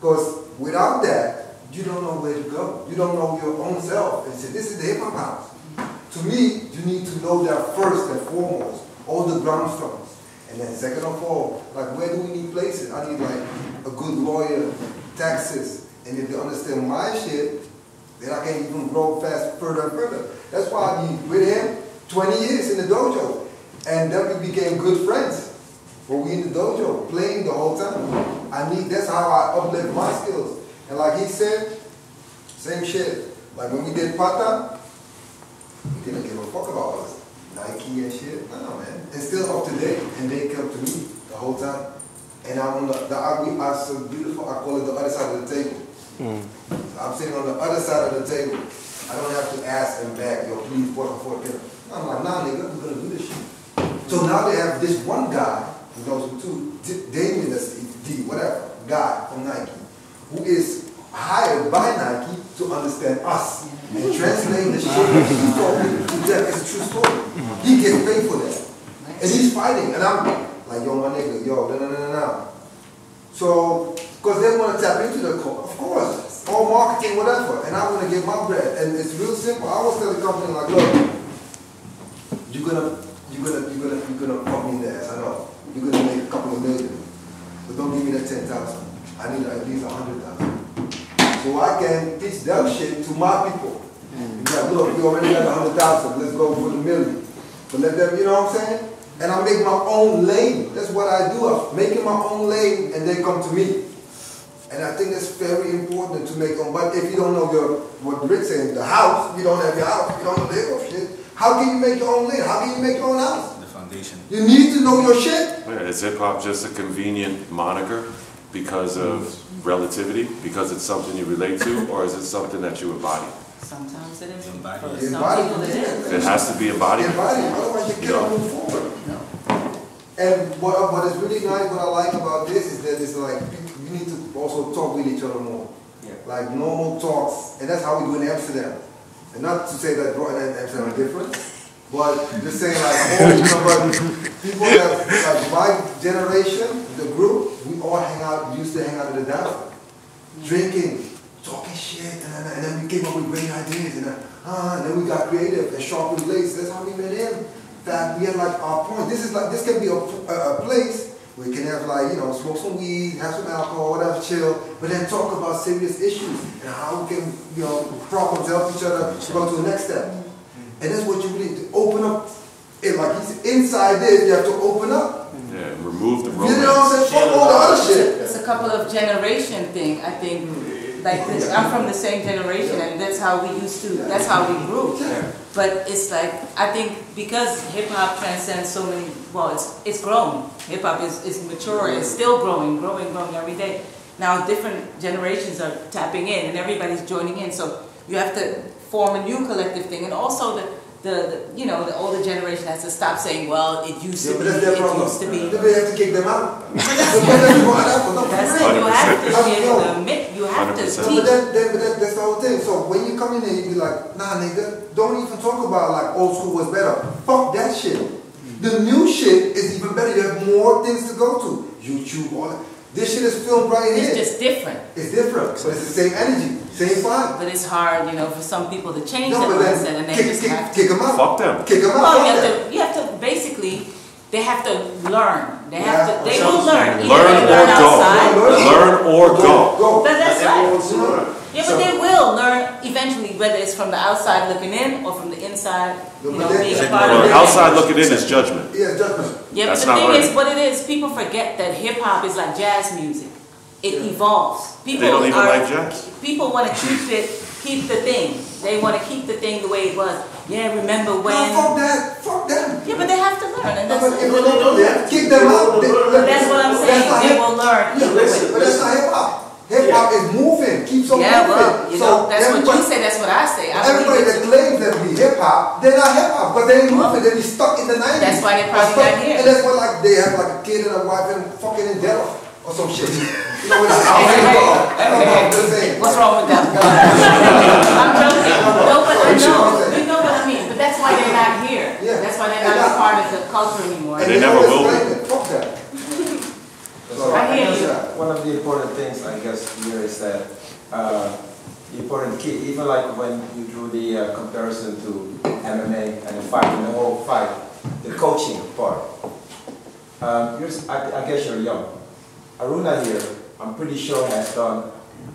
Because without that, you don't know where to go. You don't know your own self. And say, this is the hip hop house. To me, you need to know that first and foremost, all the groundstones. And then second of all, like where do we need places? I need like a good lawyer, taxes, and if they understand my shit, then I can even grow fast further and further. That's why I mean, with him, twenty years in the dojo. And then we became good friends. But we in the dojo, playing the whole time. I need, that's how I uplift my skills. And like he said, same shit. Like when we did Pata, we didn't give a fuck about us. Nike and shit, no man. It's still up to date, and they come to me the whole time. And I'm on the, the ugly are so beautiful, I call it the other side of the table. Mm. So I'm sitting on the other side of the table. I don't have to ask them back, yo, please, what I'm for dinner. I'm like, nah, nigga, we're gonna do this shit. So now they have this one guy, who knows who too, Damien, that's D, whatever, guy from Nike, who is hired by Nike to understand us and translate the shit that he told me to them. It's a true story. He gets paid for that. And he's fighting, and I'm like, yo, my nigga, yo, no, no, no, no. So, because they want to tap into the code, of course, all marketing, whatever, and I want to get my bread. And it's real simple. I was telling the company, like, look, you're gonna, you're gonna, you're gonna, you're gonna pump me in the ass. I know you're gonna make a couple of million, but don't give me that ten thousand. I need at least a hundred thousand, so I can teach that shit to my people. Like, look, you already got a hundred thousand. Let's go for the million. But let them, you know what I'm saying? And I make my own lane. That's what I do. I'm making my own lane, and they come to me. And I think that's very important to make them. But if you don't know your what Rick's saying, the house, you don't have your house, you don't know the of shit. How can you make your own lane? How can you make your own house? The foundation. You need to know your shit. Yeah, is hip hop just a convenient moniker because of relativity? Because it's something you relate to, or is it something that you embody? Sometimes it is. Embody. Some embody. It has to be embodied. Embodied. Otherwise you can't move forward. No. And what what is really nice, what I like about this is that it's like you need to also talk with each other more. Yeah. Like normal talks, and that's how we do in Amsterdam. And not to say that Brighton and Amsterdam are different, but just saying like, oh, somebody, people that, like my generation, the group, we all hang out, used to hang out at the diner, drinking, talking shit, and then, and then we came up with great ideas, and then, ah, and then we got creative and sharpened lace. That's how we met him. That we had like our point. This is like, this can be a, a place where you can have like, you know, smoke some weed, have some alcohol, whatever, chill, but then talk about serious issues and how we can, you know, problems help each other go to the next step. And that's what you really need to open up. It, like inside this, you have to open up. Yeah, remove the romance. You know what I'm saying? Fuck all the other shit. It's a couple of generation thing, I think. Like, I'm from the same generation, and that's how we used to, that's how we grew. But it's like, I think because hip-hop transcends so many, well, it's, it's grown. Hip-hop is, is mature, it's still growing, growing, growing every day. Now different generations are tapping in, and everybody's joining in, so you have to form a new collective thing. And also the, the, the you know, the older generation has to stop saying, well, it used yeah, to be, it used to be. They have to kick them out. That's it, you have to be in the mix. You have to teach. No, but that, that, that, that's the whole thing. So when you come in there, you be like, nah, nigga, don't even talk about like old school was better. Fuck that shit. The new shit is even better. You have more things to go to. YouTube, all that. This shit is filmed right here. It's just different. It's different, but it's the same energy, same vibe. But it's hard, you know, for some people to change no, their mindset, and they kick, just kick, have to kick them out. Fuck them. Kick them out. Well, you have to, you have to basically. They have to learn. They have yeah. to. They will learn. Either learn, they learn, or outside, go. Learn or go. Go. But that's right. Yeah, but they will learn eventually, whether it's from the outside looking in or from the inside. You know, being a part of it. Outside looking in is judgment. Yeah, judgment. Yeah, but the thing is, what it is, people forget that hip hop is like jazz music. It evolves. People don't even like jazz. People want to keep it. Keep the thing. They want to keep the thing the way it was. Yeah, remember when? No, fuck that. Fuck them. Yeah, but they have to learn, and that's. No, but they will learn. They have to kick them out. They, but that's what I'm saying. They will learn. Yeah, listen, but that's not hip hop. Hip hop yeah. is moving. Keeps on yeah, moving. Yeah, well, you so know, that's what you say. That's what I say. I everybody that claims that we hip hop, they're not hip hop, but they ain't moving. They be stuck in the nineties. That's why they probably got here. And that's why like they have like a kid and a wife and fucking in jail or some shit. You know, it's okay. What's wrong with that? I'm joking. No, but I know. You know what I mean. But that's why they're not here. Yeah. That's why they're not a part of the culture anymore. And they, they never will. Fuck that. I hear you. One of the important things I guess, here is that uh, important key. Even like when you drew the uh, comparison to M M A and the fight, and the whole fight, the coaching part. Um, I, I guess you're young. Aruna here, I'm pretty sure, has done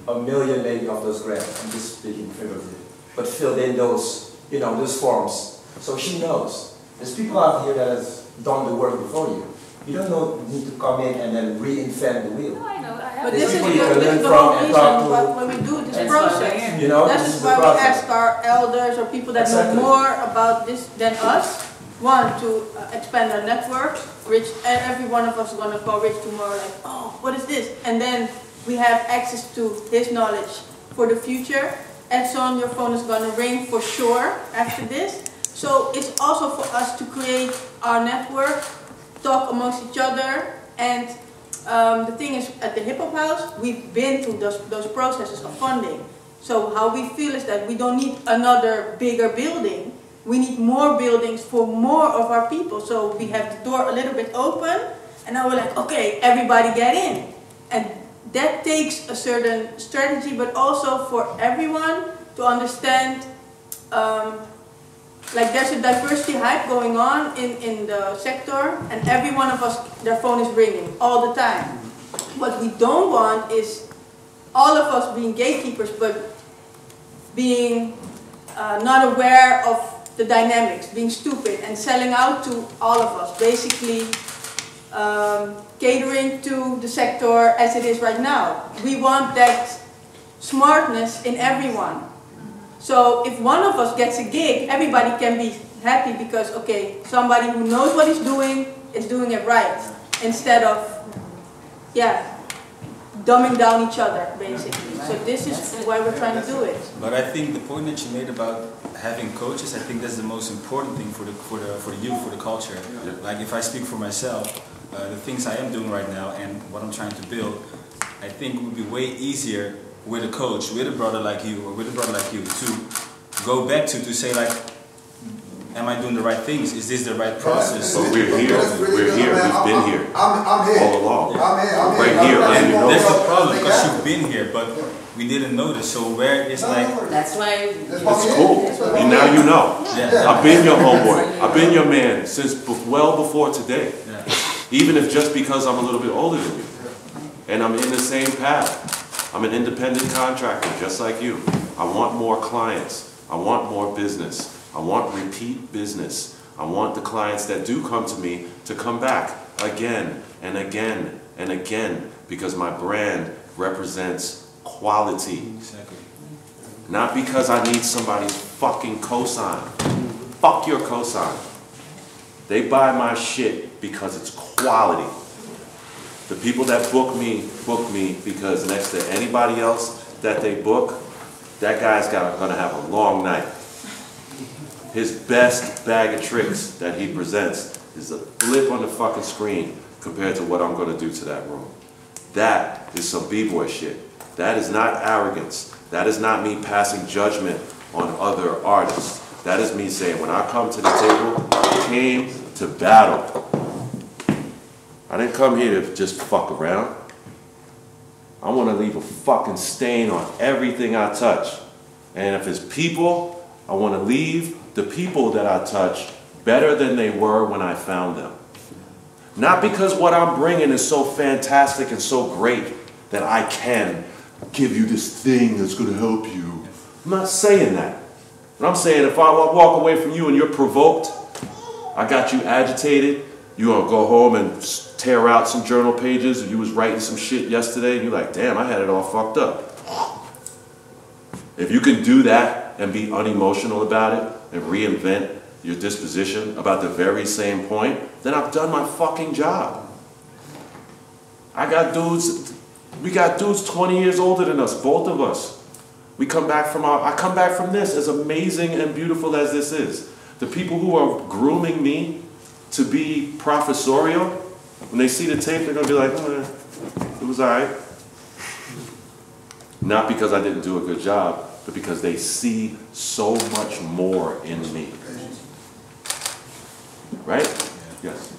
a million maybe of those grants. I'm just speaking figuratively, but filled in those, you know, those forms. So she knows. There's people out here that has done the work before you. You don't know, need to come in and then reinvent the wheel. No, I know. I have but this is, you this is the whole reason why we do this process. You know, this is why we ask our elders or people that exactly. know more about this than us. One, to uh, expand our network. Rich, every one of us is going to call Rich tomorrow like, oh, what is this? And then we have access to his knowledge for the future. And so on, your phone is going to ring for sure after this. So it's also for us to create our network, talk amongst each other, and um, the thing is, at the Hip Hop House, we've been through those, those processes of funding. So how we feel is that we don't need another bigger building, we need more buildings for more of our people. So we have the door a little bit open, and now we're like, okay, everybody get in. And that takes a certain strategy, but also for everyone to understand um, like there's a diversity hype going on in, in the sector, and every one of us, their phone is ringing all the time. What we don't want is all of us being gatekeepers, but being uh, not aware of the dynamics, being stupid, and selling out to all of us, basically um, catering to the sector as it is right now. We want that smartness in everyone. So if one of us gets a gig, everybody can be happy because, okay, somebody who knows what he's doing is doing it right, instead of, yeah, dumbing down each other, basically. So this is why we're trying to do it. But I think the point that you made about having coaches, I think that's the most important thing for the, for the, for the youth, for the culture. Yeah. Like, if I speak for myself, uh, the things I am doing right now and what I'm trying to build, I think it would be way easier with a coach, with a brother like you, or with a brother like you, to go back to, to say like, am I doing the right things? Is this the right process? But we're here, we're here, we've been here. I'm, I'm here. All along. I'm here, I'm here. Right here, and you know. That's the problem, because you've been here, but we didn't know this, so where it's like. That's why. It's cool, and now you know. Yeah. I've been your homeboy, I've been your man since well before today. Yeah. Even if just because I'm a little bit older than you, and I'm in the same path. I'm an independent contractor, just like you. I want more clients. I want more business. I want repeat business. I want the clients that do come to me to come back again and again and again, because my brand represents quality. Exactly. Not because I need somebody's fucking cosign. Fuck your cosign. They buy my shit because it's quality. The people that book me, book me because next to anybody else that they book, that guy's got, gonna have a long night. His best bag of tricks that he presents is a flip on the fucking screen compared to what I'm gonna do to that room. That is some b-boy shit. That is not arrogance. That is not me passing judgment on other artists. That is me saying, when I come to the table, I came to battle. I didn't come here to just fuck around. I want to leave a fucking stain on everything I touch. And if it's people, I want to leave the people that I touch better than they were when I found them. Not because what I'm bringing is so fantastic and so great that I can give you this thing that's going to help you. I'm not saying that. But I'm saying if I walk away from you and you're provoked, I got you agitated, you gonna go home and tear out some journal pages, or you was writing some shit yesterday, and you're like, damn, I had it all fucked up. If you can do that and be unemotional about it, and reinvent your disposition about the very same point, then I've done my fucking job. I got dudes, we got dudes twenty years older than us, both of us. We come back from our, I come back from this, as amazing and beautiful as this is. The people who are grooming me to be professorial, when they see the tape, they're gonna be like, oh, it was all right. Not because I didn't do a good job, but because they see so much more in me. Right? Yes.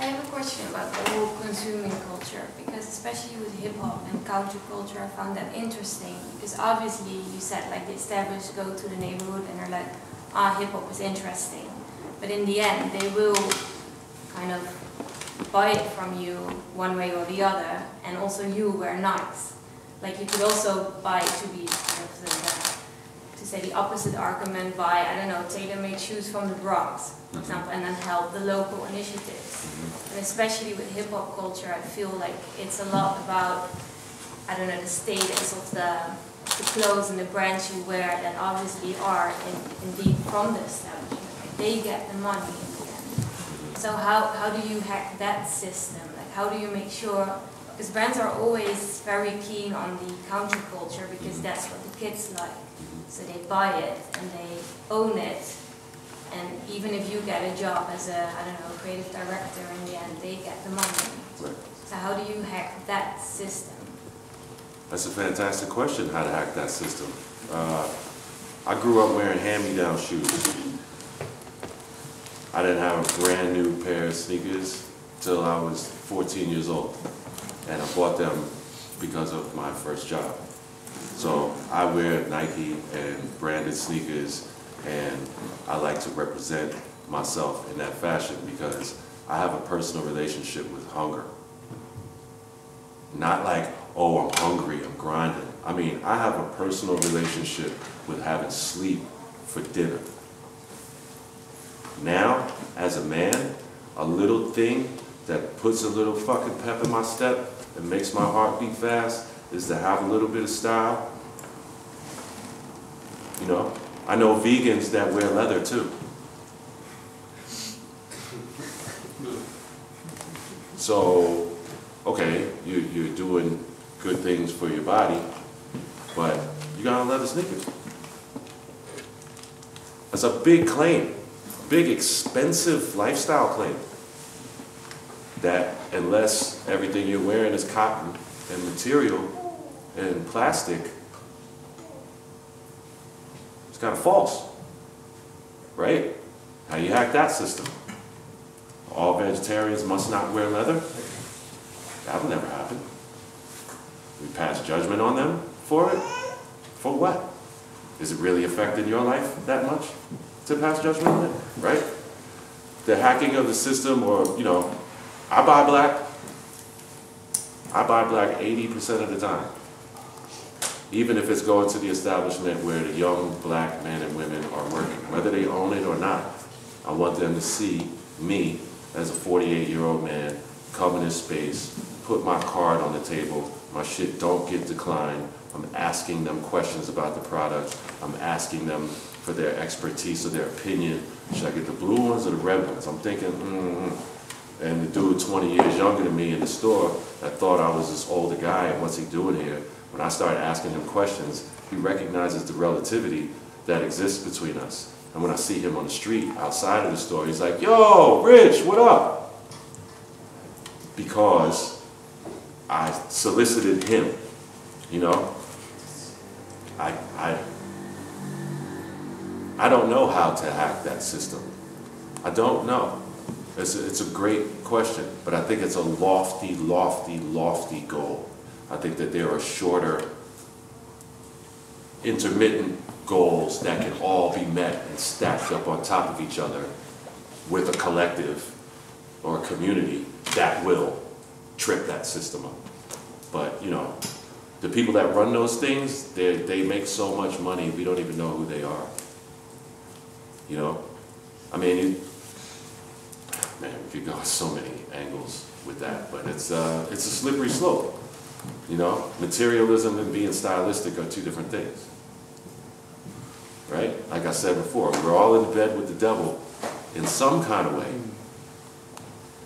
I have a question. unfortunate about the whole consuming culture, because especially with hip-hop and counterculture, I found that interesting, because obviously you said like the established go to the neighborhood and they're like, ah, hip-hop is interesting, but in the end they will kind of buy it from you one way or the other, and also you were nice. Like you could also buy to be kind of the, to say the opposite argument by, I don't know, tailor-made shoes from the Bronx, for example, and then help the local initiatives. And especially with hip-hop culture, I feel like it's a lot about, I don't know, the status of the, the clothes and the brands you wear that obviously are in, indeed from the establishment. They get the money in the end. So how, how do you hack that system? Like how do you make sure, because brands are always very keen on the counterculture because that's what the kids like. So they buy it and they own it. And even if you get a job as a, I don't know, creative director, in the end, they get the money. Right. So how do you hack that system? That's a fantastic question, how to hack that system. Uh, I grew up wearing hand-me-down shoes. I didn't have a brand new pair of sneakers till I was fourteen years old. And I bought them because of my first job. So I wear Nike and branded sneakers, and I like to represent myself in that fashion because I have a personal relationship with hunger. Not like, oh, I'm hungry, I'm grinding. I mean, I have a personal relationship with having sleep for dinner. Now, as a man, a little thing that puts a little fucking pep in my step and makes my heart beat fast is to have a little bit of style. You know? I know vegans that wear leather too. So, okay, you, you're doing good things for your body, but you got a leather sneaker. That's a big claim, big expensive lifestyle claim. That unless everything you're wearing is cotton and material and plastic, kind of false, right? How you hack that system? All vegetarians must not wear leather? That'll never happen. We pass judgment on them for it? For what? Is it really affecting your life that much to pass judgment on it, right? The hacking of the system, or, you know, I buy black. I buy black eighty percent of the time. Even if it's going to the establishment where the young black men and women are working, whether they own it or not, I want them to see me as a forty-eight-year-old man come in this space, put my card on the table, my shit don't get declined, I'm asking them questions about the product, I'm asking them for their expertise or their opinion, should I get the blue ones or the red ones? I'm thinking, mm-hmm. And the dude twenty years younger than me in the store that thought I was this older guy and what's he doing here? When I started asking him questions, he recognizes the relativity that exists between us. And when I see him on the street outside of the store, he's like, yo, Rich, what up? Because I solicited him, you know? I, I, I don't know how to hack that system. I don't know. It's a, it's a great question, but I think it's a lofty, lofty, lofty goal. I think that there are shorter, intermittent goals that can all be met and stacked up on top of each other with a collective or a community that will trip that system up. But, you know, the people that run those things, they, they make so much money, we don't even know who they are. You know? I mean, it, man, we could go so many angles with that, but it's, uh, it's a slippery slope. You know, materialism and being stylistic are two different things, right? Like I said before, we're all in bed with the devil in some kind of way.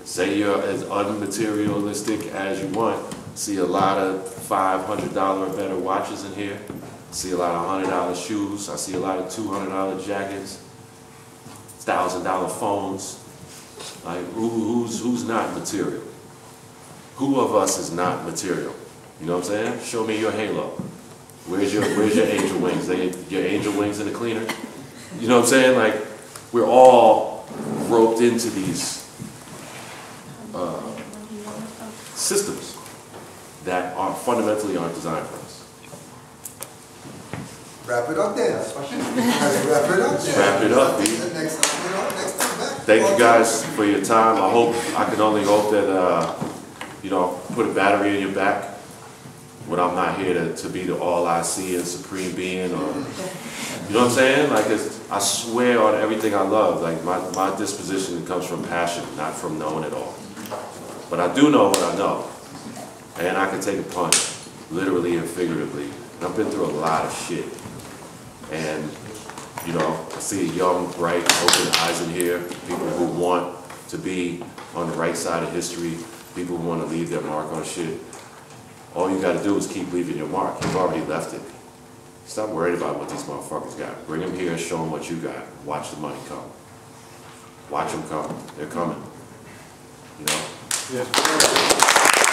Say you're as unmaterialistic as you want. See a lot of five hundred dollar or better watches in here. See a lot of one hundred dollar shoes. I see a lot of two hundred dollar jackets, one thousand dollar phones. Like, who's, who's not material? Who of us is not material? You know what I'm saying? Show me your halo. Where's your, where's your angel wings? They, your angel wings in the cleaner? You know what I'm saying? Like, we're all roped into these uh, systems that are fundamentally aren't designed for us. Wrap it up there. Wrap it up there. Wrap it up, B. Thank you guys for your time. I hope, I can only hope that, uh, you know, put a battery in your back when I'm not here to, to be the all I see and supreme being, or, you know what I'm saying? Like, it's, I swear on everything I love. Like, my, my disposition comes from passion, not from knowing it all. But I do know what I know. And I can take a punch, literally and figuratively. And I've been through a lot of shit. And, you know, I see young, bright, open eyes in here, people who want to be on the right side of history, people who want to leave their mark on shit. All you gotta do is keep leaving your mark. You've already left it. Stop worrying about what these motherfuckers got. Bring them here and show them what you got. Watch the money come. Watch them come. They're coming. You know? Yeah.